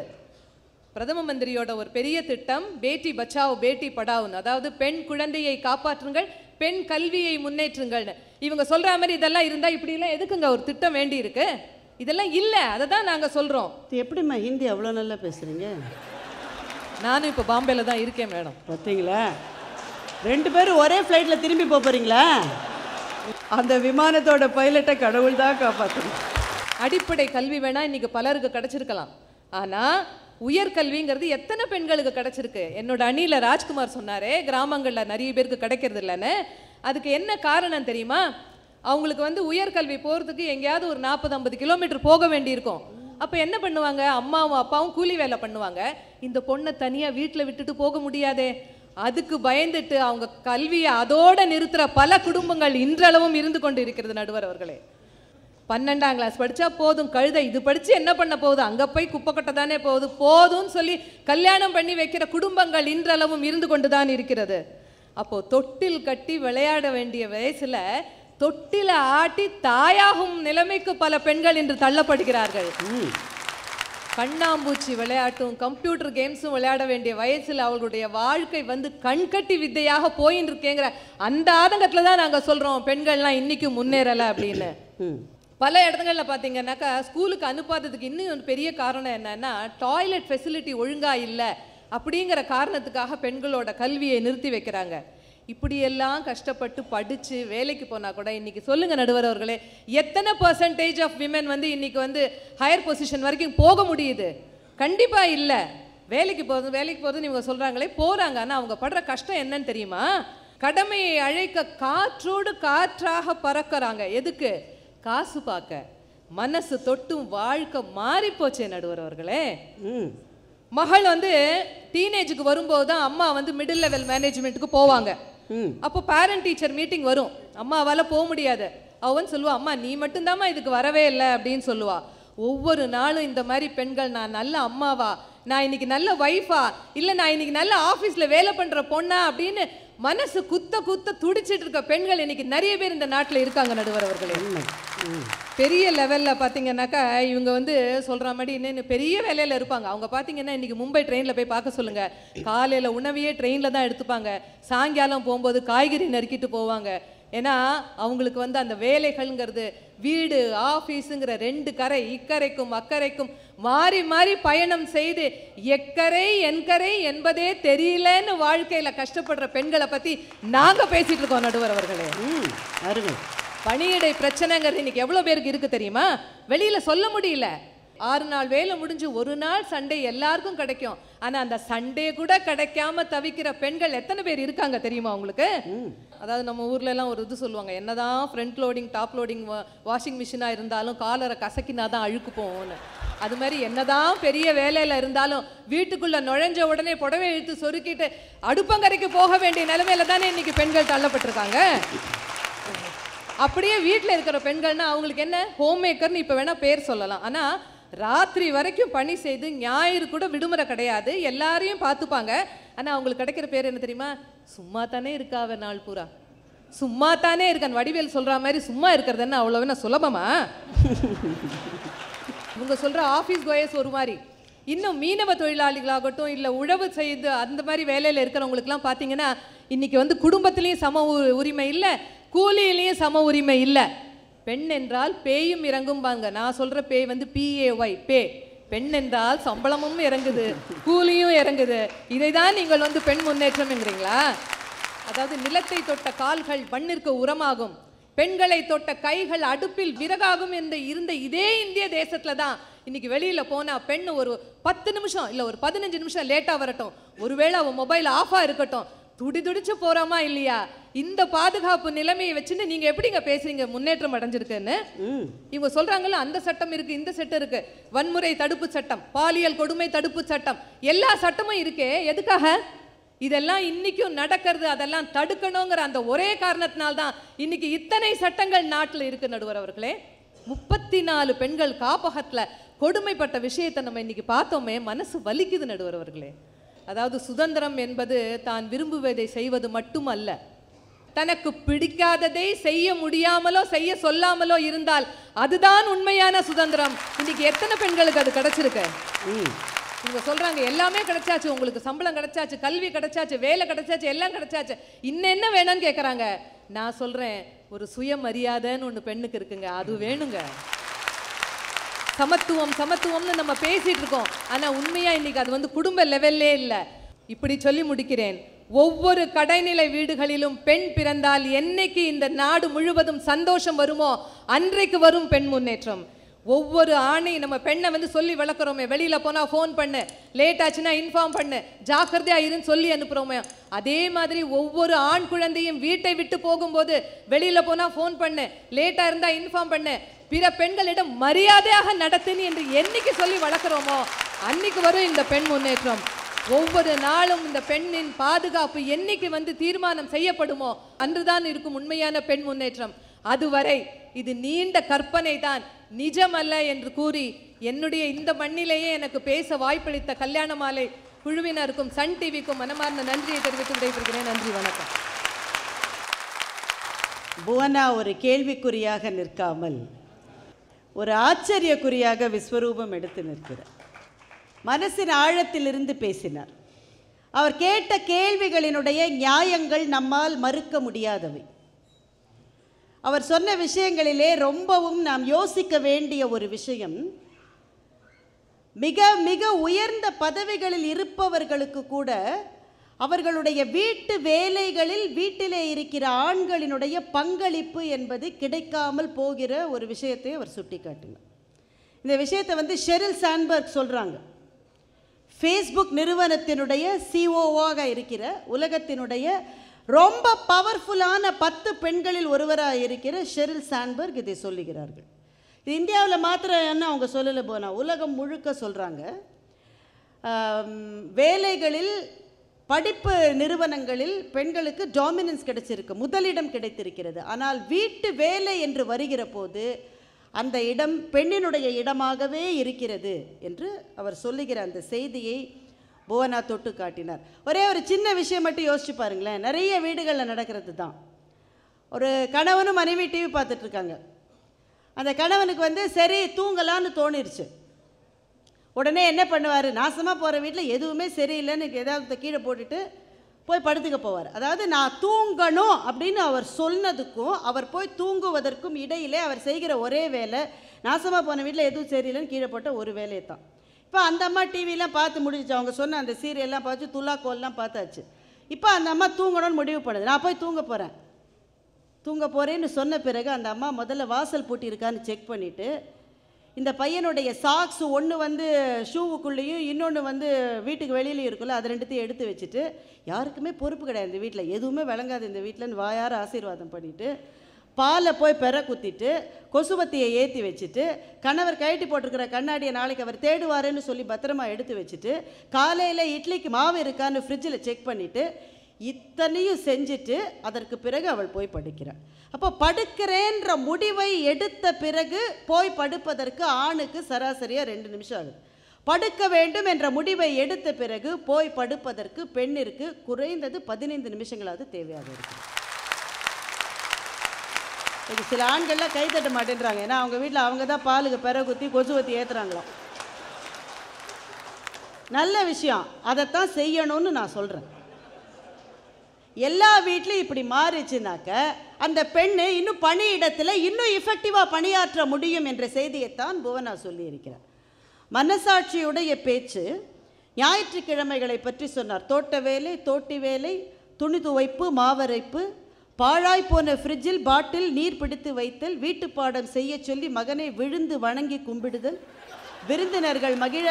பிரதம மந்திரியோட ஒரு பெரிய திட்டம் பேட்டி பச்சாவ் பேட்டி படாவுன்னு, அதாவது பெண் குழந்தையை காப்பாற்றுங்கள், பெண் கல்வியை முன்னேற்றுங்கள்னு. இவங்க சொல்ற மாதிரி இதெல்லாம் இருந்தா இப்படிலாம் எதுக்குங்க ஒரு திட்டம் வேண்டி இருக்கு? இதெல்லாம் இல்லை, அதை தான் நாங்கள் சொல்கிறோம். எப்படிம்மா ஹிந்தி அவ்வளோ நல்லா பேசுகிறீங்க? நானும் இப்போ பாம்பேயில் தான் இருக்கேன் மேடம். பார்த்தீங்களா, 2 பேரும் ஒரே ஃப்ளைட்டில் திரும்பி போகிறீங்களா? அந்த விமானத்தோட பைலட்டை கடவுள் தான் காப்பாற்றணும். அடிப்படை கல்வி வேணால் இன்றைக்கி பலருக்கு கிடச்சிருக்கலாம், ஆனால் உயர்கல்விங்கிறது எத்தனை பெண்களுக்கு கிடச்சிருக்கு? என்னோட அணியில் ராஜ்குமார் சொன்னாரே கிராமங்களில் நிறைய பேருக்கு கிடைக்கிறது இல்லைன்னு. அதுக்கு என்ன காரணம் தெரியுமா? அவங்களுக்கு வந்து உயர்கல்வி போகிறதுக்கு எங்கேயாவது ஒரு 40-50 கிலோமீட்டர் போக வேண்டியிருக்கும். அப்போ என்ன பண்ணுவாங்க? அம்மாவும் அப்பாவும் கூலி வேலை பண்ணுவாங்க. இந்த பொண்ணை தனியாக வீட்டில் விட்டுட்டு போக முடியாதே, அதுக்கு பயந்துட்டு அவங்க கல்வியை அதோடு நிறுத்துகிற பல குடும்பங்கள் இன்றளவும் இருந்து கொண்டு இருக்கிறது நடுவர் அவர்களே. 12ஆம் கிளாஸ் படித்தா போதும் கழுதை, இது படித்து என்ன பண்ண போகுது, அங்கே போய் குப்பைக்கட்டை தானே போகுது, போதும்னு சொல்லி கல்யாணம் பண்ணி வைக்கிற குடும்பங்கள் இன்றளவும் இருந்து கொண்டு தான் இருக்கிறது. அப்போது தொட்டில் கட்டி விளையாட வேண்டிய வயசில் தொட்டில ஆட்டி தாயாகும் நிலைமைக்கு பல பெண்கள் இன்று தள்ளப்படுகிறார்கள். கண்ணாம்பூச்சி விளையாட்டும் கம்ப்யூட்டர் கேம்ஸும் விளையாட வேண்டிய வயசில் அவர்களுடைய வாழ்க்கை வந்து கண்கட்டி வித்தையாக போயின்னு இருக்கேங்கிற அந்த ஆதங்கத்தில் தான் நாங்கள் சொல்கிறோம் பெண்கள்லாம் இன்னைக்கு முன்னேறலை அப்படின்னு. பல இடங்களில் பார்த்தீங்கன்னாக்கா ஸ்கூலுக்கு அனுப்பாததுக்கு இன்னும் ஒரு பெரிய காரணம் என்னன்னா டாய்லெட் ஃபெசிலிட்டி ஒழுங்காக இல்லை அப்படிங்கிற காரணத்துக்காக பெண்களோட கல்வியை நிறுத்தி வைக்கிறாங்க. இப்படியெல்லாம் கஷ்டப்பட்டு படித்து வேலைக்கு போனால் கூட இன்றைக்கி சொல்லுங்கள் நடுவர் அவர்களே, எத்தனை பர்சன்டேஜ் ஆஃப் விமன் வந்து இன்றைக்கி வந்து ஹையர் பொசிஷன் வரைக்கும் போக முடியுது? கண்டிப்பாக இல்லை. வேலைக்கு போகிறது இவங்க சொல்கிறாங்களே போகிறாங்க, ஆனால் அவங்க படுற கஷ்டம் என்னன்னு தெரியுமா? கடமையை அழைக்க காற்றோடு காற்றாக பறக்கிறாங்க. எதுக்கு? காசு பார்க்க. மனசு தொட்டும் வாழ்க்கை மாறிப்போச்சே நடுவர் அவர்களே. மகள் வந்து டீனேஜுக்கு வரும்போது தான் அம்மா வந்து மிடில் லெவல் மேனேஜ்மெண்ட்டுக்கு போவாங்க. அப்போ பேரண்ட் டீச்சர் மீட்டிங் வரும், அம்மாவால் போக முடியாது. அவன் சொல்லுவா, அம்மா நீ மட்டும்தாம்மா இதுக்கு வரவே இல்லை அப்படின்னு சொல்லுவா. ஒவ்வொரு நாளும் இந்த மாதிரி பெண்கள், நான் நல்ல அம்மாவா, நான் இன்னைக்கு நல்ல ஒய்ஃபா, இல்லை நான் இன்னைக்கு நல்ல ஆஃபீஸில் வேலை பண்ணுற பொண்ணா அப்படின்னு மனசு குத்த குத்த துடிச்சிட்டு இருக்க பெண்கள் இன்னைக்கு நிறைய பேர் இந்த நாட்டில் இருக்காங்க. நடுவர் அவர்கள் பெரிய லெவலில் பார்த்தீங்கன்னாக்கா இவங்க வந்து சொல்கிற மாதிரி இன்னும் பெரிய வேலையில் இருப்பாங்க. அவங்க பார்த்தீங்கன்னா இன்றைக்கி மும்பை ட்ரெயினில் போய் பார்க்க சொல்லுங்கள், காலையில் உணவையே ட்ரெயினில் தான் எடுத்துப்பாங்க, சாயங்காலம் போகும்போது காய்கறி நறுக்கிட்டு போவாங்க. ஏன்னா அவங்களுக்கு வந்து அந்த வேலைகள்ங்கிறது வீடு ஆஃபீஸுங்கிற ரெண்டு கரை, இக்கரைக்கும் அக்கரைக்கும் மாறி மாறி பயணம் செய்து எக்கரை என்கரை என்பதே தெரியலன்னு வாழ்க்கையில் கஷ்டப்படுற பெண்களை பற்றி நாங்கள் பேசிகிட்டு இருக்கோம் நடுவர் அவர்களே. பணியிடை பிரச்சனைங்கிறது இன்னைக்கு எவ்வளோ பேருக்கு இருக்குது தெரியுமா? வெளியில் சொல்ல முடியல. 6 நாள் வேலை முடிஞ்சு ஒரு நாள் சண்டே எல்லாருக்கும் கிடைக்கும். ஆனால் அந்த சண்டே கூட கிடைக்காம தவிக்கிற பெண்கள் எத்தனை பேர் இருக்காங்க தெரியுமா உங்களுக்கு? அதாவது நம்ம ஊர்லலாம் ஒரு இது சொல்லுவாங்க, என்னதான் front loading top loading washing மிஷினாக இருந்தாலும் காலரை கசக்கினா தான் அழுக்கு போகும்னு. அது மாதிரி என்னதான் பெரிய வேலையில் இருந்தாலும் வீட்டுக்குள்ளே நுழைஞ்ச உடனே புடவை இழுத்து சொருக்கிட்டு அடுப்பங்கரைக்கு போக வேண்டிய நிலைமையில தானே இன்னைக்கு பெண்கள் தள்ளப்பட்டிருக்காங்க. அப்படியே வீட்டில் இருக்கிற பெண்கள்னா அவங்களுக்கு என்ன ஹோம் மேக்கர்னு இப்போ வேணால் பேர் சொல்லலாம். ஆனால் ராத்திரி வரைக்கும் பணி செய்து ஞாயிறு கூட விடுமுறை கிடையாது, எல்லாரையும் பார்த்துப்பாங்க. ஆனால் அவங்களுக்கு கிடைக்கிற பேர் என்ன தெரியுமா? சும்மா தானே இருக்காவ நாள் பூரா, சும்மா தானே இருக்கான். வடிவேல் சொல்கிற மாதிரி சும்மா இருக்கிறது என்ன அவ்வளோவே சுலபமா? இவங்க சொல்கிற ஆஃபீஸ் கோயஸ் ஒரு மாதிரி. இன்னும் மீனவ தொழிலாளிகளாகட்டும் இல்லை உழவு செய்து அந்த மாதிரி வேலையில் இருக்கிறவங்களுக்குலாம் பார்த்தீங்கன்னா இன்றைக்கி வந்து குடும்பத்துலேயும் சம உரிமை இல்லை, கூலியிலையும் சம உரிமை இல்லை. பெண் என்றால் பேயும் இறங்கும்பாங்க. நான் சொல்கிற பே வந்து PAY பே. பெண் என்றால் சம்பளமும் இறங்குது, கூலியும் இறங்குது. இதை தான் நீங்கள் வந்து பெண் முன்னேற்றம்ங்கிறீங்களா? அதாவது நிலத்தை தொட்ட கால்கள் மண்ணிற்கு உரமாகும், பெண்களை தொட்ட கைகள் அடுப்பில் விறகாகும் என்று இருந்த இதே இந்திய தேசத்தில் தான் இன்னைக்கு வெளியில் போனால் பெண் ஒரு 10 நிமிஷம் இல்லை ஒரு 15 நிமிஷம் லேட்டாக வரட்டும், ஒருவேளை அவன் மொபைல் ஆஃபாக இருக்கட்டும், துடிதுடிச்சு போறாமா இல்லையா? இந்த பாதுகாப்பு நிலைமையை வச்சுன்னு நீங்க எப்படிங்க பேசுறீங்க முன்னேற்றம் அடைஞ்சிருக்குன்னு? இவங்க சொல்றாங்கல்ல, அந்த சட்டம் இருக்கு, இந்த சட்டம் இருக்கு, வன்முறை தடுப்பு சட்டம், பாலியல் கொடுமை தடுப்பு சட்டம், எல்லா சட்டமும் இருக்கே. எதுக்காக இதெல்லாம் இன்னைக்கும் நடக்கிறது? அதெல்லாம் தடுக்கணுங்கிற அந்த ஒரே காரணத்தினால்தான் இன்னைக்கு இத்தனை சட்டங்கள் நாட்டில் இருக்கு நடுவர் அவர்களே. 34 பெண்கள் காப்பகத்துல கொடுமைப்பட்ட விஷயத்தை நம்ம இன்னைக்கு பார்த்தோமே, மனசு வலிக்குது நடுவர் அவர்களே. அதாவது சுதந்திரம் என்பது தான் விரும்புவதை செய்வது மட்டுமல்ல, தனக்கு பிடிக்காததை செய்ய முடியாமலோ செய்ய சொல்லாமலோ இருந்தால் அதுதான் உண்மையான சுதந்திரம். இன்னைக்கு எத்தனை பெண்களுக்கு அது கிடைச்சிருக்கு? இவங்க சொல்றாங்க எல்லாமே கிடைச்சாச்சு, உங்களுக்கு சம்பளம் கிடைச்சாச்சு, கல்வி கிடைச்சாச்சு, வேலை கிடைச்சாச்சு, எல்லாம் கிடைச்சாச்சு, இன்னும் என்ன வேணும்னு கேட்குறாங்க. நான் சொல்றேன், ஒரு சுயமரியாதைன்னு ஒன்று பெண்ணுக்கு இருக்குங்க, அது வேணுங்க. சமத்துவம் சமத்துவம்னு நம்ம பேசிகிட்டு இருக்கோம், ஆனால் உண்மையாக இன்றைக்கி அது வந்து குடும்ப லெவல்லே இல்லை. இப்படி சொல்லி முடிக்கிறேன், ஒவ்வொரு கடைநிலை வீடுகளிலும் பெண் பிறந்தால் என்னைக்கு இந்த நாடு முழுவதும் சந்தோஷம் வருமோ அன்றைக்கு வரும் பெண் முன்னேற்றம். ஒவ்வொரு ஆணையும் நம்ம பெண்ணை வந்து சொல்லி வளர்க்குறோமே, வெளியில் போனால் ஃபோன் பண்ணு, லேட் ஆச்சுன்னா இன்ஃபார்ம் பண்ணு, ஜாக்கிரதையாக இருன்னு சொல்லி அனுப்புகிறோமே, அதே மாதிரி ஒவ்வொரு ஆண் குழந்தையும் வீட்டை விட்டு போகும்போது வெளியில் போனால் ஃபோன் பண்ணு, லேட்டாக இருந்தால் இன்ஃபார்ம் பண்ணு, பிற பெண்களிடம் மரியாதையாக நடத்தினு என்று என்னைக்கு சொல்லி வளர்க்குறோமோ அன்னைக்கு வரும் இந்த பெண் முன்னேற்றம். ஒவ்வொரு நாளும் இந்த பெண்ணின் பாதுகாப்பு என்னைக்கு வந்து தீர்மானம் செய்யப்படுமோ அன்றுதான் இருக்கும் உண்மையான பெண் முன்னேற்றம். அதுவரை இது நீண்ட கற்பனை தான், நிஜமல்ல என்று கூறி என்னுடைய இந்த மண்ணிலேயே எனக்கு பேச வாய்ப்பளித்த கல்யாண மாலை குழுவினருக்கும் சன் டிவிக்கும் மனமார்ந்த நன்றியை தெரிவித்து விடைபெறுகிறேன். நன்றி, வணக்கம். புவனா ஒரு கேள்விக்குறியாக நிற்காமல் ஒரு ஆச்சரியக்குறியாக விஸ்வரூபம் எடுத்து நிற்கிறார். மனசின் ஆழத்திலிருந்து பேசினார். அவர் கேட்ட கேள்விகளினுடைய நியாயங்கள் நம்மால் மறுக்க முடியாதவை. அவர் சொன்ன விஷயங்களிலே ரொம்பவும் நாம் யோசிக்க வேண்டிய ஒரு விஷயம், மிக மிக உயர்ந்த பதவிகளில் இருப்பவர்களுக்கு கூட அவர்களுடைய வீட்டு வேலைகளில் வீட்டிலே இருக்கிற ஆண்களினுடைய பங்களிப்பு என்பது கிடைக்காமல் போகிற ஒரு விஷயத்தை அவர் சுட்டி காட்டினார். இந்த விஷயத்தை வந்து ஷெரில் சாண்ட்பர்க் சொல்கிறாங்க. ஃபேஸ்புக் நிறுவனத்தினுடைய COO இருக்கிற உலகத்தினுடைய ரொம்ப பவர்ஃபுல்லான 10 பெண்களில் ஒருவராக இருக்கிற ஷெரில் சாண்ட்பர்க் இதை சொல்லுகிறார்கள். இது இந்தியாவில் மாத்திரம் அவங்க சொல்லலை, போனால் உலகம் முழுக்க சொல்கிறாங்க. வேலைகளில் படிப்பு நிறுவனங்களில் பெண்களுக்கு டாமினன்ஸ் கிடைச்சிருக்கு, முதலிடம் கிடைத்திருக்கிறது. ஆனால் வீட்டு வேலை என்று வருகிற போது அந்த இடம் பெண்ணினுடைய இடமாகவே இருக்கிறது என்று அவர் சொல்லுகிற அந்த செய்தியை புவனா தொட்டு காட்டினார். ஒரே ஒரு சின்ன விஷயம் மட்டும் யோசிச்சு பாருங்களேன், நிறைய வீடுகளில் நடக்கிறது தான். ஒரு கணவனும் மனைவி டிவி பார்த்துட்ருக்காங்க. அந்த கணவனுக்கு வந்து சரி தூங்கலான்னு தோணிடுச்சு. உடனே என்ன பண்ணுவார், நாசமாக போகிற வீட்டில் எதுவுமே சரியில்லைன்னு ஏதாவது கீழே போட்டுட்டு போய் படுத்துக்க போவார். அதாவது நான் தூங்கணும் அப்படின்னு அவர் சொன்னதுக்கும் அவர் போய் தூங்குவதற்கும் இடையிலே அவர் செய்கிற ஒரே வேலை நாசமாக போன வீட்டில் எதுவும் சரியில்லைன்னு கீழே போட்ட ஒரு வேலையை தான். இப்போ அந்த அம்மா டிவிலாம் பார்த்து முடிஞ்சிச்சு, அவங்க சொன்ன அந்த சீரியல்லாம் பார்த்து துலாக்கோல்லாம் பார்த்தாச்சு. இப்போ அந்த அம்மா தூங்கணும்னு முடிவு பண்ணுது, நான் போய் தூங்க போகிறேன். தூங்க போகிறேன்னு சொன்ன பிறகு அந்த அம்மா முதல்ல வாசல் பூட்டியிருக்கான்னு செக் பண்ணிவிட்டு, இந்த பையனுடைய சாக்ஸு ஒன்று வந்து ஷூவுக்குள்ளேயும் இன்னொன்று வந்து வீட்டுக்கு வெளியிலையும் இருக்குல்ல, அது ரெண்டுத்தையும் எடுத்து வச்சுட்டு, யாருக்குமே பொறுப்பு கிடையாது இந்த வீட்டில், எதுவுமே விளங்காது இந்த வீட்டில்னு வாயார ஆசீர்வாதம் பண்ணிவிட்டு, பாலை போய் பெற குத்திட்டு, கொசுபத்தியை ஏற்றி வச்சுட்டு, கணவர் கழட்டி போட்டிருக்கிற கண்ணாடியை நாளைக்கு அவர் தேடுவாருன்னு சொல்லி பத்திரமா எடுத்து வச்சுட்டு, காலையில் இட்லிக்கு மாவு இருக்கான்னு ஃப்ரிட்ஜில் செக் பண்ணிவிட்டு, இத்தனையும் செஞ்சுட்டு அதற்கு பிறகு அவள் போய் படுக்கிறாள். அப்போ படுக்கிறேன்ற முடிவை எடுத்த பிறகு போய் படுப்பதற்கு ஆணுக்கு சராசரியாக 2 நிமிஷம் ஆகுது. படுக்க வேண்டும் என்ற முடிவை எடுத்த பிறகு போய் படுப்பதற்கு பெண்ணிற்கு குறைந்தது 15 நிமிஷங்களாவது தேவையாக இருக்குது. இது சில ஆண்கள்லாம் கைதட்ட மாட்டேன்றாங்க, ஏன்னா அவங்க வீட்டில் அவங்க தான் பாலுக்கு பெறகுத்தி கொசுவத்தி ஏற்றுறாங்களாம். நல்ல விஷயம், அதைத்தான் செய்யணும்னு நான் சொல்கிறேன். எல்லா வீட்லையும் இப்படி மாறிச்சுனாக்க அந்த பெண்ணு இன்னும் பணியிடத்தில் இன்னும் எஃபெக்டிவாக பணியாற்ற முடியும் என்ற செய்தியைத்தான் புவனா சொல்லியிருக்கிறார். மனசாட்சியுடைய பேச்சு ஞாயிற்றுக்கிழமைகளை பற்றி சொன்னார். தோட்ட வேலை, தோட்டி வேலை, துணி துவைப்பு, மாவரைப்பு, பாழாய்ப்போன ஃப்ரிட்ஜில் பாட்டில் நீர் பிடித்து வைத்தல், வீட்டு பாடம் செய்ய சொல்லி மகனை விழுந்து வணங்கி கும்பிடுதல், விருந்தினர்கள் மகிழ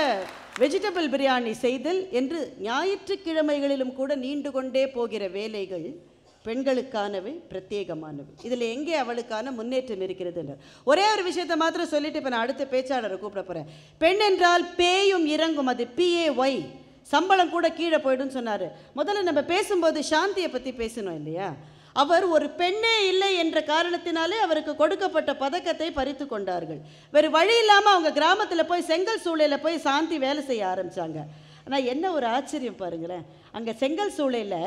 வெஜிடபிள் பிரியாணி செய்தல் என்று ஞாயிற்றுக்கிழமைகளிலும் கூட நீண்டு கொண்டே போகிற வேலைகள் பெண்களுக்கானவை, பிரத்யேகமானவை. இதில் எங்கே அவளுக்கான முன்னேற்றம் இருக்கிறது? ஒரே ஒரு விஷயத்தை மாத்திரம் சொல்லிட்டு இப்போ நான் அடுத்த பேச்சாளரை கூப்பிட போகிறேன். பெண் என்றால் பேயும் இறங்கும், அது PAY, சம்பளம் கூட கீழே போய்டுன்னு சொன்னார். முதல்ல நம்ம பேசும்போது சாந்தியை பற்றி பேசணும் இல்லையா? அவர் ஒரு பெண்ணே இல்லை என்ற காரணத்தினாலே அவருக்கு கொடுக்கப்பட்ட பதக்கத்தை பறித்து கொண்டார்கள். வேறு வழி இல்லாமல் அவங்க கிராமத்தில் போய் செங்கல் சூளையில் போய் சாந்தி வேலை செய்ய ஆரம்பித்தாங்க. ஆனால் என்ன ஒரு ஆச்சரியம் பாருங்களேன், அங்கே செங்கல் சூளையில்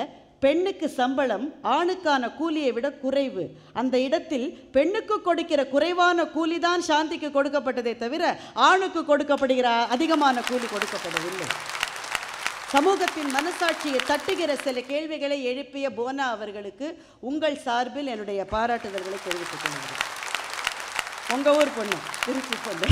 பெண்ணுக்கு சம்பளம் ஆணுக்கான கூலியை விட குறைவு. அந்த இடத்தில் பெண்ணுக்கு கொடுக்கிற குறைவான கூலி தான் சாந்திக்கு கொடுக்கப்பட்டதே தவிர ஆணுக்கு கொடுக்கப்படுகிற அதிகமான கூலி கொடுக்கப்படவில்லை. சமூகத்தின் மனசாட்சியை தட்டுகிற சில கேள்விகளை எழுப்பிய புவனா அவர்களுக்கு உங்கள் சார்பில் என்னுடைய பாராட்டுதல்களை தெரிவித்துக் கொள்கிறேன். உங்கள் ஊர் பொண்ணு, திருச்சி பொண்ணு.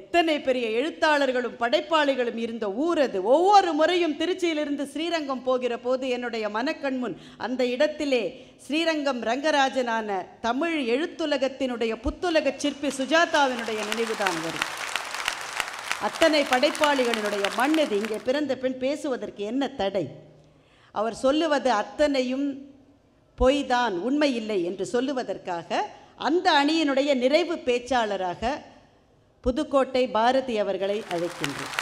எத்தனை பெரிய எழுத்தாளர்களும் படைப்பாளிகளும் இருந்த ஊர் அது. ஒவ்வொரு முறையும் திருச்சியிலிருந்து ஸ்ரீரங்கம் போகிற போது என்னுடைய மனக்கண் முன் அந்த இடத்திலே ஸ்ரீரங்கம் ரங்கராஜனான தமிழ் எழுத்துலகத்தினுடைய புத்துலக சிற்பி சுஜாதாவினுடைய நினைவுதான் வரும். அத்தனை படைப்பாளிகளினுடைய மண் இது. இங்கே பிறந்த பெண் பேசுவதற்கு என்ன தடை? அவர் சொல்லுவது அத்தனையும் பொய் தான், உண்மை இல்லை என்று சொல்லுவதற்காக அந்த அணியினுடைய நிறைவு பேச்சாளராக புதுக்கோட்டை பாரதி அவர்களை அழைக்கின்றோம்.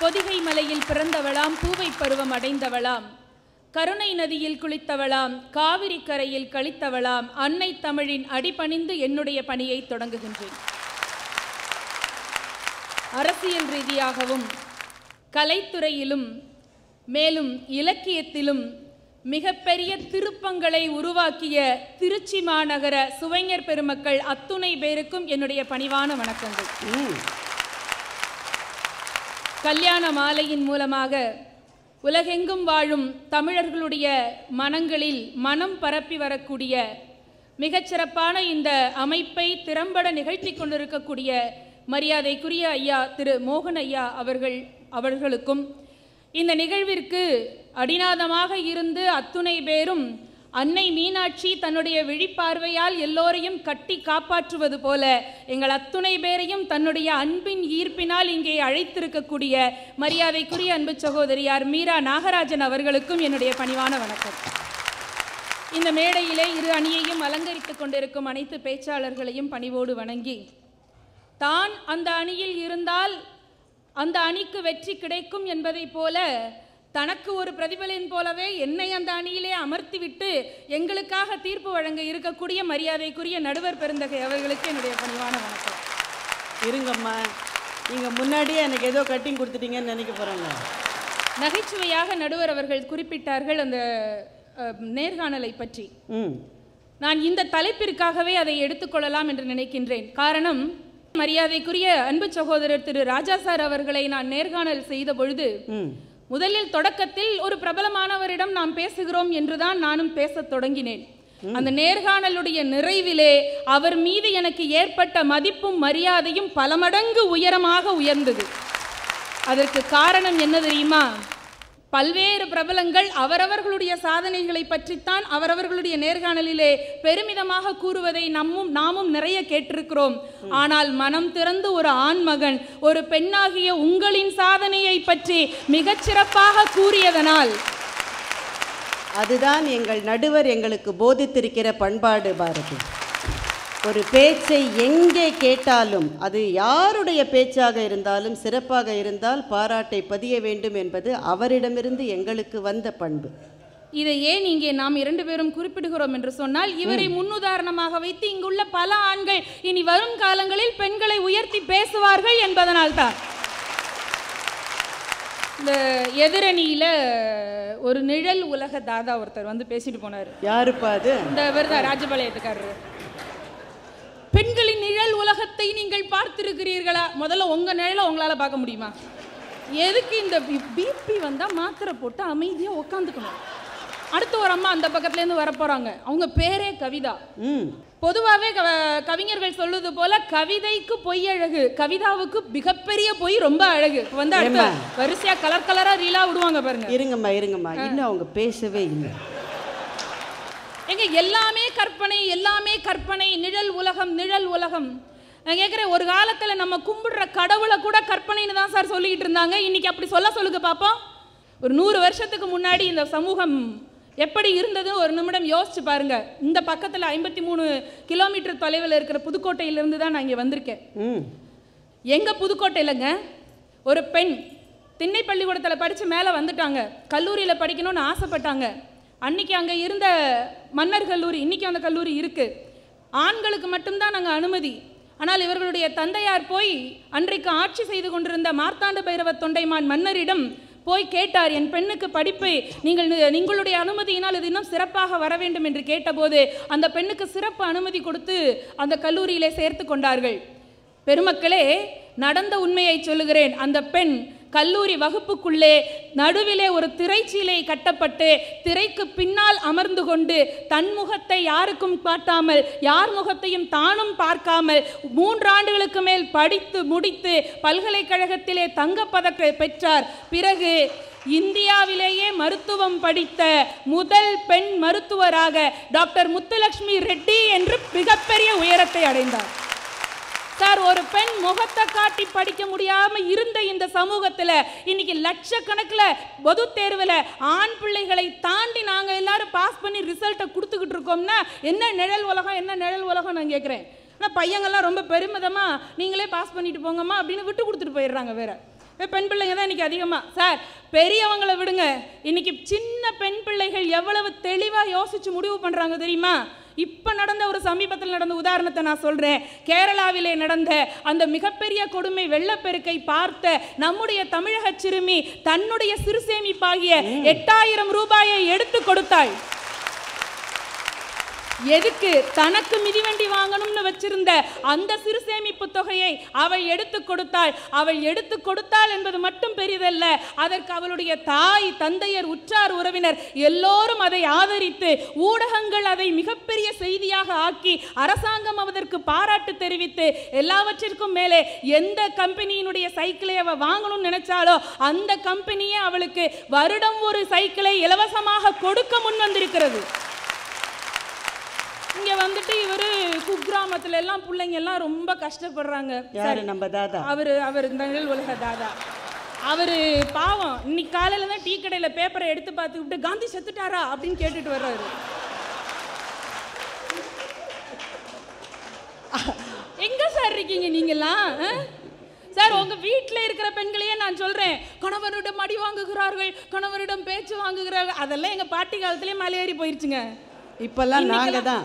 பொதிகை மலையில் பிறந்தவளாம், பூவை பருவம் அடைந்தவளாம், கருணை நதியில் குளித்தவளாம், காவிரி கரையில் கழித்தவளாம், அன்னை தமிழின் அடிபணிந்து என்னுடைய பணியை தொடங்குகின்றேன். அரசியல் ரீதியாகவும் கலைத்துறையிலும் மேலும் இலக்கியத்திலும் மிகப்பெரிய திருப்பங்களை உருவாக்கிய திருச்சி மாநகர சுவைஞர் பெருமக்கள் அத்துணை பேருக்கும் என்னுடைய பணிவான வணக்கங்கள். கல்யாண மாலையின் மூலமாக உலகெங்கும் வாழும் தமிழர்களுடைய மனங்களில் மனம் பரப்பி வரக்கூடிய மிகச்சிறப்பான இந்த அமைப்பை திறம்பட நிகழ்த்தி கொண்டிருக்கக்கூடிய மரியாதைக்குரிய ஐயா திரு மோகன் ஐயா அவர்களுக்கும் இந்த நிகழ்விற்கு அடிநாதமாக இருந்து அத்துணை பேரும் அன்னை மீனாட்சி தன்னுடைய விழிப்பார்வையால் எல்லோரையும் கட்டி காப்பாற்றுவது போல எங்கள் அத்துணை பேரையும் தன்னுடைய அன்பின் ஈர்ப்பினால் இங்கே அழைத்திருக்கக்கூடிய மரியாதைக்குரிய அன்பு சகோதரியார் மீரா நாகராஜன் அவர்களுக்கும் என்னுடைய பணிவான வணக்கம். இந்த மேடையிலே இரு அணியையும் அலங்கரித்து கொண்டிருக்கும் அனைத்து பேச்சாளர்களையும் பணிவோடு வணங்கி, தான் அந்த அணியில் இருந்தால் அந்த அணிக்கு வெற்றி கிடைக்கும் என்பதை போல தனக்கு ஒரு பிரதிபலின் போலவே என்னை அந்த அணியிலே அமர்த்திவிட்டு எங்களுக்காக தீர்ப்பு வழங்க இருக்கக்கூடிய மரியாதைக்குரிய நடுவர் பெருந்தகை அவர்களுக்கு என்னுடைய பணிவான வணக்கம். இருங்கம்மா, நீங்கள் முன்னாடியே எனக்கு ஏதோ கட்டிங் கொடுத்துட்டீங்கன்னு நினைக்க போகிறாங்க. நகைச்சுவையாக நடுவர் அவர்கள் குறிப்பிட்டார்கள் அந்த நேர்காணலை பற்றி. நான் இந்த தலைப்பிற்காகவே அதை எடுத்துக்கொள்ளலாம் என்று நினைக்கின்றேன். காரணம், மரியாதைக்குரிய அன்பு சகோதரர் திரு ராஜா சார் அவர்களை நான் நேர்காணல் செய்த பொழுது முதலில் தொடக்கத்தில் ஒரு பிரபலமானவரிடம் நாம் பேசுகிறோம் என்றுதான் நானும் பேசத் தொடங்கினேன். அந்த நேர்காணலுடைய நிறைவிலே அவர் மீது எனக்கு ஏற்பட்ட மதிப்பும் மரியாதையும் பல மடங்கு உயரமாக உயர்ந்தது. அதற்கு காரணம் என்ன தெரியுமா? பல்வேறு பிரபலங்கள் அவரவர்களுடைய சாதனைகளை பற்றித்தான் அவரவர்களுடைய நேர்காணலிலே பெருமிதமாக கூறுவதை நாமும் நிறைய கேட்டிருக்கிறோம். ஆனால் மனம் திறந்து ஒரு ஆண்மகன் ஒரு பெண்ணாகிய உங்களின் சாதனையை பற்றி மிகச்சிறப்பாக கூறியதனால் அதுதான் எங்கள் நடுவர் எங்களுக்கு போதித்திருக்கிற பண்பாடு பாரதி. ஒரு பேச்சை எங்கே கேட்டாலும் அது யாருடைய பேச்சாக இருந்தாலும் சிறப்பாக இருந்தால் பாராட்டை பதிய வேண்டும் என்பது அவரிடமிருந்து எங்களுக்கு வந்த பண்பு. இதை ஏன் இங்கே நாம் இரண்டு பேரும் குறிப்பிடுகிறோம் என்று சொன்னால், இவரை முன்னுதாரணமாக வைத்து இங்குள்ள பல ஆண்கள் இனி வரும் காலங்களில் பெண்களை உயர்த்தி பேசுவார்கள் என்பதனால் தான். இந்த எதிரணியில ஒரு நிழல் உலக தாதா ஒருத்தர் வந்து பேசிட்டு போனார். யாருப்பா அது? இந்த விருதா ராஜபாளையத்துக்காரர். பெண்களின் நிழல் உலகத்தை நீங்கள் பார்த்திருக்கிறீர்களா? முதல்ல உங்கள் நிழலை உங்களால் பார்க்க முடியுமா? எதுக்கு இந்த பிபி வந்தால் மாத்திரை போட்டு அமைதியாக உட்காந்துக்கணும். அடுத்து ஒரு அம்மா அந்த பக்கத்துலேருந்து வரப்போகிறாங்க. அவங்க பேரே கவிதா. பொதுவாகவே கவிஞர்கள் சொல்லுவது போல கவிதைக்கு பொய் அழகு, கவிதாவுக்கு மிகப்பெரிய பொய் ரொம்ப அழகு. வந்து அடுத்த வரிசையாக கலர் கலராக ரீலாக விடுவாங்க பாருங்க. இருங்கம்மா, இன்னும் அவங்க பேசவே இல்லை. எங்க எல்லாமே கற்பனை, எல்லாமே கற்பனை, நிழல் உலகம், நிழல் உலகம். நான் கேட்குறேன், ஒரு காலத்தில் நம்ம கும்பிடுற கடவுளை கூட கற்பனைன்னு தான் சார் சொல்லிக்கிட்டு இருந்தாங்க. இன்னைக்கு அப்படி சொல்லுங்க பார்ப்போம். ஒரு 100 வருஷத்துக்கு முன்னாடி இந்த சமூகம் எப்படி இருந்தது ஒரு நிமிடம் யோசிச்சு பாருங்க. இந்த பக்கத்தில் 53 கிலோமீட்டர் தொலைவில் இருக்கிற புதுக்கோட்டையிலிருந்து தான் நான் இங்கே வந்திருக்கேன். எங்கள் புதுக்கோட்டையிலங்க ஒரு பெண் திண்ணை பள்ளிக்கூடத்தில் படித்து மேலே வந்துட்டாங்க. கல்லூரியில் படிக்கணும்னு ஆசைப்பட்டாங்க. அன்றைக்கி அங்கே இருந்த மன்னர் கல்லூரி, இன்றைக்கி அந்த கல்லூரி இருக்குது. ஆண்களுக்கு மட்டும்தான் நாங்கள் அனுமதி. ஆனால் இவர்களுடைய தந்தையார் போய் அன்றைக்கு ஆட்சி செய்து கொண்டிருந்த மார்த்தாண்ட பைரவ தொண்டைமான் மன்னரிடம் போய் கேட்டார், என் பெண்ணுக்கு படிப்பை நீங்களுடைய அனுமதியினால் இது இன்னும் சிறப்பாக வர வேண்டும் என்று கேட்டபோது அந்த பெண்ணுக்கு சிறப்பு அனுமதி கொடுத்து அந்த கல்லூரியிலே சேர்த்து கொண்டார்கள். பெருமக்களே, நடந்த உண்மையை சொல்லுகிறேன். அந்த பெண் கல்லூரி வகுப்புக்குள்ளே நடுவிலே ஒரு திரைச்சீலை கட்டப்பட்டு திரைக்கு பின்னால் அமர்ந்து கொண்டு தன் முகத்தை யாருக்கும் காட்டாமல் யார் முகத்தையும் தானும் பார்க்காமல் 3 ஆண்டுகளுக்கு மேல் படித்து முடித்து பல்கலைக்கழகத்திலே தங்கப்பதக்கம் பெற்றார். பிறகு இந்தியாவிலேயே மருத்துவம் படித்த முதல் பெண் மருத்துவராக டாக்டர் முத்துலட்சுமி ரெட்டி என்று மிகப்பெரிய உயரத்தை அடைந்தார். சார், ஒரு பெண் முகத்தை காட்டி படிக்க முடியாம இருந்த இந்த சமூகத்துல இன்னைக்கு லட்சக்கணக்கில் பொது தேர்வுல ஆண் பிள்ளைகளை தாண்டி நாங்க எல்லாரும் பாஸ் பண்ணி ரிசல்ட்டை கொடுத்துக்கிட்டு இருக்கோம்னா என்ன நிழல் உலகம், என்ன நிழல் உலகம் நான் கேட்குறேன். ஆனால் பையங்கள்லாம் ரொம்ப பெருமிதமா நீங்களே பாஸ் பண்ணிட்டு போங்கம்மா அப்படின்னு விட்டு கொடுத்துட்டு போயிடுறாங்க. வேற பெண் பிள்ளைங்க தான் இன்னைக்கு அதிகமாக. சார், பெரியவங்களை விடுங்க, இன்னைக்கு சின்ன பெண் பிள்ளைகள் எவ்வளவு தெளிவாக யோசிச்சு முடிவு பண்ணுறாங்க தெரியுமா? இப்போ நடந்த ஒரு சமீபத்தில் நடந்த உதாரணத்தை நான் சொல்கிறேன். கேரளாவிலே நடந்த அந்த மிகப்பெரிய கொடுமை வெள்ளப்பெருக்கை பார்த்த நம்முடைய தமிழக சிறுமி தன்னுடைய சிறுசேமிப்பாகிய 8000 ரூபாயை எடுத்து கொடுத்தாள். எதுக்கு? தனக்கு மிதிவண்டி வாங்கணும்னு வச்சிருந்த அந்த சிறு சேமிப்பு தொகையை அவள் எடுத்து கொடுத்தாள். அவள் எடுத்து கொடுத்தாள் என்பது மட்டும் பெரியதல்ல, அதற்கு அவளுடைய தாய், தந்தையர், உற்றார் உறவினர் எல்லோரும் அதை ஆதரித்து ஊடகங்கள் அதை மிகப்பெரிய செய்தியாக ஆக்கி அரசாங்கம் அதற்கு பாராட்டு தெரிவித்து எல்லாவற்றிற்கும் மேலே எந்த கம்பெனியினுடைய சைக்கிளை அவள் வாங்கணும்னு நினைச்சாலோ அந்த கம்பெனியே அவளுக்கு வருடம் ஒரு சைக்கிளை இலவசமாக கொடுக்க முன் வந்திருக்கிறது. இங்க வந்துட்டு இவரு குக்கிராமத்துல எல்லாம் பிள்ளைங்க எல்லாம் ரொம்ப கஷ்டப்படுறாங்க. அவர் உலக தாதா. அவரு பாவம் இன்னைக்கு காலையில தான் டீ கடையில பேப்பரை எடுத்து பார்த்துக்கிட்டு காந்தி செத்துட்டாரா அப்படின்னு கேட்டுட்டு வர்றாரு. எங்க சார் இருக்கீங்க நீங்கெல்லாம்? Sir, உங்க வீட்ல இருக்கிற பெண்களையே நான் சொல்றேன். கணவரிடம் அடி வாங்குகிறார்கள், கணவரிடம் பேச்சு வாங்குகிறார்கள். அதெல்லாம் எங்க பாட்டி காலத்திலே மலையேறி போயிருச்சுங்க. இப்பெல்லாம் நாங்க தான்.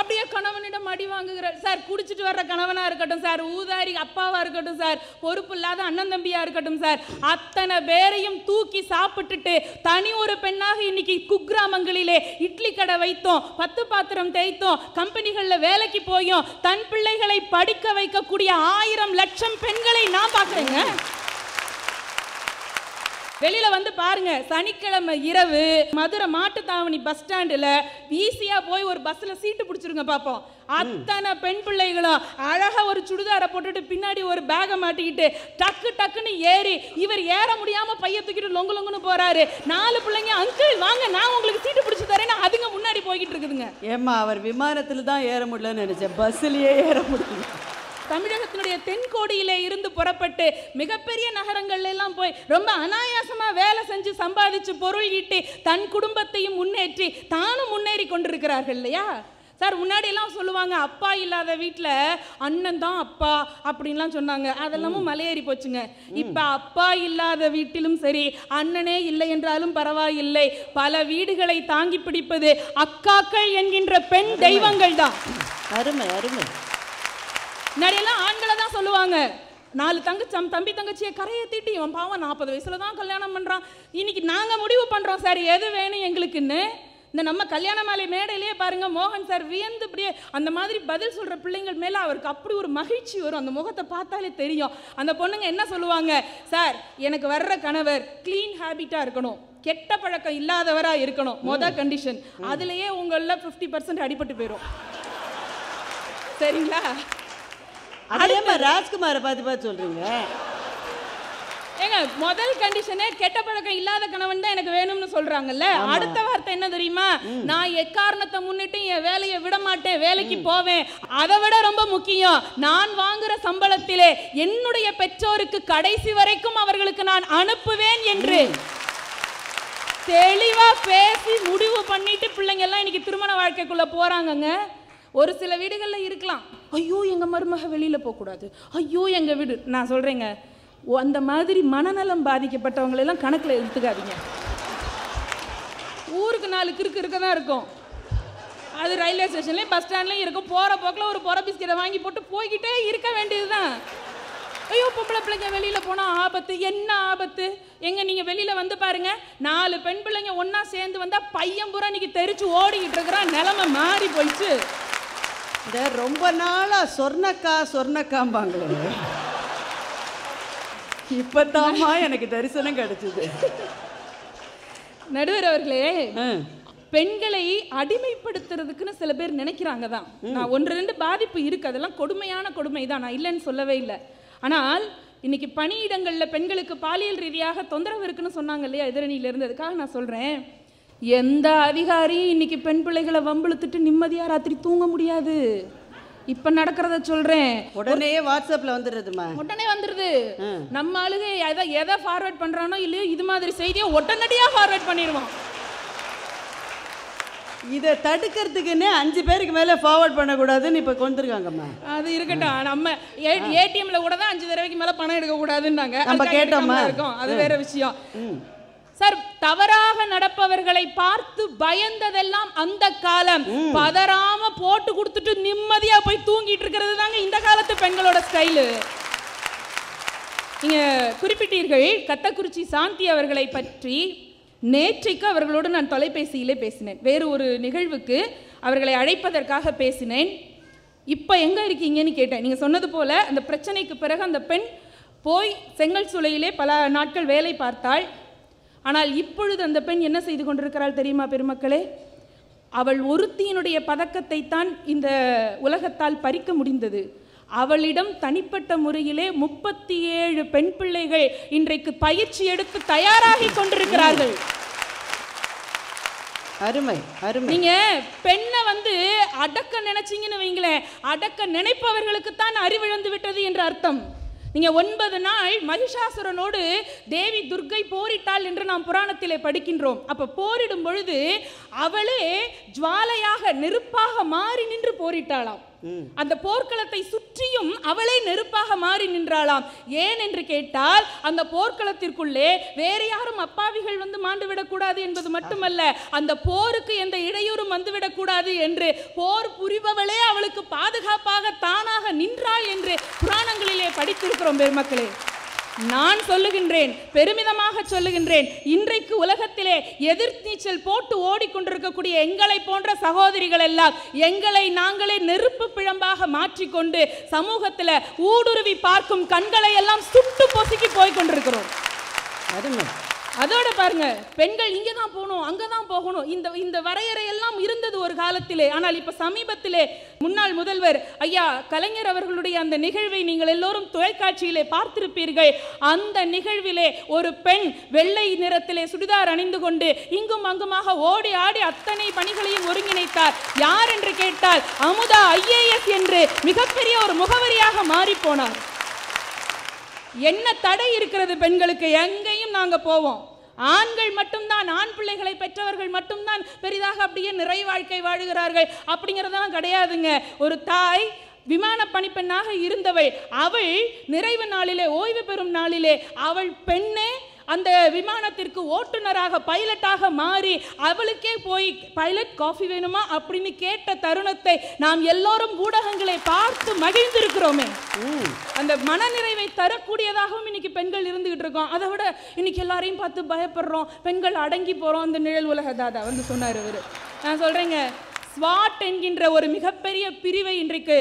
அப்படியே கணவனிடம் அடி வாங்குகிறார். சார், குடிச்சிட்டு வர்ற கணவனாக இருக்கட்டும் சார், ஊதாரி அப்பாவாக இருக்கட்டும் சார், பொறுப்பு இல்லாத அண்ணன் தம்பியாக இருக்கட்டும் சார், அத்தனை பேரையும் தூக்கி சாப்பிட்டுட்டு தனி ஒரு பெண்ணாக இன்னைக்கு குக்கிராமங்களிலே இட்லி கடை வைத்தோம், 10 பாத்திரம் தேய்த்தோம், கம்பெனிகளில் வேலைக்கு போயும் தன் பிள்ளைகளை படிக்க வைக்கக்கூடிய 1000 லட்சம் பெண்களை நான் பார்க்குறேங்க. வெளியில வந்து பாருங்க, சனிக்கிழமை இரவு மதுரை மாட்டுத்தாவணி பஸ் ஸ்டாண்டில் ஈஸியா போய் ஒரு பஸ்ல சீட்டு பிடிச்சிருங்க பாப்போம். அத்தனை பெண் பிள்ளைகளும் அழகா ஒரு சுடிதாரை போட்டுட்டு பின்னாடி ஒரு பேகை மாட்டிக்கிட்டு டக்கு டக்குன்னு ஏறி, இவர் ஏற முடியாம பைய தூக்கிட்டு லொங்கு லொங்குன்னு போறாரு. 4 பிள்ளைங்க அங்கிள் வாங்க நான் உங்களுக்கு சீட்டு பிடிச்சி தரேன்னு அதுங்க முன்னாடி போய்கிட்டு இருக்குதுங்க. ஏமா அவர் விமானத்துல தான் ஏற முடியலன்னு நினைச்சேன், பஸ்லயே ஏற முடியும். தமிழகத்தினுடைய தென்கோடியிலே இருந்து புறப்பட்டு மிகப்பெரிய நகரங்கள்ல எல்லாம் போய் ரொம்ப அனாயாசமா வேலை செஞ்சு சம்பாதிச்சு பொருள் ஈட்டி தன் குடும்பத்தையும் முன்னேற்றி தானும் முன்னேறி கொண்டிருக்கிறார்கள் இல்லையா சார்? முன்னாடி எல்லாம் சொல்லுவாங்க அப்பா இல்லாத வீட்டில் அண்ணன் தான் அப்பா அப்படின்லாம் சொன்னாங்க. அதெல்லாமும் மலையேறி போச்சுங்க. இப்போ அப்பா இல்லாத வீட்டிலும் சரி, அண்ணனே இல்லை என்றாலும் பரவாயில்லை, பல வீடுகளை தாங்கி பிடிப்பது அக்காக்கள் என்கின்ற பெண் தெய்வங்கள் தான். அருமை அருமை. முன்னாடியெல்லாம் ஆண்களை தான் சொல்லுவாங்க, 4 தம்பி தங்கச்சியை கரையை தீட்டி இவன் பாவம் 40 வயசுல தான் கல்யாணம் பண்ணுறான், இன்னைக்கு நாங்கள் முடிவு பண்ணுறோம் சார் எது வேணும் எங்களுக்குன்னு. இந்த நம்ம கல்யாண மாலை மேடையிலேயே பாருங்க, மோகன் சார் வியந்து இப்படியே அந்த மாதிரி பதில் சொல்கிற பிள்ளைங்கள் மேலே அவருக்கு அப்படி ஒரு மகிழ்ச்சி வரும். அந்த முகத்தை பார்த்தாலே தெரியும். அந்த பொண்ணுங்க என்ன சொல்லுவாங்க, சார் எனக்கு வர்ற கணவர் கிளீன் ஹேபிட்டாக இருக்கணும், கெட்ட பழக்கம் இல்லாதவராக இருக்கணும், மொதல் கண்டிஷன். அதுலேயே உங்களில் 50% அடிபட்டு போயிடும் சரிங்களா? ராஜ்குமார பார்த்து பார்த்து சொல்றீங்க. ஏங்க, முதல் கண்டிஷனே கெட்ட பழக்கம் இல்லாத கணவன் தான் எனக்கு வேணும்னு சொல்றாங்கல்ல. அடுத்த வார்த்தை என்ன தெரியுமா? நான் எக்காரணத்தை முன்னிட்டு என் வேலையை விட மாட்டேன், வேலைக்கு போவேன். அதை விட ரொம்ப முக்கியம், நான் வாங்குற சம்பளத்திலே என்னுடைய பெற்றோருக்கு கடைசி வரைக்கும் அவர்களுக்கு நான் அனுப்புவேன் என்று தெளிவா பேசி முடிவு பண்ணிட்டு பிள்ளைங்க எல்லாம் இன்னைக்கு திருமண வாழ்க்கைக்குள்ள போறாங்கங்க. ஒரு சில வீடுகளில் இருக்கலாம், ஐயோ எங்கள் மருமக வெளியில் போகக்கூடாது, ஐயோ எங்கள் வீடு. நான் சொல்கிறேங்க, அந்த மாதிரி மனநலம் பாதிக்கப்பட்டவங்களெல்லாம் கணக்கில் எடுத்துக்காதீங்க. ஊருக்கு 4 கிறுக்கு இருக்க தான் இருக்கும். அது ரயில்வே ஸ்டேஷன்லேயும் பஸ் ஸ்டாண்ட்லேயும் இருக்கும். போகிற போக்கில் ஒரு பொற பிஸ்கெட்டை வாங்கி போட்டு போய்கிட்டே இருக்க வேண்டியது தான். ஐயோ பொம்பளை பிள்ளைங்க வெளியில் போனால் ஆபத்து. என்ன ஆபத்து எங்க? நீங்கள் வெளியில் வந்து பாருங்கள், 4 பெண் பிள்ளைங்க ஒன்றா சேர்ந்து வந்தால் பையன் பூரா இன்னைக்கு தெரிச்சு ஓடிக்கிட்டு இருக்கிறான். நிலமை மாறி போயிடுச்சு. இந்த ரொம்ப நாளா சொர்ணக்காம்பாங்களே, இப்பதாமா எனக்கு தரிசனம் கிடைச்சது. நடுவர் அவர்களே, பெண்களை அடிமைப்படுத்துறதுக்குன்னு சில பேர் நினைக்கிறாங்க தான். நான் 1-2 பாதிப்பு இருக்கு, அதெல்லாம் கொடுமையான கொடுமை தான், நான் இல்லைன்னு சொல்லவே இல்லை. ஆனால் இன்னைக்கு பணியிடங்கள்ல பெண்களுக்கு பாலியல் ரீதியாக தொந்தரவு இருக்குன்னு சொன்னாங்க இல்லையா எதிரணியில இருந்ததுக்காக நான் சொல்றேன், எந்த அதிகாரியும் இன்னைக்கு பெண் பிள்ளைகளை வம்பிழுத்துட்டு நிம்மதியா ராத்திரி தூங்க முடியாது. இப்ப நடக்கிறத சொல்றேன். உடனே வாட்ஸ்அப்ல வந்துடுதுமா, உடனே வந்துடுது. நம்ம ஆளுங்க எதை ஃபார்வர்ட் பண்றானோ இல்லையோ இது மாதிரி செய்தியை உடனடியா ஃபார்வர்ட் பண்ணிடுவோம். இதை தடுக்கிறதுக்குன்னு 5 பேருக்கு மேலே ஃபார்வர்ட் பண்ணக்கூடாதுன்னு இப்போ கொண்டுருக்காங்கம்மா. அது இருக்கட்டும், நம்ம ஏடிஎம்ல கூட தான் 5 தடவைக்கு மேலே பணம் எடுக்கக்கூடாதுன்னாங்க. நம்ம கேட்டோம்மா இருக்கோம், அது வேற விஷயம். சார், தவறாக நடப்பவர்களை பார்த்து பயந்ததெல்லாம் அந்த காலம். பதறாம போட்டு கொடுத்துட்டு நிம்மதியா போய் தூங்கிட்டு இருக்கிறது தாங்க இந்த காலத்து பெண்களோட ஸ்டைலு. நீங்க குறிப்பிட்டீர்கள் கத்தக்குறிச்சி சாந்தி அவர்களை பற்றி. நேற்றைக்கு அவர்களோடு நான் தொலைபேசியிலே பேசினேன், வேறு ஒரு நிகழ்வுக்கு அவர்களை அழைப்பதற்காக பேசினேன். இப்போ எங்க இருக்கீங்கன்னு கேட்டேன். நீங்க சொன்னது போல அந்த பிரச்சனைக்கு பிறகு அந்த பெண் போய் செங்கல் சூளையிலே பல நாட்கள் வேலை பார்த்தாள். ஆனால் இப்பொழுது அந்த பெண் என்ன செய்து கொண்டிருக்கிறாள் தெரியுமா பெருமக்களே? அவள் ஒருத்தியினுடைய பதக்கத்தை தான் இந்த உலகத்தால் பறிக்க முடிந்தது. அவளிடம் தனிப்பட்ட முறையிலே 37 பெண் பிள்ளைகள் இன்றைக்கு பயிற்சி எடுத்து தயாராகி கொண்டிருக்கிறார்கள். அருமை அருமை. நீங்க பெண்ணை வந்து அடக்க நினைச்சீங்கன்னு வைங்களேன், அடக்க நினைப்பவர்களுக்கு தான் அறிவிழந்து விட்டது என்று அர்த்தம். நீங்க 9 நாள் மகிஷாசுரனோடு தேவி துர்க்கை போரிட்டாள் என்று நாம் புராணத்திலே படிக்கின்றோம். அப்ப போரிடும் பொழுது அவளே ஜுவாலையாக நெருப்பாக மாறி நின்று போரிட்டாளாம். அந்த போர்க்களத்தை சுற்றியும் அவளே நெருப்பாக மாறி நின்றாளாம். ஏன் என்று கேட்டால் அந்த போர்க்களத்திற்குள்ளே வேறு யாரும் அப்பாவிகள் வந்து மாண்டுவிடக்கூடாது என்பது மட்டுமல்ல, அந்த போருக்கு எந்த இடையூறும் வந்துவிடக்கூடாது என்று போர் புரிபவளே அவளுக்கு பாதுகாப்பாக தானாக நின்றாள் என்று புராணங்களிலே படித்திருக்கிறோம். பெருமக்களே, நான் சொல்லுகின்றேன், பெருமிதமாக சொல்லுகின்றேன், இன்றைக்கு உலகத்திலே எதிர்நீச்சல் போட்டு ஓடிக்கொண்டிருக்கக்கூடிய எங்களை போன்ற சகோதரிகள் எல்லாம் எங்களை நாங்களே நெருப்பு பிழம்பாக மாற்றிக்கொண்டு சமூகத்தில் ஊடுருவி பார்க்கும் கண்களை எல்லாம் சுட்டு பொசுக்கி போய் கொண்டிருக்கிறோம். அதுங்க அதோட பாருங்க, பெண்கள் இங்கே தான் போகணும், அங்கே தான் போகணும், இந்த இந்த வரையறையெல்லாம் இருந்தது ஒரு காலத்திலே. ஆனால் இப்போ சமீபத்திலே முன்னாள் முதல்வர் ஐயா கலைஞர் அவர்களுடைய அந்த நிகழ்வை நீங்கள் எல்லோரும் தொலைக்காட்சியிலே பார்த்திருப்பீர்கள். அந்த நிகழ்விலே ஒரு பெண் வெள்ளை நிறத்திலே சுடிதார் அணிந்து கொண்டு இங்கும் அங்குமாக ஓடி ஆடி அத்தனை பணிகளையும் ஒருங்கிணைத்தார். யார் என்று கேட்டால் அமுதா IAS என்று மிகப்பெரிய ஒரு முகவரியாக மாறிப்போனார். என்ன தடை இருக்கிறது பெண்களுக்கு? எங்கேயும் நாங்கள் போவோம். ஆண்கள் மட்டும்தான், ஆண் பிள்ளைகளை பெற்றவர்கள் மட்டும்தான் பெரிதாக அப்படியே நிறை வாழ்க்கை வாழுகிறார்கள் அப்படிங்கிறதெல்லாம் கிடையாதுங்க. ஒரு தாய் விமான பணிப்பெண்ணாக இருந்தவள், அவள் நிறைவு நாளிலே, ஓய்வு பெறும் நாளிலே அவள் பெண்ணே அந்த விமானத்திற்கு ஓட்டுநராக பைலட்டாக மாறி அவளுக்கே போய் பைலட் காஃபி வேணுமா அப்படின்னு கேட்ட தருணத்தை நாம் எல்லோரும் ஊடகங்களை பார்த்து மகிழ்ந்திருக்கிறோமே. அந்த மனநிறைவை தரக்கூடியதாகவும் இன்னைக்கு பெண்கள் இருந்துகிட்டு இருக்கோம். அதை விட இன்னைக்கு எல்லாரையும் பார்த்து பயப்படுறோம், பெண்கள் அடங்கி போகிறோம். அந்த நிழல் உலக தாதா வந்து சொன்னார். அவர் நான் சொல்கிறேங்க, ஸ்வாட் என்கின்ற ஒரு மிகப்பெரிய பிரிவை இன்றைக்கு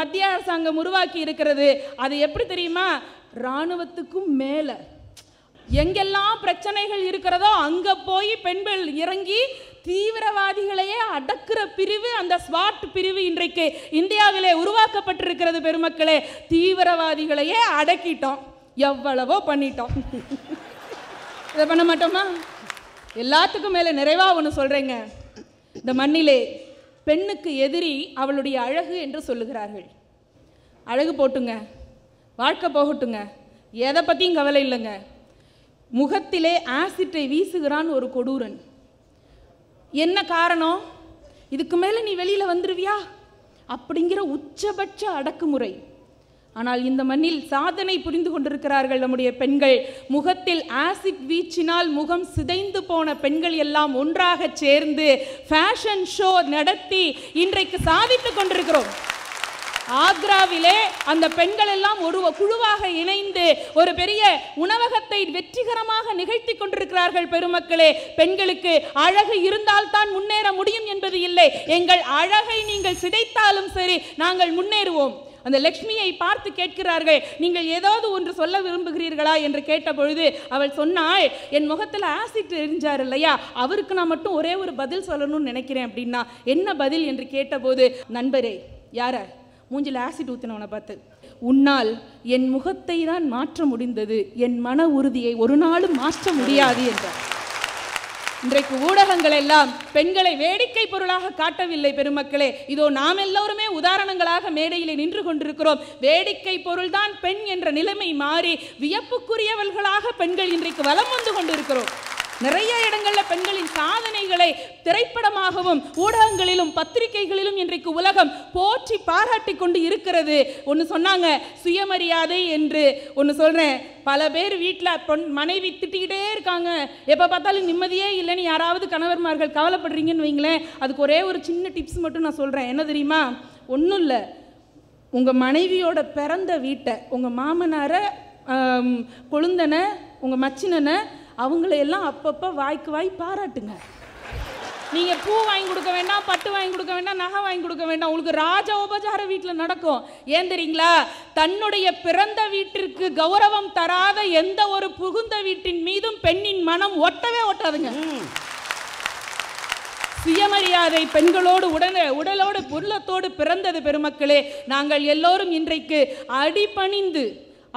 மத்திய அரசாங்கம் உருவாக்கி இருக்கிறது. அது எப்படி தெரியுமா? இராணுவத்துக்கும் மேலே எங்கெல்லாம் பிரச்சனைகள் இருக்கிறதோ அங்கே போய் பெண்கள் இறங்கி தீவிரவாதிகளையே அடக்குற பிரிவு, அந்த ஸ்வாட் பிரிவு இன்றைக்கு இந்தியாவிலே உருவாக்கப்பட்டிருக்கிறது. பெருமக்களே, தீவிரவாதிகளையே அடக்கிட்டோம், எவ்வளவோ பண்ணிட்டோம். இதை பண்ண மாட்டோமா? எல்லாத்துக்கும் மேலே நிறைவாக ஒன்று சொல்கிறேங்க, இந்த மண்ணிலே பெண்ணுக்கு எதிரி அவளுடைய அழகு என்று சொல்லுகிறார்கள். அழகு போட்டுங்க, வாழ்க்கை போகட்டுங்க, எதை பற்றியும் கவலை இல்லைங்க. முகத்திலே ஆசிட்டை வீசுகிறான் ஒரு கொடூரன். என்ன காரணம்? இதுக்கு மேலே நீ வெளியில் வந்துடுவியா அப்படிங்கிற உச்சபட்ச அடக்குமுறை. ஆனால் இந்த மண்ணில் சாதனை புரிந்து கொண்டிருக்கிறார்கள் நம்முடைய பெண்கள். முகத்தில் ஆசிட் வீச்சினால் முகம் சிதைந்து போன பெண்கள் எல்லாம் ஒன்றாக சேர்ந்து ஃபேஷன் ஷோ நடத்தி இன்றைக்கு சாதித்து கொண்டிருக்கிறோம். ஆக்ராவிலே அந்த பெண்கள் எல்லாம் ஒரு குழுவாக இணைந்து ஒரு பெரிய உணவகத்தை வெற்றிகரமாக நிகழ்த்தி கொண்டிருக்கிறார்கள். பெருமக்களே, பெண்களுக்கு அழகு இருந்தால்தான் முன்னேற முடியும் என்பது இல்லை. எங்கள் அழகை நீங்கள் சிதைத்தாலும் சரி, நாங்கள் முன்னேறுவோம். அந்த லக்ஷ்மியை பார்த்து கேட்கிறார்கள், நீங்கள் ஏதாவது ஒன்று சொல்ல விரும்புகிறீர்களா என்று கேட்ட பொழுது அவள் சொன்னாள், என் முகத்தில் ஆசிட் எரிஞ்சார் இல்லையா, அவருக்கு நான் மட்டும் ஒரே ஒரு பதில் சொல்லணும்னு நினைக்கிறேன் அப்படின்னா. என்ன பதில் என்று கேட்டபோது, நண்பரே, யார மூஞ்சில் ஆசிட் ஊற்றினவனை பார்த்து, உன்னால் என் முகத்தை தான் மாற்ற முடிந்தது, என் மன உறுதியை ஒரு நாளும் மாற்ற முடியாது என்றார். இன்றைக்கு ஊடகங்கள் எல்லாம் பெண்களை வேடிக்கை பொருளாக காட்டவில்லை. பெருமக்களே, இதோ நாம் எல்லோருமே உதாரணங்களாக மேடையிலே நின்று கொண்டிருக்கிறோம். வேடிக்கை பொருள்தான் பெண் என்ற நிலைமை மாறி வியப்புக்குரியவர்களாக பெண்கள் இன்றைக்கு வலம் வந்து கொண்டிருக்கிறோம். நிறைய இடங்களில் பெண்களின் சாதனைகளை திரைப்படமாகவும் ஊடகங்களிலும் பத்திரிகைகளிலும் இன்றைக்கு உலகம் போற்றி பாராட்டி கொண்டு இருக்கிறது. ஒன்று சொன்னாங்க, சுயமரியாதை என்று ஒன்று சொல்கிறேன். பல பேர் வீட்டில் மனைவி திட்டிக்கிட்டே இருக்காங்க, எப்போ பார்த்தாலும் நிம்மதியே இல்லைன்னு யாராவது கணவர்மார்கள் கவலைப்படுறீங்கன்னு வைங்களேன். அதுக்கு ஒரே ஒரு சின்ன டிப்ஸ் மட்டும் நான் சொல்கிறேன். என்ன தெரியுமா? ஒன்றும் இல்லை, உங்கள் மனைவியோட பிறந்த வீட்டை, உங்கள் மாமனாரை, கொழுந்தனை, உங்கள் மச்சினனை, அவங்களையெல்லாம் அப்பப்போ வாய்க்கு வாய் பாராட்டுங்க. நீங்கள் பூ வாங்கி கொடுக்க வேண்டாம், பட்டு வாங்கி கொடுக்க வேண்டாம், நகை வாங்கி கொடுக்க வேண்டாம். உங்களுக்கு ராஜ உபச்சார வீட்டில் நடக்கும். ஏன் தெரியுங்களா? தன்னுடைய பிறந்த வீட்டிற்கு கௌரவம் தராத எந்த ஒரு புகுந்த வீட்டின் மீதும் பெண்ணின் மனம் ஒட்டவே ஒட்டாதுங்க. சுயமரியாதை பெண்களோடு உடலோடு பொருளத்தோடு பிறந்தது. பெருமக்களே, நாங்கள் எல்லோரும் இன்றைக்கு அடிபணிந்து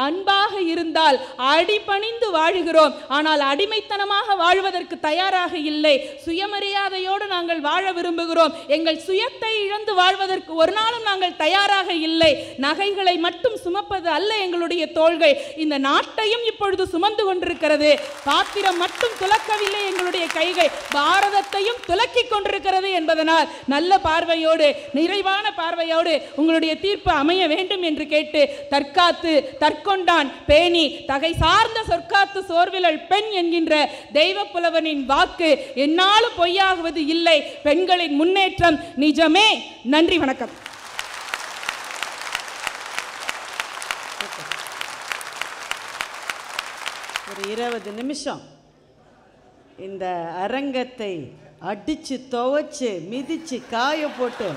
அன்பாக இருந்தால் அடிபணிந்து வாழ்கிறோம், ஆனால் அடிமைத்தனமாக வாழ்வதற்கு தயாராக இல்லை. சுயமரியாதையோடு நாங்கள் வாழ விரும்புகிறோம், எங்கள் சுயத்தை இழந்து வாழ்வதற்கு ஒரு நாளும் நாங்கள் தயாராக இல்லை. நகைகளை மட்டும் சுமப்பது அல்ல எங்களுடைய தோள்கள், இந்த நாட்டையும் இப்பொழுது சுமந்து கொண்டிருக்கிறது. பாத்திரம் மட்டும் துலக்கவில்லை எங்களுடைய கைகள், பாரதத்தையும் துலக்கி கொண்டிருக்கிறது என்பதனால் நல்ல பார்வையோடு, நிறைவான பார்வையோடு உங்களுடைய தீர்ப்பு அமைய வேண்டும் என்று கேட்டு, தற்காத்து தற்கொண்டான் பேணி தகை சார்ந்த சொற்காத்து சோர்விலல் பெண் என்கின்ற தெய்வ புலவனின் வாக்கு என்னாலும் பொய்யாகுவது இல்லை. பெண்களின் முன்னேற்றம் நிஜமே. நன்றி, வணக்கம். ஒரு 20 நிமிஷம் இந்த அரங்கத்தை அடிச்சு துவைச்சு மிதிச்சு காய போட்டு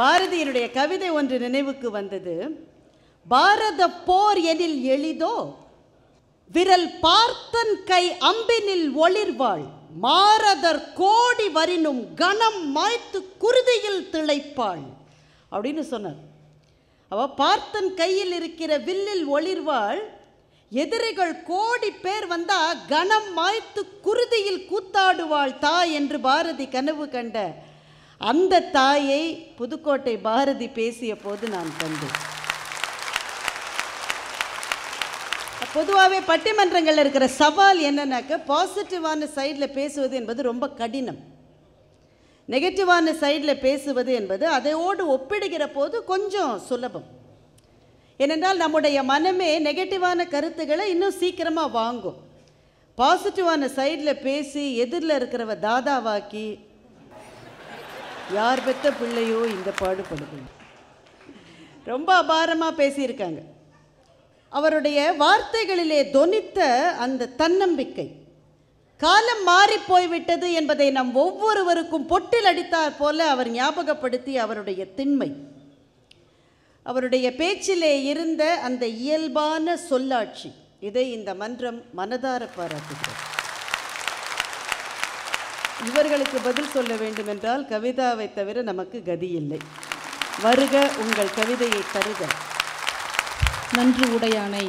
பாரதியினுடைய கவிதை ஒன்று நினைவுக்கு வந்தது. பாரத போர் எனில் எளிதோ, விரல் பார்த்தன் கை அம்பினில் ஒளிர்வாள், மாரதர் கோடி வரினும் கணம் மாய்த்து குருதியில் திளைப்பாள் அப்படின்னு சொன்னார். அவ பார்த்தன் கையில் இருக்கிற வில்லில் ஒளிர்வாள், எதிரிகள் கோடி பேர் வந்தா கணம் மாய்த்து குருதியில் கூத்தாடுவாள் தாய் என்று பாரதி கனவு கண்ட அந்த தாயை புதுக்கோட்டை பாரதி பேசிய போது நான் கண்டேன். பொதுவாகவே பட்டிமன்றங்களில் இருக்கிற சவால் என்னன்னாக்க, பாசிட்டிவான சைடில் பேசுவது என்பது ரொம்ப கடினம், நெகட்டிவான சைடில் பேசுவது என்பது அதோடு ஒப்பிடுகிற போது கொஞ்சம் சுலபம். ஏனென்றால் நம்முடைய மனமே நெகட்டிவான கருத்துக்களை இன்னும் சீக்கிரமாக வாங்கும். பாசிட்டிவான சைடில் பேசி எதிரில் இருக்கிறவ தாதாவாக்கி யார் பெற்ற பிள்ளையோ இந்த பாடுபடுது. ரொம்ப அபாரமாக பேசியிருக்காங்க. அவருடைய வார்த்தைகளிலே தொனித்த அந்த தன்னம்பிக்கை, காலம் மாறி போய்விட்டது என்பதை நம் ஒவ்வொருவருக்கும் பொட்டில் அடித்தார் போல அவர் ஞாபகப்படுத்தி, அவருடைய திண்மை, அவருடைய பேச்சிலே இருந்த அந்த இயல்பான சொல்லாட்சி, இதை இந்த மன்றம் மனதார பாராட்டுகிறது. இவர்களுக்கு பதில் சொல்ல வேண்டும் என்றால் கவிதாவை தவிர நமக்கு கதி இல்லை. வருக, உங்கள் கவிதையை தருக. நன்று உடையானை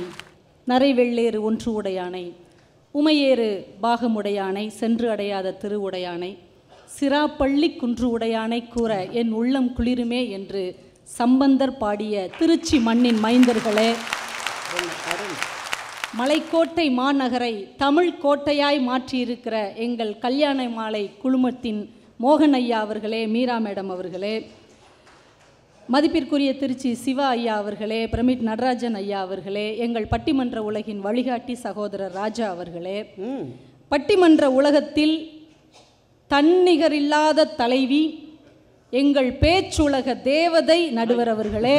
நரை வெள்ளேறு ஒன்று உடையானை, உமையேறு பாகமுடையானை சென்று அடையாத திரு உடையானை, சிராப்பள்ளி குன்று உடையானை கூற என் உள்ளம் குளிருமே என்று சம்பந்தர் பாடிய திருச்சி மண்ணின் மைந்தர்களே, மலைக்கோட்டை மாநகரை தமிழ் கோட்டையாய் மாற்றியிருக்கிற எங்கள் கல்யாண மாலை குழுமத்தின் மோகன் ஐயா அவர்களே, மீரா மேடம் அவர்களே, மதிப்பிற்குரிய திருச்சி சிவா ஐயா அவர்களே, பிரமிட் நடராஜன் ஐயா அவர்களே, எங்கள் பட்டிமன்ற உலகின் வழிகாட்டி சகோதரர் ராஜா அவர்களே, பட்டிமன்ற உலகத்தில் தன்னிகரில்லாத தலைவி எங்கள் பேச்சுலக தேவதை நடுவர் அவர்களே,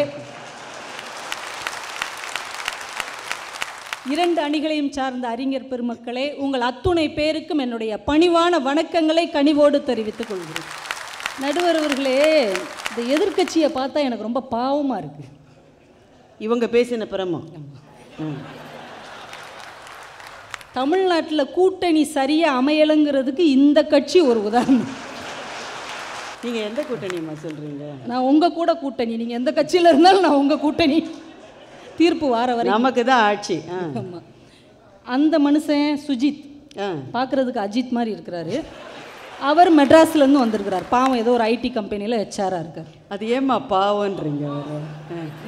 2 அணிகளையும் சார்ந்த அறிஞர் பெருமக்களே, உங்கள் அத்துணை பேருக்கும் என்னுடைய பணிவான வணக்கங்களை கனிவோடு தெரிவித்துக் கொள்கிறேன். நடுவர் அவர்களே, இந்த எதிர்கட்சியை பார்த்தா எனக்கு ரொம்ப பாவமாக இருக்குது. இவங்க பேசின பிரமா தமிழ்நாட்டில் கூட்டணி சரியாக அமையலைங்கிறதுக்கு இந்த கட்சி ஒரு உதாரணம். நீங்கள் எந்த கூட்டணியம்மா சொல்கிறீங்க? நான் உங்கள் கூட கூட்டணி, நீங்கள் எந்த கட்சியில் இருந்தாலும் நான் உங்கள் கூட்டணி. தீர்ப்பு வார வரை நமக்கு தான் ஆட்சி. ஆமாம், அந்த மனுஷன் சுஜித் பார்க்குறதுக்கு அஜித் மாதிரி இருக்கிறாரு. அவர் மெட்ராஸ்லேருந்து வந்திருக்கிறார். பாவம், ஏதோ ஒரு ஐடி கம்பெனியில் ஹெச்ஆராக இருக்கார். அது ஏம்மா பாவம்ன்றீங்க?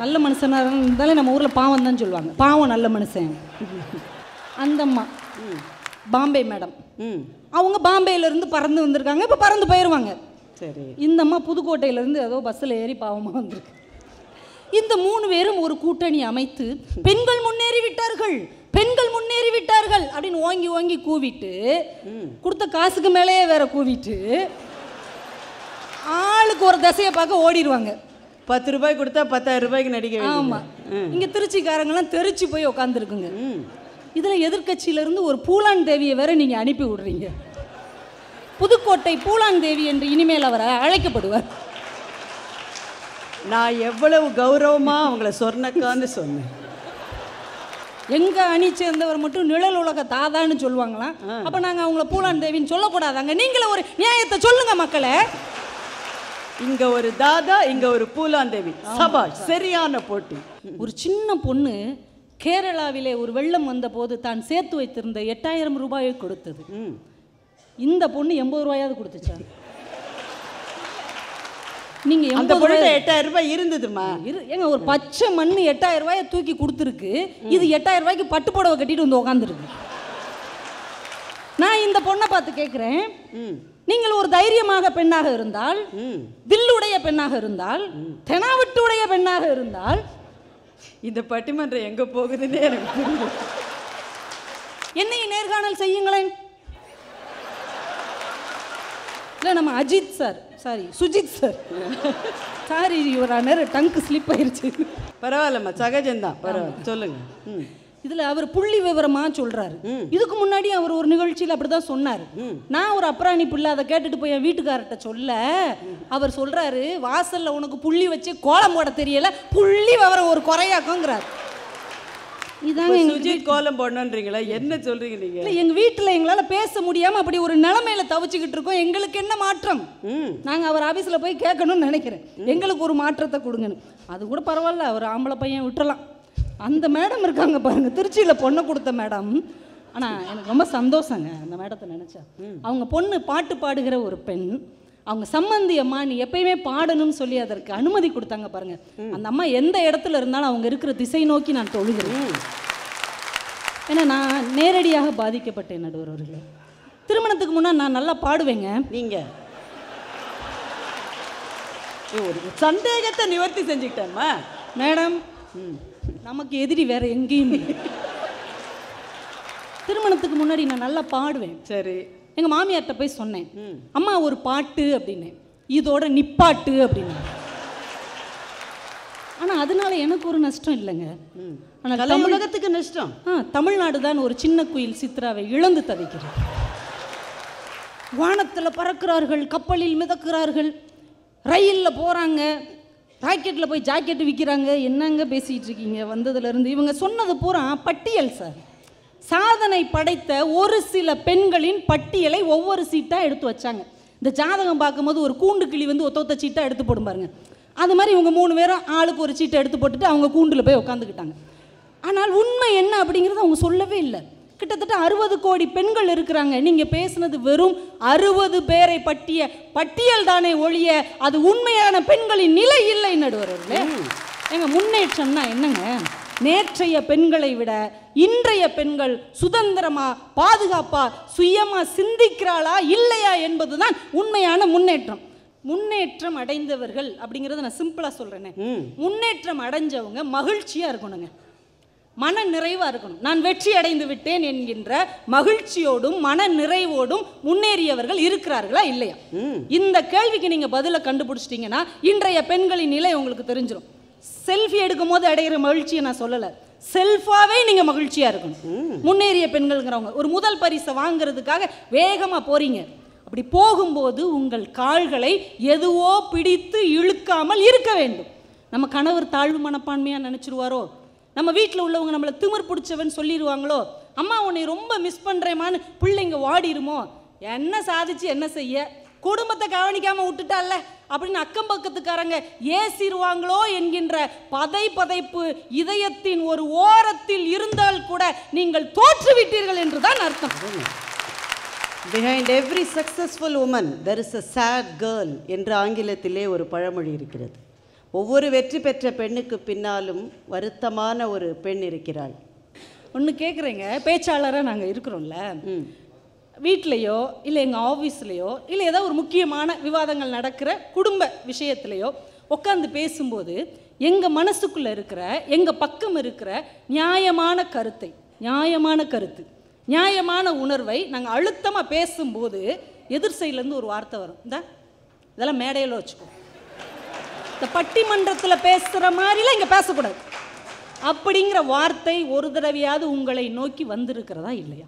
நல்ல மனுஷனாக இருந்தாலே நம்ம ஊரில் பாவம் தான் சொல்லுவாங்க. பாவம் நல்ல மனுஷன். அந்தம்மா பாம்பே மேடம், அவங்க பாம்பேலேருந்து பறந்து வந்திருக்காங்க, இப்போ பறந்து போயிடுவாங்க. சரி, இந்தம்மா புதுக்கோட்டையிலேருந்து ஏதோ பஸ்ஸில் ஏறி பாவமாக வந்திருக்கு. இந்த 3 பேரும் ஒரு கூட்டணி அமைத்து பெண்கள் முன்னேறி விட்டார்கள், பெண்கள் முன்னேறி விட்டார்கள் அப்படின்னு ஓங்கி ஓங்கி கூவிட்டு, கொடுத்த காசுக்கு மேலேயே வேற கூவிட்டு, ஆளுக்கு ஒரு திசையை பார்க்க ஓடிடுவாங்க. 10 ரூபாய் கொடுத்தா 10,000 ரூபாய்க்கு நடிக்க. ஆமாம், இங்கே திருச்சிக்காரங்களாம் தெரிச்சு போய் உட்காந்துருக்குங்க. இதில் எதிர்கட்சியிலேருந்து ஒரு பூலான் தேவியை வேற நீங்கள் அனுப்பி விடுறீங்க. புதுக்கோட்டை பூலான் தேவி என்று இனிமேல் அவர் அழைக்கப்படுவார். நான் எவ்வளவு கௌரவமாக அவங்கள சொன்னக்கான்னு சொன்னேன். எங்கள் அணி சேர்ந்தவர் மட்டும் நிழல் உலக தாதான்னு சொல்லுவாங்களாம். அப்போ நாங்கள் அவங்கள பூலான் தேவின்னு சொல்லக்கூடாதாங்க, நீங்களும் ஒரு நியாயத்தை சொல்லுங்க மக்களே. இங்கே ஒரு தாதா, இங்கே ஒரு பூலான் தேவி, சபாஷ். சரியான போட்டி. ஒரு சின்ன பொண்ணு கேரளாவிலே ஒரு வெள்ளம் வந்தபோது தான் சேர்த்து வைத்திருந்த 8000 ரூபாயை கொடுத்தது. இந்த பொண்ணு 80 ரூபாயாவது கொடுத்துச்சா? நீங்க 8000 ரூபாய் இருந்ததுமா? ஏங்க ஒரு பச்சை மண்ணு 8000 ரூபாயை தூக்கி கொடுத்துருக்கு. இது 8000 ரூபாய்க்கு பட்டு புடவை கட்டிட்டு வந்து உட்காந்துருக்கு. நான் இந்த பொண்ணை பார்த்து கேட்குறேன், நீங்கள் ஒரு தைரியமாக பெண்ணாக இருந்தால், வில்லுடைய பெண்ணாக இருந்தால், தெனாவட்டுடைய பெண்ணாக இருந்தால் இந்த பட்டிமன்றம் எங்க போகுதுன்னு எனக்கு புரியும். என்னை நேர்காணல் செய்யுங்களேன். இல்லை நம்ம Ajith sir, sorry Sujith sir, sorry ஒரு நேரம் டங்கு ஸ்லிப் ஆயிடுச்சு. பரவாயில்லம்மா, சகஜம்தான், பரவாயில்ல, சொல்லுங்க. இதுல அவர் புள்ளி விவரமா சொல்றாரு. இதுக்கு முன்னாடி அவர் ஒரு நிகழ்ச்சியில் அப்படிதான் சொன்னாரு. நான் ஒரு அப்ராணி புள்ள, அதை கேட்டுட்டு போய் என் வீட்டுக்கார்ட்ட சொல்ல அவர் சொல்றாரு, வாசல்ல உனக்கு புள்ளி வச்சு கோலம் போட தெரியல, புள்ளி விவரம் ஒரு குறையாக்குங்கிறார். இதாங்க கோலம் போடணுன்றீங்களா? என்ன சொல்றீங்க நீங்க? இல்லை, எங்க வீட்டுல எங்களால பேச முடியாம அப்படி ஒரு நிலைமையில தவிச்சுக்கிட்டு இருக்கோம். எங்களுக்கு என்ன மாற்றம்? நாங்க அவர் ஆபீஸ்ல போய் கேட்கணும்னு நினைக்கிறேன், எங்களுக்கு ஒரு மாற்றத்தை கொடுங்கன்னு. அது கூட பரவாயில்ல, அவர் ஆம்பளை பையன் விட்டுலாம். அந்த மேடம் இருக்காங்க பாருங்க, திருச்சியில் பொண்ணை கொடுத்த மேடம். ஆனால் எனக்கு ரொம்ப சந்தோஷங்க அந்த மேடத்தை நினச்சா. அவங்க பொண்ணு பாட்டு பாடுகிற ஒரு பெண். அவங்க சம்பந்தி அம்மா நீ எப்பயுமே பாடணும்னு சொல்லி அதற்கு அனுமதி கொடுத்தாங்க பாருங்க. அந்த அம்மா எந்த இடத்துல இருந்தாலும் அவங்க இருக்கிற திசை நோக்கி நான் தொழுகிறேன். ஏன்னா நான் நேரடியாக பாதிக்கப்பட்டேன் நடுவர்களே. திருமணத்துக்கு முன்னாடி நான் நல்லா பாடுவேங்க. நீங்கள் ஒரு சந்தேகத்தை நிவர்த்தி செஞ்சுக்கிட்டேம்மா மேடம். நமக்கு எதிரி வேற எங்கேயும். திருமணத்துக்கு முன்னாடி நான் நல்லா பாடுவேன். சரி, எங்க மாமியார்கிட்ட போய் சொன்னேன், அம்மா ஒரு பாட்டு அப்படின்னு, இதோட நிப்பாட்டு அப்படின்னு. ஆனா அதனால எனக்கு ஒரு நஷ்டம் இல்லைங்க. ஆனா தமிழகத்துக்கு நஷ்டம். தமிழ்நாடு தான் ஒரு சின்ன குயில் சித்ராவை இழந்து தவிக்கிறது. வானத்துல பறக்கிறார்கள், கப்பலில் மிதக்கிறார்கள், ரயில்ல போறாங்க, ராக்கெட்டில் போய் ஜாக்கெட்டு விற்கிறாங்க. என்னங்க பேசிகிட்டு இருக்கீங்க? வந்ததுலேருந்து இவங்க சொன்னது பூரா பட்டியல் சார். சாதனை படைத்த ஒரு சில பெண்களின் பட்டியலை ஒவ்வொரு சீட்டாக எடுத்து வச்சாங்க. இந்த ஜாதகம் பார்க்கும்போது ஒரு கூண்டு கிளி வந்து ஒத்தொத்த சீட்டாக எடுத்து போடும் பாருங்க, அது மாதிரி இவங்க 3 பேரும் ஆளுக்கு ஒரு சீட்டை எடுத்து போட்டுட்டு அவங்க கூண்டில் போய் உட்காந்துக்கிட்டாங்க. ஆனால் உண்மை என்ன அப்படிங்கிறது அவங்க சொல்லவே இல்லை. கிட்டத்தட்ட 60 கோடி பெண்கள் இருக்கிறாங்க. நீங்க பேசுனது வெறும் 60 பேரை பற்றிய பட்டியல் தானே ஒழிய அது உண்மையான பெண்களின் நிலை இல்லை நடுவர்களே. எங்க முன்னேற்றம்னா என்னங்க? நேற்றைய பெண்களை விட இன்றைய பெண்கள் சுதந்திரமா, பாதுகாப்பா, சுயமா சிந்திக்கிறாளா இல்லையா என்பதுதான் உண்மையான முன்னேற்றம். முன்னேற்றம் அடைந்தவர்கள் அப்படிங்கறத நான் சிம்பிளா சொல்றேனே, முன்னேற்றம் அடைஞ்சவங்க மகிழ்ச்சியா இருக்கணுங்க, மன நிறைவா இருக்கணும். நான் வெற்றி அடைந்து விட்டேன் என்கின்ற மகிழ்ச்சியோடும் மன நிறைவோடும் முன்னேறியவர்கள் இருக்கிறார்களா இல்லையா? இந்த கேள்விக்கு நீங்க பதிலை கண்டுபிடிச்சிட்டீங்கன்னா இன்றைய பெண்களின் நிலை உங்களுக்கு தெரிஞ்சிடும். செல்ஃபி எடுக்கும் போது அடைகிற மகிழ்ச்சியை நான் சொல்லலை, செல்ஃபாவே நீங்க மகிழ்ச்சியா இருக்கணும். முன்னேறிய பெண்கள்ங்கிறவங்க ஒரு முதல் பரிசை வாங்குறதுக்காக வேகமா போறீங்க. அப்படி போகும்போது உங்கள் கால்களை எதுவோ பிடித்து இழுக்காமல் இருக்க வேண்டும். நம்ம கணவர் தாழ்வு மனப்பான்மையா நினைச்சிருவாரோ, நம்ம வீட்டில் உள்ளவங்க நம்மளை திமிர் பிடிச்சவன் சொல்லிடுவாங்களோ, அம்மா உன்னை ரொம்ப மிஸ் பண்ணுறேம்மான்னு பிள்ளைங்க வாடிடுமோ, என்ன சாதிச்சு என்ன செய்ய, குடும்பத்தை கவனிக்காமல் விட்டுட்டால அப்படின்னு அக்கம் பக்கத்துக்காரங்க ஏசிடுவாங்களோ என்கின்ற பதைப்பு இதயத்தின் ஒரு ஓரத்தில் இருந்தால் கூட நீங்கள் தோற்றுவிட்டீர்கள் என்று தான் அர்த்தம். Behind every successful woman there is a sad girl என்று ஆங்கிலத்திலே ஒரு பழமொழி இருக்கிறது. ஒவ்வொரு வெற்றி பெற்ற பெண்ணுக்கு பின்னாலும் வருத்தமான ஒரு பெண் இருக்கிறாள். ஒன்று கேட்குறேங்க, பேச்சாளராக நாங்கள் இருக்கிறோம்ல, வீட்லேயோ இல்லை எங்கள் ஆஃபீஸ்லேயோ இல்லை ஏதோ ஒரு முக்கியமான விவாதங்கள் நடக்கிற குடும்ப விஷயத்துலையோ உட்காந்து பேசும்போது எங்கள் மனசுக்குள்ளே இருக்கிற, எங்கள் பக்கம் இருக்கிற நியாயமான கருத்தை, நியாயமான கருத்து, நியாயமான உணர்வை நாங்கள் அழுத்தமாக பேசும்போது எதிர் சைட்லேருந்து ஒரு வார்த்தை வரும். இந்த இதெல்லாம் மேடையில் வச்சுக்கோ, பட்டிமன்றத்தில் பேசுற மாதிரிலாம் இங்க பேசக்கூடாது அப்படிங்கிற வார்த்தை ஒரு தடவையாவது உங்களை நோக்கி வந்திருக்கிறதா இல்லையா?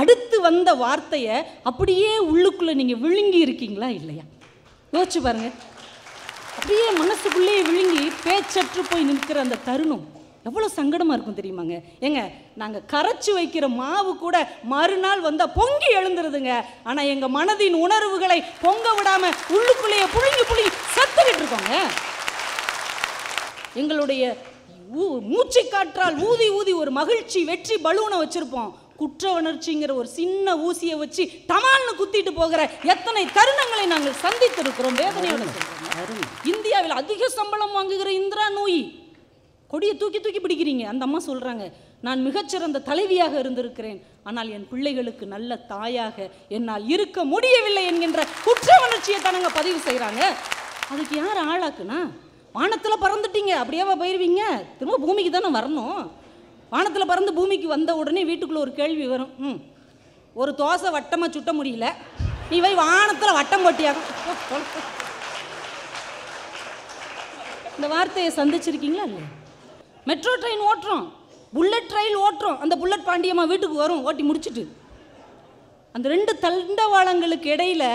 அடுத்து வந்த வார்த்தையை அப்படியே உள்ளுக்குள்ள நீங்க விழுங்கி இருக்கீங்களா இல்லையா? யோசிச்சு பாருங்க. அப்படியே மனசுக்குள்ளேயே விழுங்கி பேச்சற்று போய் நிற்கிற அந்த தருணம் எவ்வளோ சங்கடமாக இருக்கும் தெரியுமாங்க? ஏங்க நாங்கள் கரைச்சி வைக்கிற மாவு கூட மறுநாள் வந்தால் பொங்கி எழுந்துருதுங்க. ஆனால் எங்கள் மனதின் உணர்வுகளை பொங்க விடாமல் உள்ளுக்குள்ளேயே புழுங்கி சத்துக்கிட்டு இருக்கோங்க. எங்களுடைய மூச்சு காற்றால் ஊதி ஊதி ஒரு மகிழ்ச்சி வெற்றி பலூனை வச்சிருப்போம். குற்ற உணர்ச்சிங்கிற ஒரு சின்ன ஊசியை வச்சு தமால்னு குத்திட்டு போகிற எத்தனை தருணங்களை நாங்கள் சந்தித்திருக்கிறோம். வேதனையோட இந்தியாவில் அதிக சம்பளம் வாங்குகிற இந்திரா நூயி கொடியை தூக்கி தூக்கி பிடிக்கிறீங்க. அந்த அம்மா சொல்கிறாங்க, நான் மிகச்சிறந்த தலைவியாக இருந்திருக்கிறேன், ஆனால் என் பிள்ளைகளுக்கு நல்ல தாயாக என்னால் இருக்க முடியவில்லை என்கின்ற குற்ற உணர்ச்சியை தானங்க பதிவு செய்கிறாங்க. அதுக்கு யார் ஆளாக்குனா, வானத்தில் பறந்துட்டீங்க அப்படியேவா போயிடுவீங்க? திரும்ப பூமிக்கு தானே வரணும். வானத்தில் பறந்து பூமிக்கு வந்த உடனே வீட்டுக்குள்ளே ஒரு கேள்வி வரும், ஒரு தோசை வட்டமாக சுட்ட முடியல, நீ போய் வானத்தில் வட்டம் போட்டியாகும். இந்த வார்த்தையை சந்திச்சிருக்கீங்களா இல்லை? மெட்ரோ ட்ரெயின் ஓட்டுறோம், புல்லட் ட்ரெயின் ஓட்டுறோம், அந்த புல்லட் பாண்டியமாக வீட்டுக்கு வரும் ஓட்டி முடிச்சுட்டு. அந்த ரெண்டு தண்டவாளங்களுக்கு இடையில்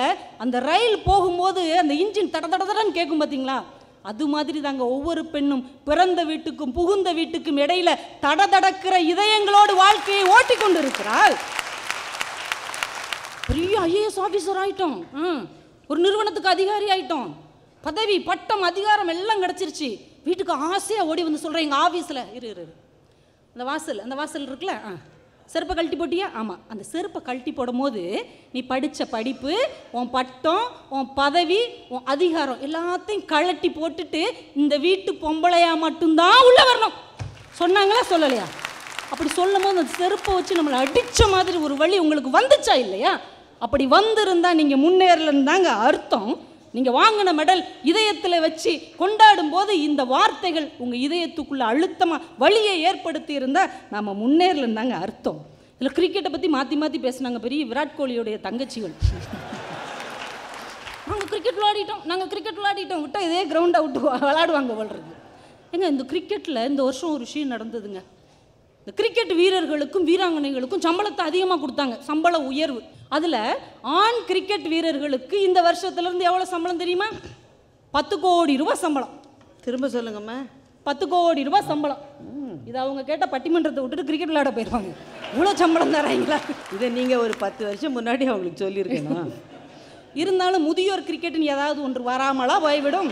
அந்த ரயில் போகும்போது அந்த இன்ஜின் தட தடன்னு கேட்கும் பார்த்தீங்களா? அது மாதிரி தாங்க ஒவ்வொரு பெண்ணும் பிறந்த வீட்டுக்கும் புகுந்த வீட்டுக்கும் இடையில தடதடக்கிற இதயங்களோடு வாழ்க்கையை ஓட்டி கொண்டு இருக்கிறாள். பெரிய ஐஏஎஸ் ஆஃபீஸர் ஆயிட்டோம், ஒரு நிறுவனத்துக்கு அதிகாரி ஆயிட்டோம், பதவி பட்டம் அதிகாரம் எல்லாம் கிடைச்சிருச்சு. வீட்டுக்கு ஆசையா ஓடி வந்து சொல்றேன், எங்க ஆஃபீஸ்ல இரு இரு அந்த வாசல் இருக்குல்ல, செருப்பை கழட்டி போட்டியா? ஆமாம், அந்த செருப்பை கழட்டி போடும் போது நீ படித்த படிப்பு, உன் பட்டம், உன் பதவி, உன் அதிகாரம் எல்லாத்தையும் கழட்டி போட்டுட்டு இந்த வீட்டு பொம்பளையா மட்டும்தான் உள்ளே வரணும். சொன்னாங்களா சொல்லலையா? அப்படி சொல்லும் போது அந்த செருப்பை வச்சு நம்மளை அடித்த மாதிரி ஒரு வழி உங்களுக்கு வந்துச்சா இல்லையா? அப்படி வந்திருந்தால் நீங்கள் முன்னேறலன்னு தாங்க அர்த்தம். நீங்கள் வாங்கின மெடல் இதயத்தில் வச்சு கொண்டாடும் போது இந்த வார்த்தைகள் உங்கள் இதயத்துக்குள்ளே அழுத்தமாக வழியை ஏற்படுத்தி இருந்தால் நம்ம முன்னேறலன்னு தாங்க அர்த்தம். இதில் கிரிக்கெட்டை பற்றி மாற்றி மாற்றி பேசினாங்க பெரிய விராட் கோலியோடைய தங்கச்சிகள். நாங்கள் கிரிக்கெட் விளையாடிட்டோம் விட்டால் இதே கிரவுண்டை விட்டு விளையாடுவாங்க வளருது. ஏங்க, இந்த கிரிக்கெட்டில் இந்த வருஷம் ஒரு விஷயம் நடந்ததுங்க. இந்த கிரிக்கெட் வீரர்களுக்கும் வீராங்கனைகளுக்கும் சம்பளத்தை அதிகமாக கொடுத்தாங்க, சம்பள உயர்வு. அதில் ஆண் கிரிக்கெட் வீரர்களுக்கு இந்த வருஷத்துலேருந்து எவ்வளோ சம்பளம் தெரியுமா? 10 கோடி ரூபாய் சம்பளம். திரும்ப சொல்லுங்கம்மா, 10 கோடி ரூபாய் சம்பளம். இது அவங்க கேட்ட பட்டிமன்றத்தை விட்டுட்டு கிரிக்கெட் விளையாட போயிடுவாங்க. இவ்வளோ சம்பளம் தராங்களா? இதை நீங்கள் ஒரு 10 வருஷம் முன்னாடி அவங்களுக்கு சொல்லியிருக்கணும். இருந்தாலும் முதியோர் கிரிக்கெட்டுன்னு ஏதாவது ஒன்று வராமலா போய்விடும்.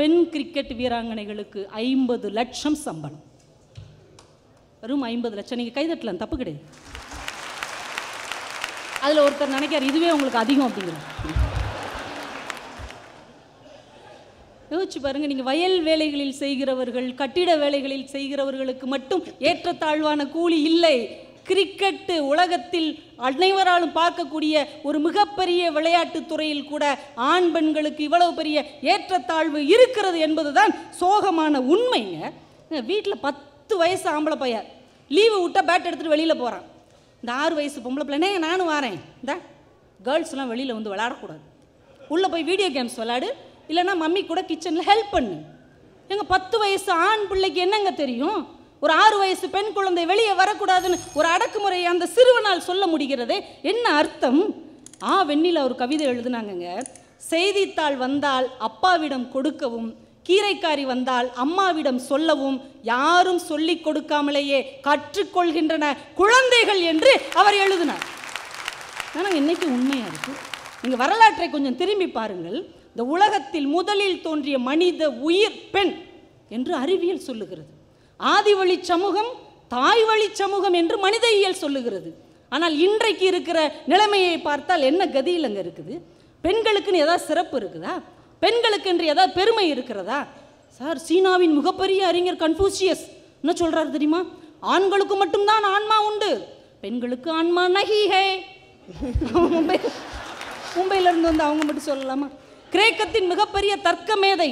பெண் கிரிக்கெட் வீராங்கனைகளுக்கு 50 லட்சம் சம்பளம். வெறும் 50 லட்சம். நீங்கள் கைதட்டலாம், தப்பு கிடையாது. அதில் ஒருத்தர் நினைக்கிறார் இதுவே உங்களுக்கு அதிகம் அப்படிங்கிறது. யோசிச்சு பாருங்கள், நீங்கள் வயல் வேலைகளில் செய்கிறவர்கள், கட்டிட வேலைகளில் செய்கிறவர்களுக்கு மட்டும் ஏற்றத்தாழ்வான கூலி இல்லை. கிரிக்கெட்டு உலகத்தில் அனைவராலும் பார்க்கக்கூடிய ஒரு மிகப்பெரிய விளையாட்டு துறையில் கூட ஆண் பெண்களுக்கு இவ்வளவு பெரிய ஏற்றத்தாழ்வு இருக்கிறது என்பதுதான் சோகமான உண்மைங்க. வீட்டில் 10 வயசு ஆம்பளை பையன் லீவு விட்டால் பேட் எடுத்துகிட்டு வெளியில் போகிறான். இந்த 6 வயசு பொம்பளை பிள்ளைனே நானும் வரேன். இந்த கேர்ள்ஸ்லாம் வெளியில் வந்து விளையாடக்கூடாது, உள்ளே போய் வீடியோ கேம்ஸ் விளையாடு, இல்லைனா மம்மி கூட கிச்சனில் ஹெல்ப் பண்ணு. எங்கள் 10 வயசு ஆண் பிள்ளைக்கு என்னங்க தெரியும்? ஒரு 6 வயசு பெண் குழந்தை வெளியே வரக்கூடாதுன்னு ஒரு அடக்குமுறையை அந்த சிறுவனால் சொல்ல முடிகிறதே என்ன அர்த்தம்? வெண்ணில் ஒரு கவிதை எழுதுனாங்கங்க, செய்தித்தாள் வந்தால் அப்பாவிடம் கொடுக்கவும், கீரைக்காரி வந்தால் அம்மாவிடம் சொல்லவும், யாரும் சொல்லிக் கொடுக்காமலேயே கற்றுக்கொள்கின்றன குழந்தைகள் என்று அவர் எழுதினார். ஆனால் இன்னைக்கு உண்மையாக இருக்கு. நீங்கள் வரலாற்றை கொஞ்சம் திரும்பி பாருங்கள். இந்த உலகத்தில் முதலில் தோன்றிய மனித உயிர் பெண் என்று அறிவியல் சொல்லுகிறது. ஆதிவழி சமூகம், தாய்வழி சமூகம் என்று மனித இயல் சொல்லுகிறது. ஆனால் இன்றைக்கு இருக்கிற நிலைமையை பார்த்தால் என்ன கதியில் அங்கே இருக்குது? பெண்களுக்குன்னு ஏதாவது சிறப்பு இருக்குதா? பெண்களுக்கு என்று ஏதாவது பெருமை இருக்கிறதா? சார், சீனாவின் மிகப்பெரிய அறிஞர் கன்ஃபூசியஸ் என்ன சொல்கிறாரு தெரியுமா? ஆண்களுக்கு மட்டும்தான் ஆன்மா உண்டு, பெண்களுக்கு ஆன்மா நகிஹே. மும்பையிலேருந்து வந்து அவங்க மட்டும் சொல்லலாமா? கிரேக்கத்தின் மிகப்பெரிய தர்க்க மேதை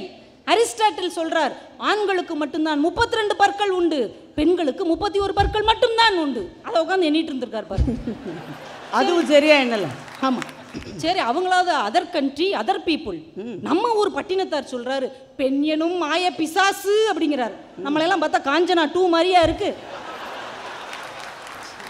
அரிஸ்டாட்டில் சொல்கிறார், ஆண்களுக்கு மட்டும்தான் 32 பற்கள் உண்டு, பெண்களுக்கு 31 பற்கள் மட்டும்தான் உண்டு. அதை உட்காந்து எண்ணிட்டு இருந்திருக்கார் பாரு. அதுவும் சரியா என்னல? ஆமாம், சரி, அவங்களாவது அதர் கண்ட்ரி அதர் பீப்புள். நம்ம ஊர் பட்டினத்தார் சொல்றாரு, பெண் எனும் மாய பிசாசு அப்படிங்கிறார். நம்மளெல்லாம் பார்த்தா காஞ்சனா 2 மாதிரியா இருக்கு.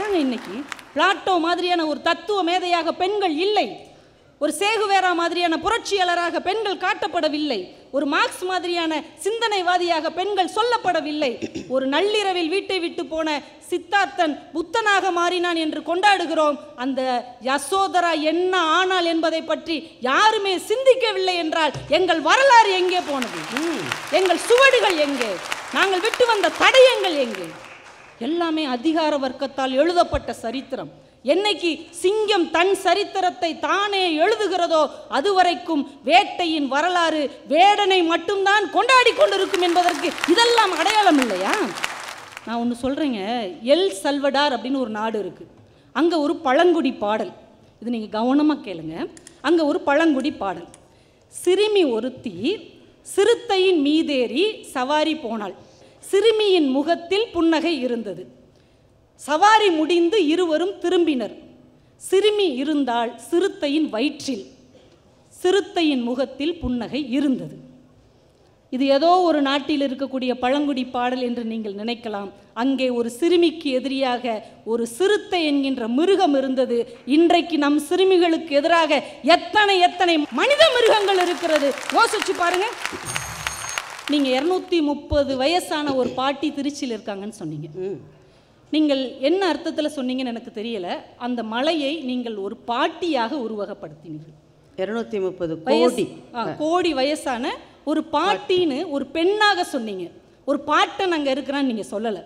நாங்கள் இன்னைக்கு பிளாட்டோ மாதிரியான ஒரு தத்துவ மேதையாக பெண்கள் இல்லை, ஒரு சேகுவேரா மாதிரியான புரட்சியாளராக பெண்கள் காட்டப்படவில்லை, ஒரு மார்க்ஸ் மாதிரியான சிந்தனைவாதியாக பெண்கள் சொல்லப்படவில்லை, ஒரு நள்ளிரவில் வீட்டை விட்டு போன சித்தார்த்தன் புத்தனாக மாறினான் என்று கொண்டாடுகிறோம். அந்த யசோதரா என்ன ஆனால் என்பதை பற்றி யாருமே சிந்திக்கவில்லை என்றால் எங்கள் வரலாறு எங்கே போனது? எங்கள் சுவடுகள் எங்கே? நாங்கள் விட்டு வந்த தடயங்கள் எங்கே? எல்லாமே அதிகார வர்க்கத்தால் எழுதப்பட்ட சரித்திரம். என்னைக்கு சிங்கம் தன் சரித்திரத்தை தானே எழுதுகிறதோ அதுவரைக்கும் வேட்டையின் வரலாறு வேடனை மட்டும்தான் கொண்டாடி கொண்டிருக்கும் என்பதற்கு இதெல்லாம் அடையாளம் இல்லையா? நான் ஒன்று சொல்கிறேங்க, எல் சல்வடார் அப்படின்னு ஒரு நாடு இருக்குது. அங்கே ஒரு பழங்குடி பாடல், இது நீங்கள் கவனமாக கேளுங்க. அங்கே ஒரு பழங்குடி பாடல், சிறுமி ஒருத்தி சிறுத்தையின் மீதேறி சவாரி போனாள், சிறுமியின் முகத்தில் புன்னகை இருந்தது, சவாரி முடிந்து இருவரும் திரும்பினர், சிறுமி இருந்தால் சிறுத்தையின் வயிற்றில், சிறுத்தையின் முகத்தில் புன்னகை இருந்தது. இது ஏதோ ஒரு நாட்டில் இருக்கக்கூடிய பழங்குடி பாடல் என்று நீங்கள் நினைக்கலாம். அங்கே ஒரு சிறுமிக்கு எதிரியாக ஒரு சிறுத்தை என்கின்ற மிருகம் இருந்தது. இன்றைக்கு நம் சிறுமிகளுக்கு எதிராக எத்தனை எத்தனை மனித மிருகங்கள் இருக்கிறது யோசிச்சு பாருங்க. நீங்கள் 230 வயசான ஒரு பாட்டி திருச்சியில் இருக்காங்கன்னு சொன்னீங்க. நீங்கள் என்ன அர்த்தத்தில் சொன்னீங்கன்னு எனக்கு தெரியலை. அந்த மலையை நீங்கள் ஒரு பாட்டியாக உருவகப்படுத்தினீர்கள். 230 கோடி வயசான ஒரு பாட்டின்னு ஒரு பெண்ணாக சொன்னீங்க. ஒரு பாட்டன் அங்கே இருக்கிறான்னு நீங்கள் சொல்லலை.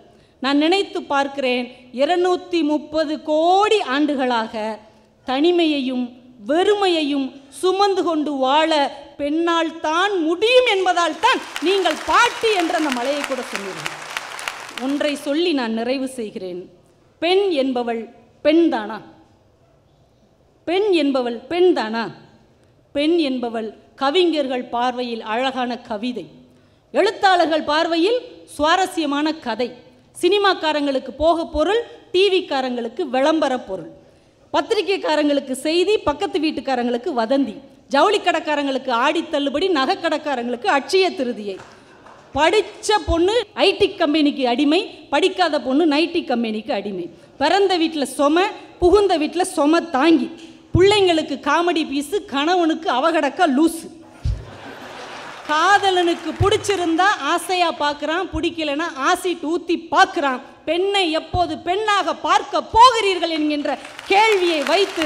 நான் நினைத்து பார்க்கிறேன், 230 கோடி ஆண்டுகளாக தனிமையையும் வெறுமையையும் சுமந்து கொண்டு வாழ பெண்ணால் தான் முடியும் என்பதால் தான் நீங்கள் பாட்டி என்ற அந்த மலையை கூட சொன்னீர்கள். ஒன்றை சொல்லி நான் நிறைவு செய்கிறேன், பெண் என்பவள் பெண் தானா? பெண் என்பவள் பெண் தானா? பெண் என்பவள் கவிஞர்கள் பார்வையில் அழகான கவிதை, எழுத்தாளர்கள் பார்வையில் சுவாரஸ்யமான கதை, சினிமாக்காரங்களுக்கு போக பொருள், டிவிக்காரங்களுக்கு விளம்பர பொருள், பத்திரிகைக்காரங்களுக்கு செய்தி, பக்கத்து வீட்டுக்காரங்களுக்கு வதந்தி, ஜவுளிக்கடைக்காரங்களுக்கு ஆடி தள்ளுபடி, நகைக்கடைக்காரங்களுக்கு அட்சய திருதியை, படித்த பொண்ணு ஐடி கம்பெனிக்கு அடிமை, படிக்காத பொண்ணு நைட்டி கம்பெனிக்கு அடிமை, பிறந்த வீட்டில் சொம, புகுந்த வீட்டில் சொம தாங்கி, பிள்ளைங்களுக்கு காமெடி பீஸு, கணவனுக்கு அவகடக்கா லூஸு, காதலனுக்கு பிடிச்சிருந்தா ஆசையாக பார்க்குறான், பிடிக்கலைன்னா ஆசிட் ஊற்றி பார்க்குறான். பெண்ணை எப்போது பெண்ணாக பார்க்க போகிறீர்கள் என்கின்ற கேள்வியை வைத்து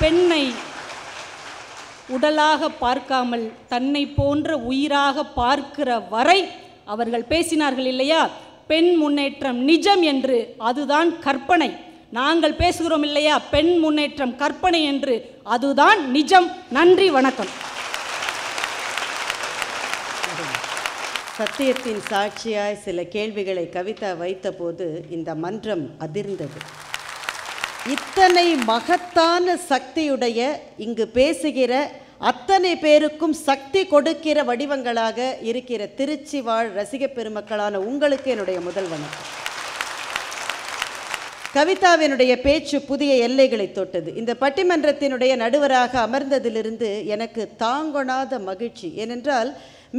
பெண்ணை உடலாக பார்க்காமல் தன்னை போன்ற உயிராக பார்க்கிற வரை அவர்கள் பேசினார்கள் இல்லையா? பெண் முன்னேற்றம் நிஜம் என்று, அதுதான் கற்பனை. நாங்கள் பேசுகிறோம் இல்லையா, பெண் முன்னேற்றம் கற்பனை என்று, அதுதான் நிஜம். நன்றி, வணக்கம். சத்தியத்தின் சாட்சியாய் சில கேள்விகளை கவிதா வைத்த போது இந்த மன்றம் அதிர்ந்தது. இத்தனை மகத்தான சக்தியுடைய இங்கு பேசுகிற அத்தனை பேருக்கும் சக்தி கொடுக்கிற வடிவங்களாக இருக்கிற திருச்சி வாழ் ரசிக பெருமக்களான உங்களுக்கு என்னுடைய முதல் வணக்கம். கவிதாவினுடைய பேச்சு புதிய எல்லைகளை தொட்டது. இந்த பட்டிமன்றத்தினுடைய நடுவராக அமர்ந்ததிலிருந்து எனக்கு தாங்கொணாத மகிழ்ச்சி. ஏனென்றால்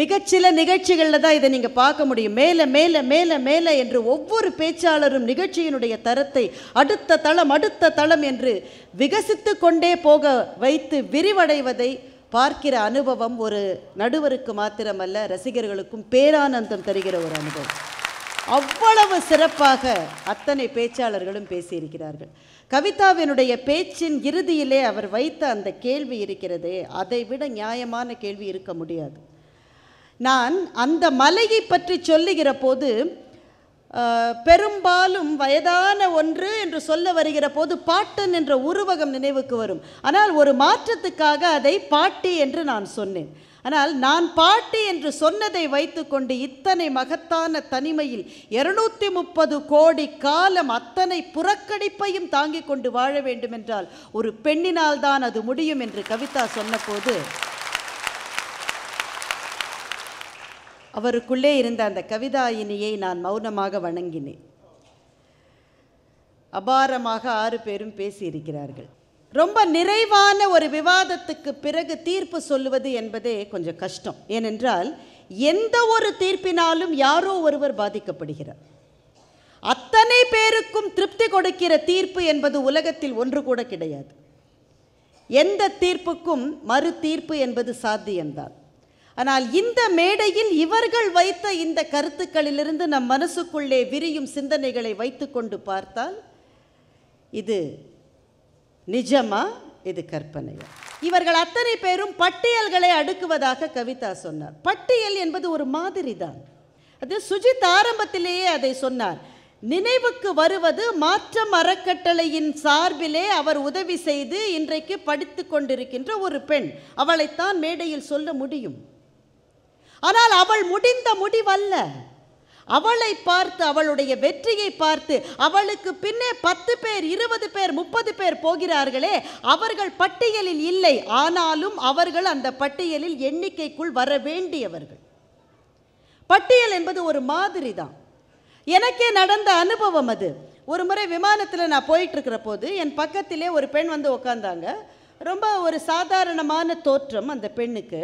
மிகச்சில நிகழ்ச்சிகளில் தான் இதை நீங்கள் பார்க்க முடியும். மேலே மேலே மேலே மேலே என்று ஒவ்வொரு பேச்சாளரும் நிகழ்ச்சியினுடைய தரத்தை அடுத்த தளம் என்று விகசித்து கொண்டே போக வைத்து விரிவடைவதை பார்க்கிற அனுபவம் ஒரு நடுவருக்கு மாத்திரமல்ல, ரசிகர்களுக்கும் பேரானந்தம் தருகிற ஒரு அனுபவம். அவ்வளவு சிறப்பாக அத்தனை பேச்சாளர்களும் பேசியிருக்கிறார்கள். கவிதாவினுடைய பேச்சின் இறுதியிலே அவர் வைத்த அந்த கேள்வி இருக்கிறதே, அதை விட நியாயமான கேள்வி இருக்க முடியாது. நான் அந்த மலையை பற்றி சொல்லுகிற போது பெரும்பாலும் வயதான ஒன்று என்று சொல்ல வருகிற போது பாட்டன் என்ற உருவகம் நினைவுக்கு வரும். ஆனால் ஒரு மாற்றத்துக்காக அதை பாட்டி என்று நான் சொன்னேன். ஆனால் நான் பாட்டி என்று சொன்னதை வைத்து கொண்டு இத்தனை மகத்தான தனிமையில் 230 கோடி காலம் அத்தனை புறக்கணிப்பையும் தாங்கி கொண்டு வாழ வேண்டும் என்றால் ஒரு பெண்ணினால் தான் அது முடியும் என்று கவிதா சொன்னபோது அவருக்குள்ளே இருந்த அந்த கவிதாயினியை நான் மௌனமாக வணங்கினேன். அபாரமாக 6 பேரும் பேசியிருக்கிறார்கள். ரொம்ப நிறைவான ஒரு விவாதத்துக்கு பிறகு தீர்ப்பு சொல்லுவது என்பதே கொஞ்சம் கஷ்டம். ஏனென்றால் எந்த ஒரு தீர்ப்பினாலும் யாரோ ஒருவர் பாதிக்கப்படுகிறார். அத்தனை பேருக்கும் திருப்தி கொடுக்கிற தீர்ப்பு என்பது உலகத்தில் ஒன்று கூட கிடையாது. எந்த தீர்ப்புக்கும் மறு தீர்ப்பு என்பது சாத்தியம்தான். ஆனால் இந்த மேடையில் இவர்கள் வைத்த இந்த கருத்துக்களிலிருந்து நம் மனசுக்குள்ளே விரியும் சிந்தனைகளை வைத்து கொண்டு பார்த்தால் இது நிஜமா இது கற்பனையா? இவர்கள் அத்தனை பேரும் பட்டியல்களை அடுக்குவதாக கவிதா சொன்னார். பட்டியல் என்பது ஒரு மாதிரி தான். அது சுஜித் ஆரம்பத்திலேயே அதை சொன்னார். நினைவுக்கு வருவது மாற்றம் அறக்கட்டளையின் சார்பிலே அவர் உதவி செய்து இன்றைக்கு படித்து கொண்டிருக்கின்ற ஒரு பெண். அவளைத்தான் மேடையில் சொல்ல முடியும். ஆனால் அவள் முடிந்த முடிவல்ல. அவளை பார்த்து, அவளுடைய வெற்றியை பார்த்து, அவளுக்கு பின்னே 10 பேர் 20 பேர் 30 பேர் போகிறார்களே, அவர்கள் பட்டியலில் இல்லை. ஆனாலும் அவர்கள் அந்த பட்டியலில் எண்ணிக்கைக்குள் வர வேண்டியவர்கள். பட்டியல் என்பது ஒரு மாதிரி தான். எனக்கே நடந்த அனுபவம் அது. ஒரு முறை விமானத்தில் நான் போயிட்டுருக்கிற போது என் பக்கத்திலே ஒரு பெண் வந்து உக்காந்தாங்க. ரொம்ப ஒரு சாதாரணமான தோற்றம் அந்த பெண்ணுக்கு.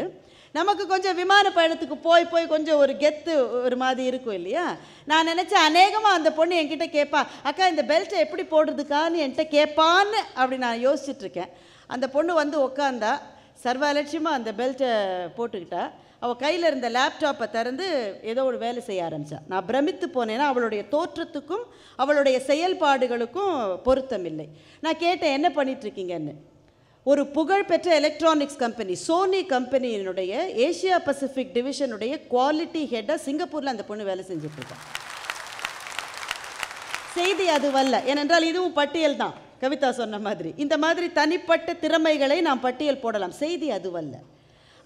நமக்கு கொஞ்சம் விமான பயணத்துக்கு போய் போய் கொஞ்சம் ஒரு கெத்து ஒரு மாதிரி இருக்கும் இல்லையா? நான் நினச்சேன் அநேகமாக அந்த பொண்ணு என்கிட்ட கேட்பா, அக்கா இந்த பெல்ட்டை எப்படி போடுறதுக்கான்னு என்கிட்ட கேட்பான்னு அப்படி நான் யோசிச்சுட்ருக்கேன். அந்த பொண்ணு வந்து உக்காந்தா, சர்வாலட்சியமாக அந்த பெல்ட்டை போட்டுக்கிட்டா. அவள் கையில் இருந்த லேப்டாப்பை திறந்து ஏதோ ஒரு வேலை செய்ய ஆரம்பித்தாள். நான் பிரமித்து போனேன்னா அவளுடைய தோற்றத்துக்கும் அவளுடைய செயல்பாடுகளுக்கும் பொருத்தம் இல்லை. நான் கேட்டேன் என்ன பண்ணிகிட்ருக்கீங்கன்னு. ஒரு புகழ்பெற்ற எலக்ட்ரானிக்ஸ் கம்பெனி சோனி கம்பெனியினுடைய ஏஷியா பசிபிக் டிவிஷனுடைய குவாலிட்டி ஹெட்டாக சிங்கப்பூரில் அந்த பொண்ணு வேலை செஞ்சிட்ருக்கான். செய்தி அது வரல. ஏனென்றால் இதுவும் பட்டியல் தான். கவிதா சொன்ன மாதிரி இந்த மாதிரி தனிப்பட்ட திறமைகளை நாம் பட்டியல் போடலாம். செய்தி அது வரல.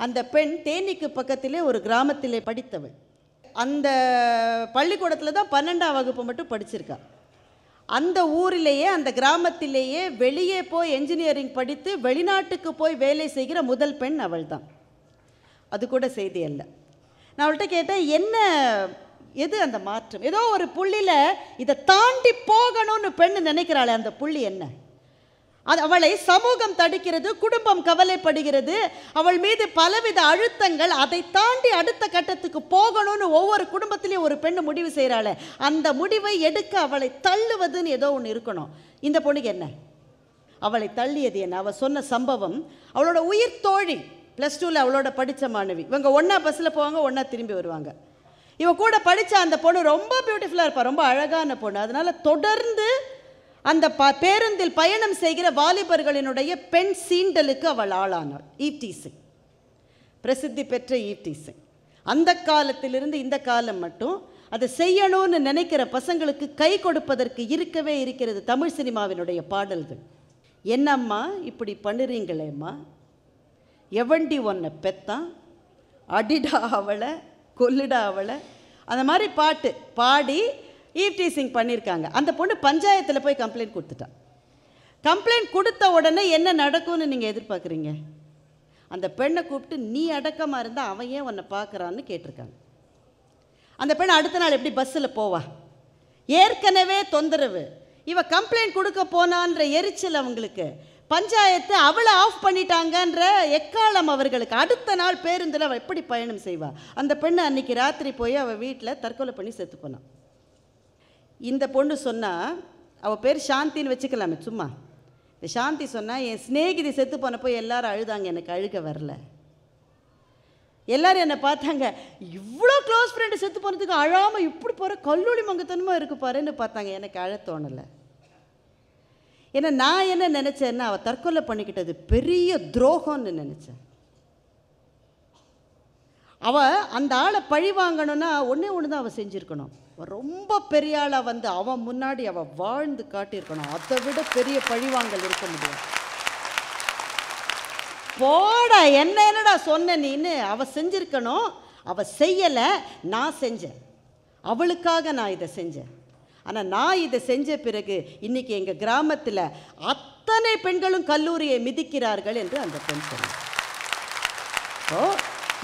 அந்த பெண் தேனிக்கு பக்கத்திலே ஒரு கிராமத்திலே படித்தவள். அந்த பள்ளிக்கூடத்தில் தான் 12ஆம் வகுப்பு மட்டும் படிச்சிருக்கா. அந்த ஊரிலேயே அந்த கிராமத்திலேயே வெளியே போய் என்ஜினியரிங் படித்து வெளிநாட்டுக்கு போய் வேலை செய்கிற முதல் பெண் அவள் தான். அது கூட செய்தி அல்ல. நான் அவள்கிட்ட கேட்டேன் என்ன எது அந்த மாற்றம்? ஏதோ ஒரு புள்ளியில் இதை தாண்டி போகணும்னு பெண்ணு நினைக்கிறாளே அந்த புள்ளி என்ன? அது அவளை சமூகம் தடுக்கிறது, குடும்பம் கவலைப்படுகிறது, அவள் மீது பலவித அழுத்தங்கள். அதை தாண்டி அடுத்த கட்டத்துக்கு போகணும்னு ஒவ்வொரு குடும்பத்திலையும் ஒரு பெண்ணு முடிவு செய்கிறாள். அந்த முடிவை எடுக்க அவளை தள்ளுவதுன்னு ஏதோ ஒன்று இருக்கணும். இந்த பொண்ணுக்கு என்ன அவளை தள்ளியது? என்ன அவள் சொன்ன சம்பவம், அவளோட உயிர் தோழி +2ல் அவளோட படித்த மாணவி. இவங்க ஒன்றா பஸ்ஸில் போவாங்க, ஒன்றா திரும்பி வருவாங்க. இவ கூட படித்த அந்த பொண்ணு ரொம்ப பியூட்டிஃபுல்லாக இருப்பாள், ரொம்ப அழகான பொண்ணு. அதனால் தொடர்ந்து அந்த பேருந்தில் பயணம் செய்கிற வாலிபர்களினுடைய பெண் சீண்டலுக்கு அவள் ஆளானாள். ஈப்டி சிங், பிரசித்தி பெற்ற ஈப்டி சிங். அந்த காலத்திலிருந்து இந்த காலம் மட்டும் அதை செய்யணும்னு நினைக்கிற பசங்களுக்கு கை கொடுப்பதற்கு இருக்கவே இருக்கிறது தமிழ் சினிமாவினுடைய பாடல்கள். என்னம்மா இப்படி பண்ணுறீங்களேம்மா, எவண்டி ஒன்றை பெத்தான், அடிடா அவளை, கொல்லுடா அவளை, அந்த மாதிரி பாட்டு பாடி ஈவ்டி சிங் பண்ணியிருக்காங்க. அந்த பொண்ணு பஞ்சாயத்தில் போய் கம்ப்ளைண்ட் கொடுத்துட்டான். கம்ப்ளைண்ட் கொடுத்த உடனே என்ன நடக்கும்னு நீங்கள் எதிர்பார்க்குறீங்க? அந்த பெண்ணை கூப்பிட்டு நீ அடக்கமாக இருந்தால் அவன் ஏன் உன்னை பார்க்குறான்னு கேட்டிருக்காங்க. அந்த பெண் அடுத்த நாள் எப்படி பஸ்ஸில் போவா? ஏற்கனவே தொந்தரவு. இவ கம்ப்ளைண்ட் கொடுக்க போனான்ற எரிச்சல் அவங்களுக்கு. பஞ்சாயத்து அவளை ஆஃப் பண்ணிட்டாங்கன்ற எக்காலம் அவர்களுக்கு. அடுத்த நாள் பேருந்தில் அவள் எப்படி பயணம் செய்வா? அந்த பெண்ணை அன்றைக்கி ராத்திரி போய் அவள் வீட்டில் தற்கொலை பண்ணி செத்து போனான். இந்த பொண்ணு சொன்னால், அவள் பேர் சாந்தின்னு வச்சுக்கலாமே சும்மா, இந்த சாந்தி சொன்னால் என் ஸ்நேகிதி செத்து போனப்போ எல்லாரும் அழுதாங்க, எனக்கு அழுக வரல. எல்லோரும் என்னை பார்த்தாங்க, இவ்வளோ க்ளோஸ் ஃப்ரெண்டு செத்து போனதுக்கு அழாமல் இப்படி போகிற கல்லூரி மங்கத்தனமாக இருக்கு பாருன்னு பார்த்தாங்க, எனக்கு அழ தோணலை. ஏன்னா நான் என்ன நினச்சேன்னா அவள் தற்கொலை பண்ணிக்கிட்டது பெரிய துரோகம்னு நினச்சேன். அவள் அந்த ஆளை பழி வாங்கணும்னா ஒன்றே ஒன்று தான் அவள் செஞ்சுருக்கணும், ரொம்ப பெரிய ஆளாக வந்து அவன் முன்னாடி அவள் வாழ்ந்து காட்டியிருக்கணும். அதை விட பெரிய பழிவாங்கல் இருக்க முடியாது. போடா என்னடா சொன்ன நீன்னு அவள் செஞ்சுருக்கணும். அவள் செய்யலை, நான் செஞ்சேன், அவளுக்காக நான் இதை செஞ்சேன். ஆனால் நான் இதை செஞ்ச பிறகு இன்றைக்கி எங்கள் கிராமத்தில் அத்தனை பெண்களும் கல்லூரியை மிதிக்கிறார்கள் என்று அந்த பெண் சொன்னார். ஸோ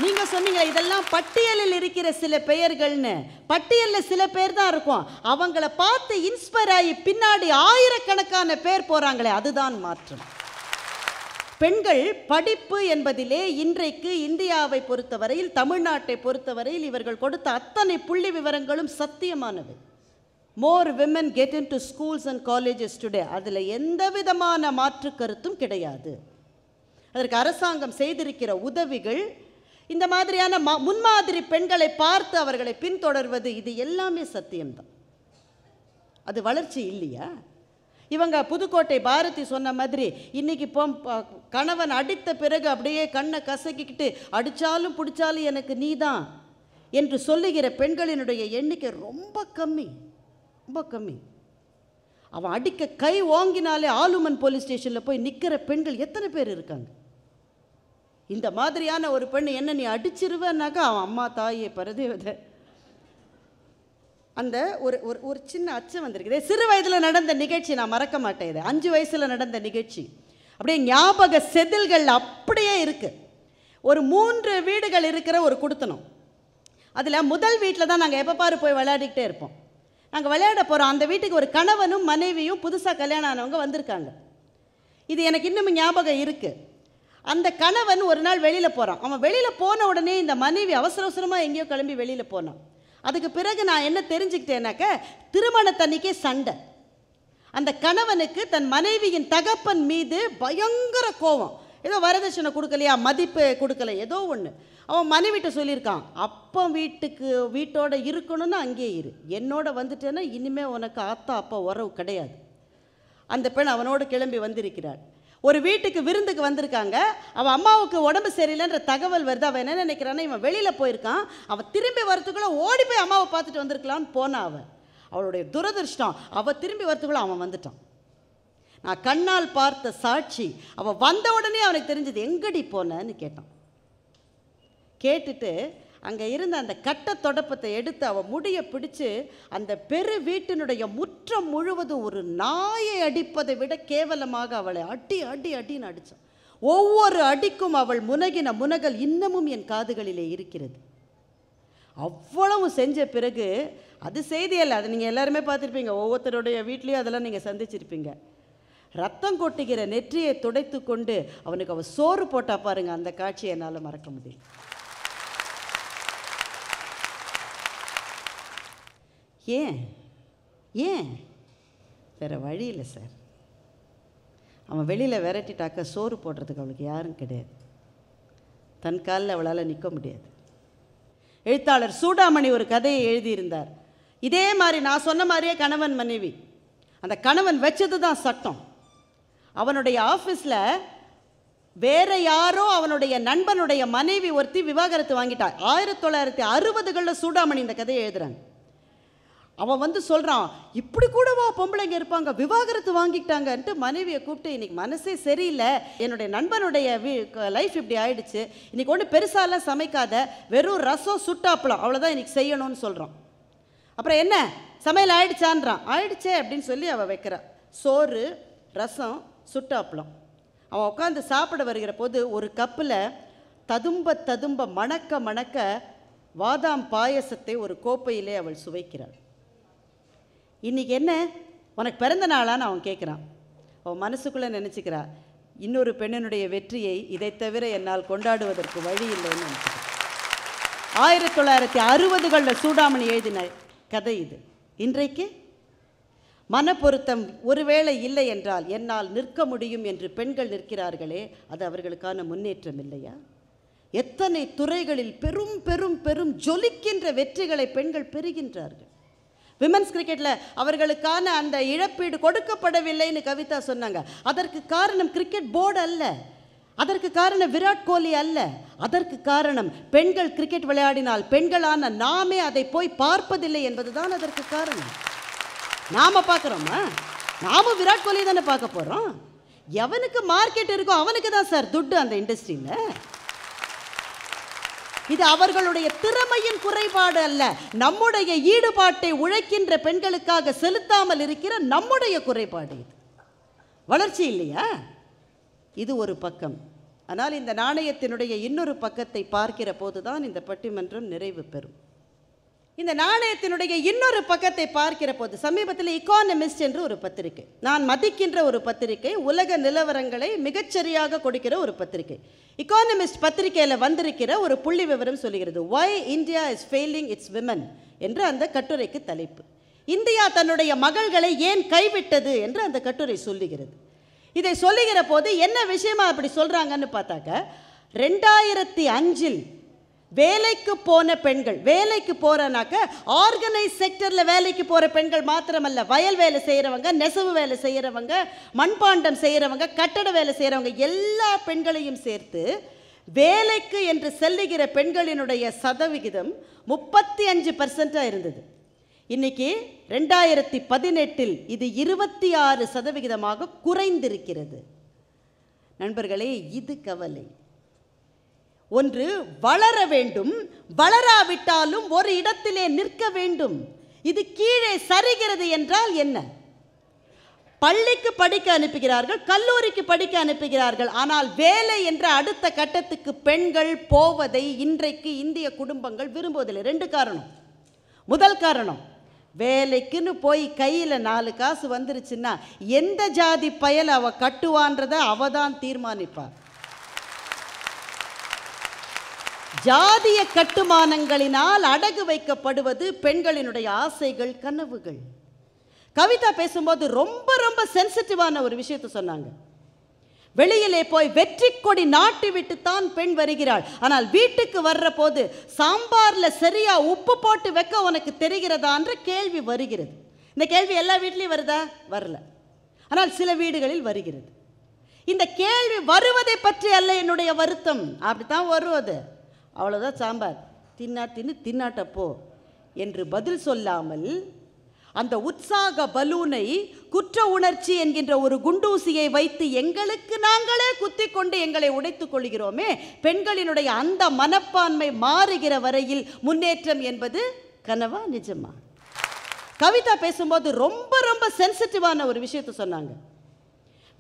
நீங்கள் சொன்னீங்க இதெல்லாம் பட்டியலில் இருக்கிற சில பெயர்கள்னு. பட்டியலில் சில பேர் தான் இருக்கும், அவங்கள பார்த்து இன்ஸ்பயர் ஆகி பின்னாடி ஆயிரக்கணக்கான பேர் போகிறாங்களே, அதுதான் மாற்றம். பெண்கள் படிப்பு என்பதிலே இன்றைக்கு இந்தியாவை பொறுத்தவரையில், தமிழ்நாட்டை பொறுத்தவரையில் இவர்கள் கொடுத்த அத்தனை புள்ளி விவரங்களும் சத்தியமானவை. More women get into schools and colleges today, அதில் எந்த விதமான மாற்று கருத்தும் கிடையாது. அதற்கு அரசாங்கம் செய்திருக்கிற உதவிகள், இந்த மாதிரியான முன்மாதிரி பெண்களை பார்த்து அவர்களை பின்தொடர்வது, இது எல்லாமே சத்தியம்தான். அது வளர்ச்சி இல்லையா? இவங்க புதுக்கோட்டை பாரதி சொன்ன மாதிரி இன்றைக்கி கணவன் அடித்த பிறகு அப்படியே கண்ணை கசக்கிக்கிட்டு அடித்தாலும் பிடிச்சாலும் எனக்கு நீ தான் என்று சொல்லுகிற பெண்களினுடைய எண்ணிக்கை ரொம்ப கம்மி, ரொம்ப கம்மி. அவன் அடிக்க கை ஓங்கினாலே ஆலுமன் போலீஸ் ஸ்டேஷனில் போய் நிற்கிற பெண்கள் எத்தனை பேர் இருக்காங்க? இந்த மாதிரியான ஒரு பெண் என்ன நீ அடிச்சிருவனாக்கா அவன் அம்மா தாயே பரதேவதை. அந்த ஒரு ஒரு சின்ன அச்சம் வந்திருக்குது. சிறு வயதில் நடந்த நிகழ்ச்சி நான் மறக்க மாட்டேன். இது 5 வயசில் நடந்த நிகழ்ச்சி, அப்படியே ஞாபக செதில்கள் அப்படியே இருக்குது. ஒரு 3 வீடுகள் இருக்கிற ஒரு குடுத்தனம். அதில் முதல் வீட்டில் தான் நாங்கள் எப்போ பாரு போய் விளையாடிக்கிட்டே இருப்போம். நாங்கள் விளையாட போகிறோம், அந்த வீட்டுக்கு ஒரு கணவனும் மனைவியும் புதுசாக கல்யாணம் ஆனவங்க வந்திருக்காங்க. இது எனக்கு இன்னமும் ஞாபகம் இருக்குது. அந்த கணவன் ஒரு நாள் வெளியில் போகிறான். அவன் வெளியில் போன உடனே இந்த மனைவி அவசர அவசரமாக எங்கேயோ கிளம்பி வெளியில் போனான். அதுக்கு பிறகு நான் என்ன தெரிஞ்சுக்கிட்டேனாக்க, திருமணத்தன்னைக்கே சண்டை. அந்த கணவனுக்கு தன் மனைவியின் தகப்பன் மீது பயங்கர கோபம். ஏதோ வரதட்சணை கொடுக்கலையா, மதிப்பு கொடுக்கல, ஏதோ ஒன்று அவன் மனைவிட்ட சொல்லியிருக்கான். அப்போ வீட்டோட இருக்கணும்னு அங்கேயே இரு, என்னோட வந்துட்டேன்னா இனிமேல் உனக்கு ஆத்தா அப்பா உறவு கிடையாது. அந்த பெண் அவனோடு கிளம்பி வந்திருக்கிறாள். ஒரு வீட்டுக்கு விருந்துக்கு வந்திருக்காங்க. அவன் அம்மாவுக்கு உடம்பு சரியில்லைன்ற தகவல் வருது. அவன் என்ன நினைக்கிறான்னா, இவன் வெளியில் போயிருக்கான், அவன் திரும்பி வரத்துக்குள்ளே ஓடி போய் அம்மாவை பார்த்துட்டு வந்திருக்கலான்னு போனான். அவளுடைய துரதிருஷ்டம், அவள் திரும்பி வரத்துக்குள்ளே அவன் வந்துட்டான். நான் கண்ணால் பார்த்த சாட்சி. அவள் வந்த உடனே அவனுக்கு தெரிஞ்சது. எங்கடி போனன்னு கேட்டான். கேட்டுட்டு அங்கே இருந்த அந்த கட்ட தொடப்பத்தை எடுத்து அவள் முடியை பிடிச்சு அந்த பெரு வீட்டினுடைய முற்றம் முழுவதும் ஒரு நாயை அடிப்பதை விட கேவலமாக அவளை அடி அடி அடின்னு அடித்தான். ஒவ்வொரு அடிக்கும் அவள் முனகின முனகல் இன்னமும் என் காதுகளிலே இருக்கிறது. அவ்வளவு செஞ்ச பிறகு, அது செய்தியல்ல, அது நீங்கள் எல்லாருமே பார்த்துருப்பீங்க, ஒவ்வொருத்தருடைய வீட்லேயும் அதெல்லாம் நீங்கள் சந்திச்சிருப்பீங்க. ரத்தம் கொட்டுகிற நெற்றியை துடைத்து கொண்டு அவனுக்கு அவள் சோறு போட்டா பாருங்கள், அந்த காட்சியை என்னால் மறக்க முடியும். ஏன் ஏன் வேறு வழி இல்லை சார். அவன் வெளியில் விரட்டிட்டாக்க சோறு போடுறதுக்கு அவளுக்கு யாரும் கிடையாது. தன் காலில் அவளால் நிற்க முடியாது. எழுத்தாளர் சூடாமணி ஒரு கதையை எழுதியிருந்தார். இதே மாதிரி நான் சொன்ன மாதிரியே கணவன் மனைவி. அந்த கணவன் வச்சது தான் சட்டம். அவனுடைய ஆஃபீஸில் வேறு யாரோ அவனுடைய நண்பனுடைய மனைவி ஒருத்தி விவாகரத்து வாங்கிட்டாள். 1960களில் சூடாமணி இந்த கதையை எழுதுகிறாங்க. அவன் வந்து சொல்கிறான், இப்படி கூடவா பொம்பளைங்க இருப்பாங்க, விவாகரத்து வாங்கிட்டாங்கன்ட்டு மனைவியை கூப்பிட்டு, இன்றைக்கி மனசே சரியில்லை, என்னுடைய நண்பனுடைய லைஃப் இப்படி ஆயிடுச்சு, இன்றைக்கி ஒன்றும் பெருசாலாம் சமைக்காத, வெறும் ரசம் சுட்டாப்பளம் அவ்வளோதான் இன்றைக்கி செய்யணும்னு சொல்கிறான். அப்புறம் என்ன சமையல் ஆயிடுச்சான்றான். ஆயிடுச்சே அப்படின்னு சொல்லி அவள் வைக்கிறா, சோறு ரசம் சுட்டாப்பளம். அவன் உட்காந்து சாப்பிட வருகிற போது ஒரு கப்பில் ததும்ப ததும்ப மணக்க மணக்க பாதாம் பாயசத்தை ஒரு கோப்பையிலே அவள் சுவைக்கிறாள். இன்றைக்கி என்ன உனக்கு பிறந்த நாளான்னு அவன் கேட்குறான். அவன் மனசுக்குள்ளே நினச்சிக்கிறா, இன்னொரு பெண்ணினுடைய வெற்றியை இதை தவிர என்னால் கொண்டாடுவதற்கு வழி இல்லைன்னு நினச்சிக்கிறான். 1960களில் சூடாமணி எழுதின கதை இது. இன்றைக்கு மனப்பொருத்தம் ஒருவேளை இல்லை என்றால் என்னால் நிற்க முடியும் என்று பெண்கள் நிற்கிறார்களே, அது அவர்களுக்கான முன்னேற்றம் இல்லையா? எத்தனை துறைகளில் பெரும் பெரும் பெரும் ஜொலிக்கின்ற வெற்றிகளை பெண்கள் பெறுகின்றார்கள். விமென்ஸ் கிரிக்கெட்டில் அவர்களுக்கான அந்த இழப்பீடு கொடுக்கப்படவில்லைன்னு கவிதா சொன்னாங்க. அதற்கு காரணம் கிரிக்கெட் போர்டு அல்ல, அதற்கு காரணம் விராட் கோலி அல்ல, அதற்கு காரணம் பெண்கள் கிரிக்கெட் விளையாடினால் பெண்களான நாமே அதை போய் பார்ப்பதில்லை என்பதுதான் அதற்கு காரணம். நாம பார்க்குறோமா? நாமும் விராட் கோலி தானே பார்க்க போகிறோம். எவனுக்கு மார்க்கெட் இருக்கோ அவனுக்கு தான் சார் துட்டு அந்த இண்டஸ்ட்ரியில். இது அவர்களுடைய திறமையின் குறைபாடு அல்ல, நம்முடைய ஈடுபாட்டை உழைக்கின்ற பெண்களுக்காக செலுத்தாமல் இருக்கிற நம்முடைய குறைபாடு. இது வளர்ச்சி இல்லையா? இது ஒரு பக்கம். ஆனால் இந்த நாணயத்தினுடைய இன்னொரு பக்கத்தை பார்க்கிற போதுதான் இந்த பட்டிமன்றம் நிறைவு பெறும். இந்த நாணயத்தினுடைய இன்னொரு பக்கத்தை பார்க்கிற போது சமீபத்தில் இக்கானமிஸ்ட் என்று ஒரு பத்திரிகை, நான் மதிக்கின்ற ஒரு பத்திரிகை, உலக நிலவரங்களை மிகச்சரியாக கொடுக்கிற ஒரு பத்திரிகை, இக்கானமிஸ்ட் பத்திரிகையில் வந்திருக்கிற ஒரு புள்ளி விவரம் சொல்கிறது, why India is failing its women என்று அந்த கட்டுரைக்கு தலைப்பு. இந்தியா தன்னுடைய மகள்களை ஏன் கைவிட்டது என்று அந்த கட்டுரை சொல்லுகிறது. இதை சொல்லுகிற போது என்ன விஷயமா அப்படி சொல்கிறாங்கன்னு பார்த்தாக்க, 2005 வேலைக்கு போன பெண்கள், வேலைக்கு போகிறனாக்க ஆர்கனைஸ் செக்டரில் வேலைக்கு போகிற பெண்கள் மாத்திரமல்ல, வயல் வேலை செய்கிறவங்க, நெசவு வேலை செய்கிறவங்க, மண்பாண்டம் செய்கிறவங்க, கட்டட வேலை செய்கிறவங்க, எல்லா பெண்களையும் சேர்த்து வேலைக்கு என்று செல்லுகிற பெண்களினுடைய சதவிகிதம் 35% இருந்தது. இன்னைக்கு 2018 இது 26% குறைந்திருக்கிறது. நண்பர்களே, இது கவலை. ஒன்று வளர வேண்டும், வளராவிட்டாலும் ஒரு இடத்திலே நிற்க வேண்டும். இது கீழே சரிகிறது என்றால் என்ன? பள்ளிக்கு படிக்க அனுப்புகிறார்கள், கல்லூரிக்கு படிக்க அனுப்புகிறார்கள், ஆனால் வேலை என்ற அடுத்த கட்டத்துக்கு பெண்கள் போவதை இன்றைக்கு இந்திய குடும்பங்கள் விரும்புவதில்லை. 2 காரணம். முதல் காரணம், வேலைக்குன்னு போய் கையில் 4 காசு வந்துருச்சுன்னா எந்த ஜாதி பயல் அவ கட்டுவான்றதை அவ தான் தீர்மானிப்பார். ஜாதிய கட்டுமானங்களினால் அடகு வைக்கப்படுவது பெண்களினுடைய ஆசைகள், கனவுகள். கவிதா பேசும்போது ரொம்ப ரொம்ப சென்சிட்டிவான ஒரு விஷயத்தை சொன்னாங்க. வெளியிலே போய் வெற்றி கொடி நாட்டி விட்டு தான் பெண் வருகிறாள், ஆனால் வீட்டுக்கு வர்ற போது சாம்பாரில் சரியா உப்பு போட்டு வைக்க உனக்கு தெரிகிறதான்ற கேள்வி வருகிறது. இந்த கேள்வி எல்லா வீட்லேயும் வருதா? வரல, ஆனால் சில வீடுகளில் வருகிறது. இந்த கேள்வி வருவதை பற்றி அல்ல என்னுடைய வருத்தம், அப்படித்தான் வருவது, அவ்வளோதான் சாம்பார், தின்னாட்டப்போ என்று பதில் சொல்லாமல் அந்த உற்சாக பலூனை குற்ற உணர்ச்சி என்கின்ற ஒரு குண்டூசியை வைத்து எங்களுக்கு நாங்களே குத்தி கொண்டு எங்களை உடைத்துக் கொள்கிறோமே. பெண்களினுடைய அந்த மனப்பான்மை மாறுகிற வரையில் முன்னேற்றம் என்பது கனவா, நிஜமா? கவிதா பேசும்போது ரொம்ப ரொம்ப சென்சிட்டிவான ஒரு விஷயத்தை சொன்னாங்க.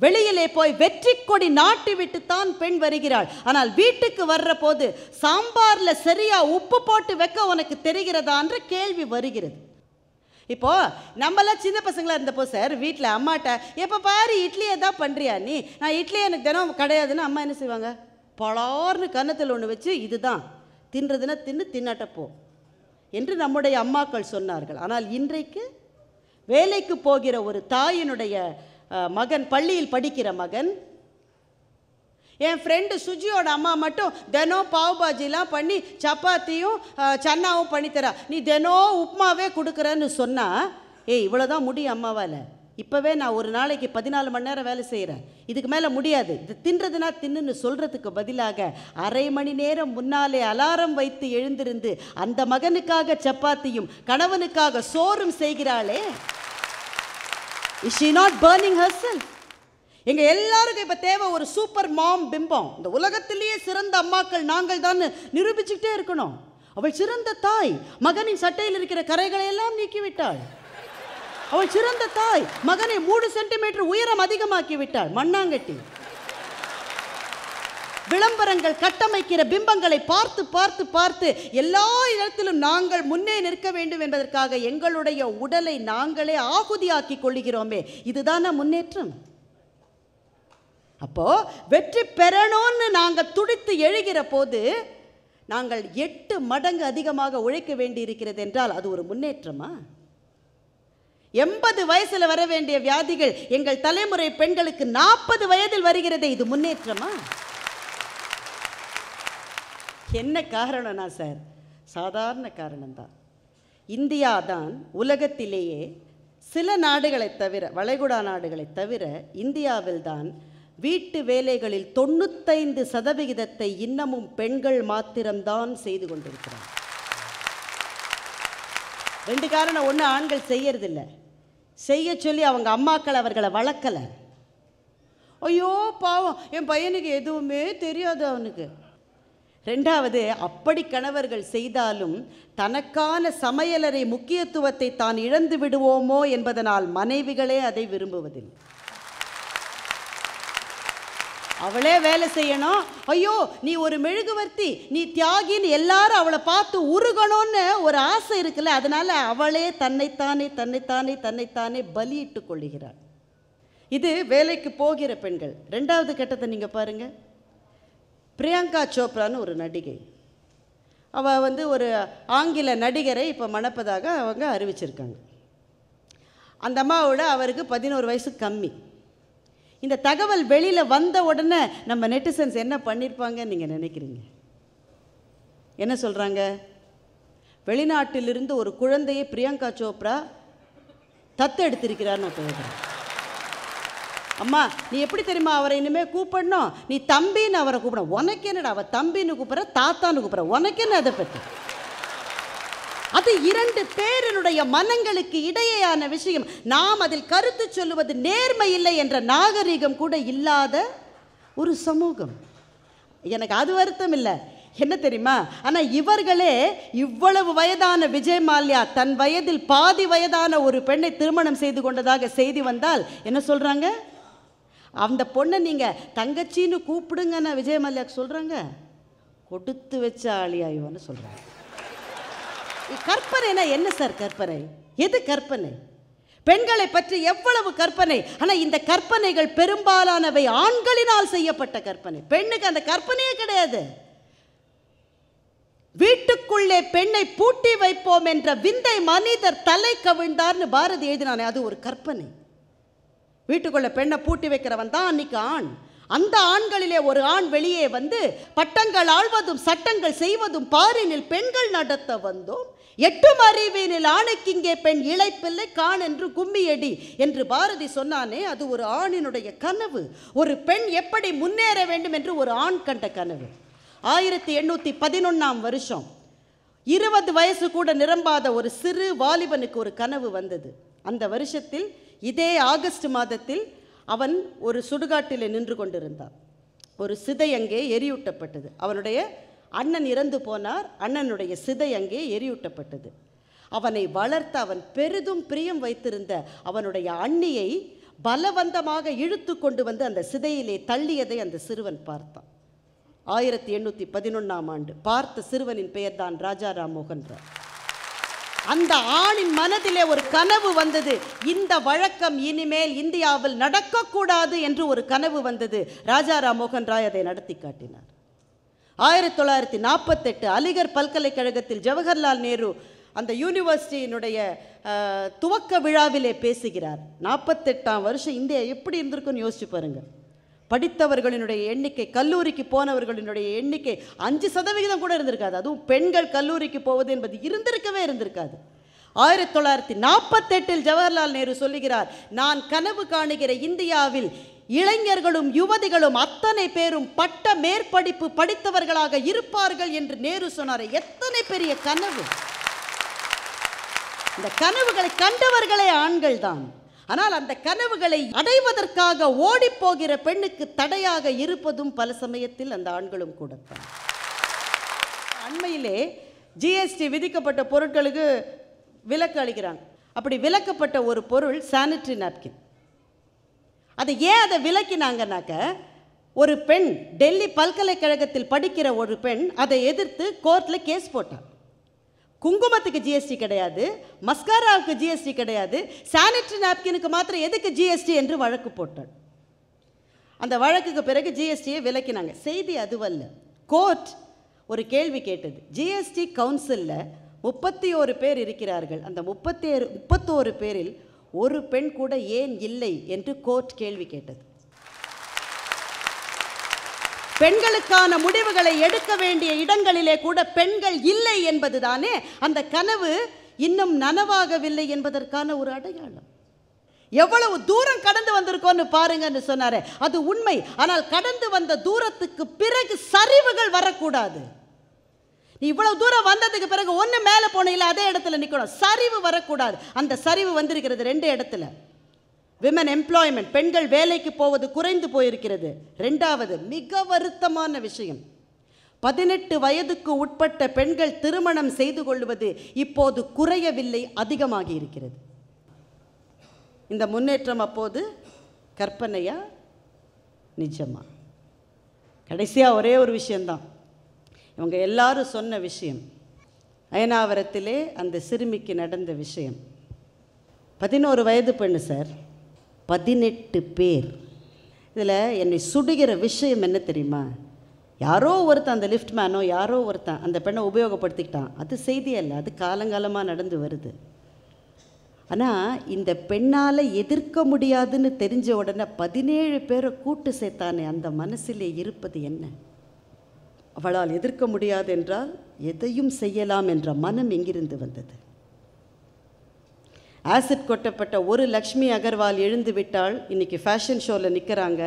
வெளியிலே போய் வெற்றி கொடி நாட்டி விட்டு தான் பெண் வருகிறாள், ஆனால் வீட்டுக்கு வர்ற போது சாம்பாரில் சரியா உப்பு போட்டு வைக்க உனக்கு தெரிகிறதான்ற கேள்வி வருகிறது. இப்போ நம்மளாம் சின்ன பசங்களாக இருந்தப்போ சார் வீட்டில் அம்மாட்ட எப்போ பாரு இட்லியை தான் பண்ணுறியா நீ, நான் இட்லியே எனக்கு தினம் கிடையாதுன்னு அம்மா என்ன செய்வாங்க, பலார்னு கன்னத்தில் ஒன்று வச்சு இதுதான் தின்றதுன்னா தின்னு, தின்னாட்டப்போ என்று நம்முடைய அம்மாக்கள் சொன்னார்கள். ஆனால் இன்றைக்கு வேலைக்கு போகிற ஒரு தாயினுடைய மகன், பள்ளியில் படிக்கிற மகன், என் ஃப்ரெண்டு சுஜியோட அம்மா மட்டும் தினம் பாவ் பாஜிலாம் பண்ணி சப்பாத்தியும் சன்னாவும் பண்ணித்தரா, நீ தினம் உப்புமாவே கொடுக்குறன்னு சொன்னால், ஏய் இவ்வளோதான் முடியும் அம்மாவால், இப்போவே நான் ஒரு நாளைக்கு 14 மணி நேரம் வேலை செய்கிறேன், இதுக்கு மேலே முடியாது, இது தின்றதுனா தின்னுன்னு சொல்கிறதுக்கு பதிலாக 30 மணி நேரம் முன்னாலே அலாரம் வைத்து எழுந்திருந்து அந்த மகனுக்காக சப்பாத்தியும் கணவனுக்காக சோறும் செய்கிறாளே, is she not burning herself? எங்கள் எல்லாருக்கும் இப்போ தேவை ஒரு சூப்பர் மாம் பிம்பம். இந்த உலகத்திலேயே சிறந்த அம்மாக்கள் நாங்கள் தான் நிரூபிச்சுக்கிட்டே இருக்கணும். அவள் சிறந்த தாய், மகனின் சட்டையில் இருக்கிற கரைகளை எல்லாம் நீக்கிவிட்டாள். அவள் சிறந்த தாய், மகனை 3 சென்டிமீட்டர் உயரம் அதிகமாக்கி விட்டாள். மண்ணாங்கட்டி விளம்பரங்கள் கட்டமைக்கிற பிம்பங்களை பார்த்து பார்த்து பார்த்து எல்லா இடத்திலும் நாங்கள் முன்னே நிற்க வேண்டும் என்பதற்காக எங்களுடைய உடலை நாங்களே ஆகுதியாக்கி கொள்கிறோமே, இதுதான முன்னேற்றம்? அப்போ வெற்றி பெறணும்னு நாங்கள் துடித்து எழுகிற போது நாங்கள் 8 மடங்கு அதிகமாக உழைக்க வேண்டி இருக்கிறது என்றால் அது ஒரு முன்னேற்றமா? 80 வயசில் வர வேண்டிய வியாதிகள் எங்கள் தலைமுறை பெண்களுக்கு 40 வயதில் வருகிறதே, இது முன்னேற்றமா? என்ன காரணம்னா சார், சாதாரண காரணம்தான். இந்தியா தான் உலகத்திலேயே சில நாடுகளை தவிர, வளைகுடா நாடுகளை தவிர, இந்தியாவில் தான் வீட்டு வேலைகளில் 95% இன்னமும் பெண்கள் மாத்திரம்தான் செய்து கொண்டிருக்கிறார். ரெண்டு காரணம், ஒன்று ஆண்கள் செய்யறதில்லை, செய்ய சொல்லி அவங்க அம்மாக்கள் அவர்களை வளர்க்கலை. ஐயோ பாவம் என் பையனுக்கு எதுவுமே தெரியாது அவனுக்கு. ரெண்டாவது, அப்படி கணவர்கள் செய்தாலும் தனக்கான சமையலறை முக்கியத்துவத்தை தான் இழந்து விடுவோமோ என்பதனால் மனைவிகளே அதை விரும்புவதில்லை. அவளே வேலை செய்யணும், ஐயோ நீ ஒரு மெழுகுவர்த்தி, நீ தியாகின்னு எல்லாரும் அவளை பார்த்து உருகணும்னு ஒரு ஆசை இருக்குல்ல, அதனால அவளே தன்னைத்தானே பலியிட்டு கொள்கிறாள். இது வேலைக்கு போகிற பெண்கள். ரெண்டாவது கட்டத்தை நீங்கள் பாருங்கள். பிரியங்கா சோப்ரான்னு ஒரு நடிகை, அவள் வந்து ஒரு ஆங்கில நடிகரை இப்போ மணப்பதாக அவங்க அறிவிச்சிருக்காங்க. அந்த அம்மாவோட அவருக்கு 11 வயசு கம்மி. இந்த தகவல் வெளியில் வந்த உடனே நம்ம நெட்டிசன்ஸ் என்ன பண்ணியிருப்பாங்கன்னு நீங்கள் நினைக்கிறீங்க? என்ன சொல்கிறாங்க? வெளிநாட்டிலிருந்து ஒரு குழந்தையை பிரியங்கா சோப்ரா தத்தெடுத்திருக்கிறார். நான் கேட்குறேன், அம்மா நீ எப்படி தெரியுமா அவரை இனிமேல் கூப்பிடணும், நீ தம்பின்னு அவரை கூப்பிடணும். உனக்கு என்னடா அவள் தம்பின்னு கூப்பிட்ற, தாத்தான்னு கூப்பிட்ற, உனக்கு என்ன அதை பற்றி? அது இரண்டு பேரனுடைய மனங்களுக்கு இடையேயான விஷயம். நாம் அதில் கருத்து சொல்லுவது நேர்மை இல்லை என்ற நாகரிகம் கூட இல்லாத ஒரு சமூகம். எனக்கு அது வருத்தம் இல்லை, என்ன தெரியுமா? ஆனால் இவர்களே இவ்வளவு வயதான விஜய் மால்யா தன் வயதில் பாதி வயதான ஒரு பெண்ணை திருமணம் செய்து கொண்டதாக செய்தி வந்தால் என்ன சொல்கிறாங்க? அந்த பொண்ணை நீங்கள் தங்கச்சின்னு கூப்பிடுங்கன்னு விஜய் மால்யாவுக்கு சொல்கிறாங்க, கொடுத்து வச்ச ஆளியா இவன்னு சொல்கிறாங்க. கற்பனைனா என்ன சார் கற்பனை? எது கற்பனை? பெண்களை பற்றி எவ்வளவு கற்பனை! ஆனால் இந்த கற்பனைகள் பெரும்பாலானவை ஆண்களினால் செய்யப்பட்ட கற்பனை. பெண்ணுக்கு அந்த கற்பனையே கிடையாது. வீட்டுக்குள்ளே பெண்ணை பூட்டி வைப்போம் என்ற விந்தை மனிதர் தலை கவிழ்ந்தார்னு பாரதி எழுதினானே, அது ஒரு கற்பனை. வீட்டுக்குள்ளே பெண்ணை பூட்டி வைக்கிறவன் தான் அன்னைக்கு ஆண். அந்த ஆண்களிலே ஒரு ஆண் வெளியே வந்து பட்டங்கள் ஆழ்வதும் சட்டங்கள் செய்வதும் பாரினில் பெண்கள் நடத்த வந்தோம், எட்டும் அறிவீனில் ஆணைக்கு இங்கே பெண் இளைப்பில்லை கான் என்று கும்மியடி என்று பாரதி சொன்னானே, அது ஒரு ஆணினுடைய கனவு. ஒரு பெண் எப்படி முன்னேற வேண்டும் என்று ஒரு ஆண் கண்ட கனவு. 1811ஆம் வருஷம் 20 வயசு கூட நிரம்பாத ஒரு சிறு வாலிபனுக்கு ஒரு கனவு வந்தது. அந்த வருஷத்தில் இதே ஆகஸ்ட் மாதத்தில் அவன் ஒரு சுடுகாட்டிலே நின்று கொண்டிருந்தான். ஒரு சிதை அங்கே எரியூட்டப்பட்டது. அவனுடைய அண்ணன் இறந்து போனார், அண்ணனுடைய சிதை அங்கே எரியூட்டப்பட்டது. அவனை வளர்த்த அவன் பெரிதும் பிரியம் வைத்திருந்த அவனுடைய அண்ணியை பலவந்தமாக இழுத்து கொண்டு வந்து அந்த சிதையிலே தள்ளியதை அந்த சிறுவன் பார்த்தான். 1811ஆம் ஆண்டு. பார்த்த சிறுவனின் பெயர் தான் ராஜாராம் மோகன் ராவ். அந்த ஆணின் மனதிலே ஒரு கனவு வந்தது, இந்த வழக்கம் இனிமேல் இந்தியாவில் நடக்கக்கூடாது என்று ஒரு கனவு வந்தது. ராஜாராம் மோகன் ராய் அதை நடத்தி காட்டினார். 1948 அலிகர் பல்கலைக்கழகத்தில் ஜவஹர்லால் நேரு அந்த யூனிவர்சிட்டியினுடைய துவக்க விழாவிலே பேசுகிறார். 48ஆம் வருஷம் இந்தியா எப்படி இருந்திருக்குன்னு யோசிச்சு பாருங்கள். படித்தவர்களினுடைய எண்ணிக்கை, கல்லூரிக்கு போனவர்களினுடைய எண்ணிக்கை 5% கூட இருந்திருக்காது. அதுவும் பெண்கள் கல்லூரிக்கு போவது என்பது இருந்திருக்காது. 1948இல் ஜவஹர்லால் நேரு சொல்லுகிறார், நான் கனவு காணுகிற இந்தியாவில் இளைஞர்களும் யுவதிகளும் அத்தனை பேரும் பட்ட மேற்படிப்பு படித்தவர்களாக இருப்பார்கள் என்று நேரு சொன்னார். எத்தனை பெரிய கனவு! இந்த கனவுகளை கண்டவர்களே ஆண்கள் தான். ஆனால் அந்த கனவுகளை அடைவதற்காக ஓடிப்போகிற பெண்ணுக்கு தடையாக இருப்பதும் பல சமயத்தில் அந்த ஆண்களும் கூட. அண்மையிலே ஜிஎஸ்டி விதிக்கப்பட்ட பொருட்களுக்கு விலக்கு அளிக்கிறாங்க. அப்படி விலக்கப்பட்ட ஒரு பொருள் சானிட்டரி நாப்கின். அது ஏன் அதை விலக்கினாங்கனாக்க, ஒரு பெண், டெல்லி பல்கலைக்கழகத்தில் படிக்கிற ஒரு பெண், அதை எதிர்த்து கோர்ட்டில் கேஸ் போட்டார். குங்குமத்துக்கு ஜிஎஸ்டி கிடையாது, மஸ்காராவுக்கு ஜிஎஸ்டி கிடையாது, சானிட்டரி நாப்கினுக்கு மாத்திரம் எதுக்கு ஜிஎஸ்டி என்று வழக்கு போட்டார். அந்த வழக்குக்கு பிறகு ஜிஎஸ்டியை விலக்கினாங்க. செய்தி அதுவல்ல. கோர்ட் ஒரு கேள்வி கேட்டது. ஜிஎஸ்டி கவுன்சிலில் 31 பேர் இருக்கிறார்கள், அந்த 31 பேரில் ஒரு பெண் கூட ஏன் இல்லை என்று கோர்ட் கேள்வி கேட்டது. பெண்களுக்கான முடிவுகளை எடுக்க வேண்டிய இடங்களிலே கூட பெண்கள் இல்லை என்பதுதானே அந்த கனவு இன்னும் நனவாகவில்லை என்பதற்கான ஒரு அடையாளம். எவ்வளவு தூரம் கடந்து வந்திருக்கோன்னு பாருங்கன்னு சொன்னார். அது உண்மை. ஆனால் கடந்து வந்த தூரத்துக்கு பிறகு சரிவுகள் வரக்கூடாது. நீ இவ்வளவு தூரம் வந்ததுக்கு பிறகு ஒன்று மேலே போனில்ல, அதே இடத்துல நிற்கணும். சரிவு வரக்கூடாது. அந்த சரிவு வந்திருக்கிறது ரெண்டு இடத்துல. விமன் எம்ப்ளாய்மெண்ட், பெண்கள் வேலைக்கு போவது குறைந்து போயிருக்கிறது. ரெண்டாவது மிக வருத்தமான விஷயம், 18 வயதுக்கு உட்பட்ட பெண்கள் திருமணம் செய்து கொள்வது இப்போது குறையவில்லை, அதிகமாகி இருக்கிறது. இந்த முன்னேற்றம் அப்போது கற்பனையா நிஜமா? கடைசியாக ஒரே ஒரு விஷயந்தான் இவங்க எல்லாரும் சொன்ன விஷயம், அயனாவரத்திலே அந்த சிறுமிக்கு நடந்த விஷயம். 11 வயது பெண்ணு சார், 18 பேர். இதில் என்னை சுடுகிற விஷயம் என்ன தெரியுமா? யாரோ ஒருத்தன், அந்த லிஃப்ட் மேனோ யாரோ ஒருத்தன் அந்த பெண்ணை உபயோகப்படுத்திக்கிட்டான். அது செய்தி அல்ல, அது காலங்காலமாக நடந்து வருது. ஆனால் இந்த பெண்ணால் எதிர்க்க முடியாதுன்னு தெரிஞ்ச உடனே 17 பேரை கூட்டு சேர்த்தானே, அந்த மனசிலே இருப்பது என்ன? அவளால் எதிர்க்க முடியாது என்றால் எதையும் செய்யலாம் என்ற மனம் எங்கிருந்து வந்தது? ஆசிட் கொட்டப்பட்ட ஒரு லக்ஷ்மி அகர்வால் எழுந்து விட்டால் இன்றைக்கி ஃபேஷன் ஷோவில் நிற்கிறாங்க.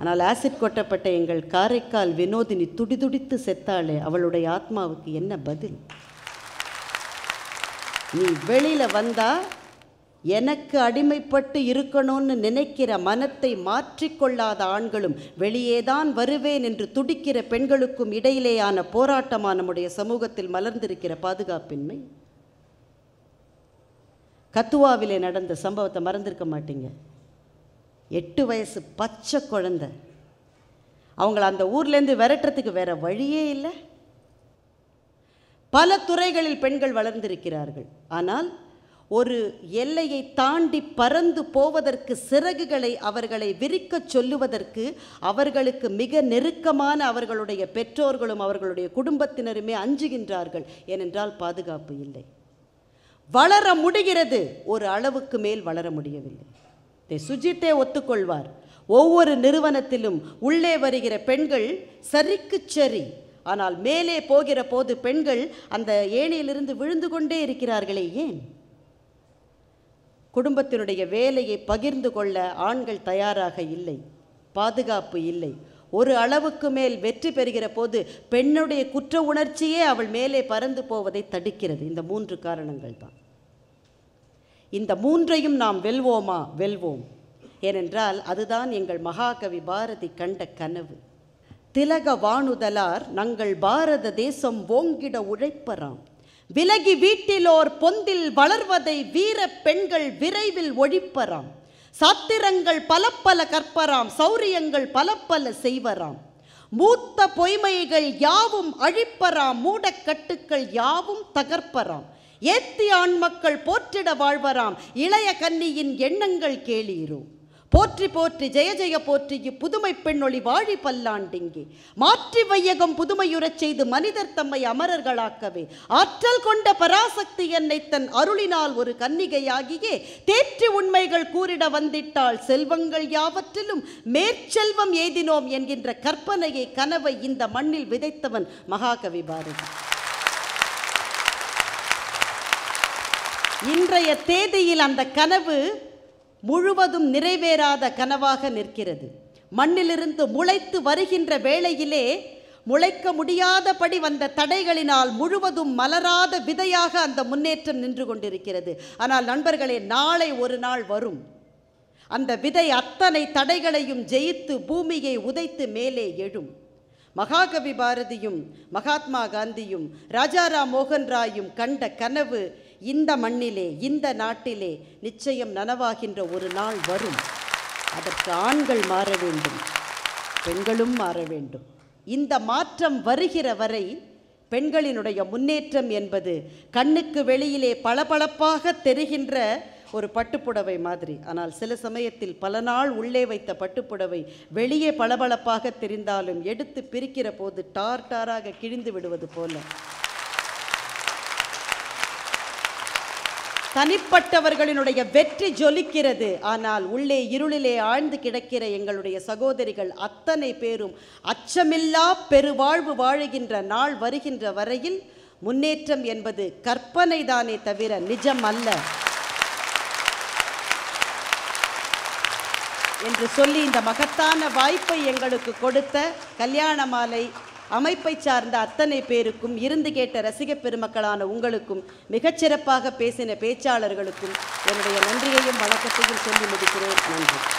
ஆனால் ஆசிட் கொட்டப்பட்ட எங்கள் காரைக்கால் வினோதினி துடிதுடித்து செத்தாளே, அவளுடைய ஆத்மாவுக்கு என்ன பதில்? நீ வெளியில் வந்தால் எனக்கு அடிமைப்பட்டு இருக்கணும்னு நினைக்கிற மனத்தை மாற்றிக்கொள்ளாத ஆண்களும் வெளியேதான் வருவேன் என்று துடிக்கிற பெண்களுக்கும் இடையிலேயான போராட்டமாக நம்முடைய சமூகத்தில் மலர்ந்திருக்கிற பாதுகாப்பின்மை. கத்துவாவிலே நடந்த சம்பவத்தை மறந்திருக்க மாட்டீங்க. 8 வயசு பச்சை குழந்தை, அவங்கள அந்த ஊர்லேருந்து விரட்டுறதுக்கு வேறு வழியே இல்லை. பல துறைகளில் பெண்கள் வளர்ந்திருக்கிறார்கள். ஆனால் ஒரு எல்லையை தாண்டி பறந்து போவதற்கு, சிறகுகளை அவர்களை விரிக்க சொல்லுவதற்கு அவர்களுக்கு மிக நெருக்கமான அவர்களுடைய பெற்றோர்களும் அவர்களுடைய குடும்பத்தினருமே அஞ்சுகின்றார்கள். ஏனென்றால் பாதுகாப்பு இல்லை. வளர முடிகிறது, ஒரு அளவுக்கு மேல் வளர முடியவில்லை. சுஜித்தே ஒத்துக்கொள்வார், ஒவ்வொரு நிறுவனத்திலும் உள்ளே வருகிற பெண்கள் சரிக்கு சரி. ஆனால் மேலே போகிற போது பெண்கள் அந்த ஏணியிலிருந்து விழுந்து கொண்டே இருக்கிறார்களே, ஏன்? குடும்பத்தினுடைய வேலையை பகிர்ந்து கொள்ள ஆண்கள் தயாராக இல்லை. பாதுகாப்பு இல்லை. ஒரு அளவுக்கு மேல் வெற்றி பெறுகிற போது பெண்ணுடைய குற்ற உணர்ச்சியே அவள் மேலே பறந்து போவதை தடுக்கிறது. இந்த 3 காரணங்கள் தான். இந்த 3ஐயும் நாம் வெல்வோமா? வெல்வோம். ஏனென்றால் அதுதான் எங்கள் மகாகவி பாரதி கண்ட கனவு. திலக வானுதலார் நங்கள் பாரத தேசம் ஓங்கிட உழைப்பராம், விலகி வீட்டிலோர் பொந்தில் வளர்வதை வீர பெண்கள் விரைவில் ஒழிப்பராம், சாத்திரங்கள் பலப்பல கற்பராம், சௌரியங்கள் பலப்பல செய்வராம், மூத்த பொய்மைகள் யாவும் அழிப்பராம், மூடக்கட்டுக்கள் யாவும் தகர்ப்பராம், ஏத்தி ஆண் மக்கள் போற்றிட வாழ்வராம், இளைய கன்னியின் எண்ணங்கள் கேளீரும், போற்றி போற்றி ஜெய ஜெய போற்றி புதுமை பெண்ணொளி வாழி பல்லாண்டிங்கே, மாற்றி வையகம் புதுமையுறச் செய்து மனிதர் தம்மை அமரர்களாக்கவே, ஆற்றல் கொண்ட பராசக்தி என்னை தன் அருளினால் ஒரு கன்னிகையாகியே தேற்றி உண்மைகள் கூறிட வந்திட்டால் செல்வங்கள் யாவற்றிலும் மேற்செல்வம் எய்தினோம் என்கின்ற கற்பனையை, கனவை இந்த மண்ணில் விதைத்தவன் மகாகவி பாரதி. இன்றைய தேதியில் அந்த கனவு முழுவதும் நிறைவேறாத கனவாக நிற்கிறது. மண்ணிலிருந்து முளைத்து வருகின்ற வேளையிலே முளைக்க முடியாதபடி வந்த தடைகளினால் முழுவதும் மலராத விதையாக அந்த முன்னேற்றம் நின்று கொண்டிருக்கிறது. ஆனால் நண்பர்களே, நாளை ஒரு நாள் வரும், அந்த விதை அத்தனை தடைகளையும் ஜெயித்து பூமியை உதைத்து மேலே எழும். மகாகவி பாரதியும் மகாத்மா காந்தியும் ராஜாராம் மோகன் ராயும் கண்ட கனவு இந்த மண்ணிலே, இந்த நாட்டிலே நிச்சயம் நனவாகின்ற ஒரு நாள் வரும். அதற்கு ஆண்கள் மாற வேண்டும், பெண்களும் மாற வேண்டும். இந்த மாற்றம் வருகிற வரை பெண்களினுடைய முன்னேற்றம் என்பது கண்ணுக்கு வெளியிலே பளபளப்பாக தெரிகின்ற ஒரு பட்டுப்புடவை மாதிரி. ஆனால் சில சமயத்தில் பல நாள் உள்ளே வைத்த பட்டுப்புடவை வெளியே பளபளப்பாக தெரிந்தாலும் எடுத்து பிரிக்கிற போது டார் டாராக கிழிந்து விடுவது போல. தனிப்பட்டவர்களினுடைய வெற்றி ஜொலிக்கிறது. ஆனால் உள்ளே இருளிலே ஆழ்ந்து கிடக்கிற எங்களுடைய சகோதரிகள் அத்தனை பேரும் அச்சமில்லா பெருவாழ்வு வாழுகின்ற நாள் வருகின்ற வரையில் முன்னேற்றம் என்பது கற்பனை தானே தவிர நிஜம் அல்ல. என்று சொல்லி இந்த மகத்தான வாய்ப்பை எங்களுக்கு கொடுத்த கல்யாண மாலை அமைப்பை சார்ந்த அத்தனை பேருக்கும், இருந்து கேட்ட ரசிகப் பெருமக்களான உங்களுக்கும், மிகச்சிறப்பாக பேசின பேச்சாளர்களுக்கும் என்னுடைய நன்றியையும் வணக்கத்தையும் சொல்லி முடிக்கிறேன். நன்றி.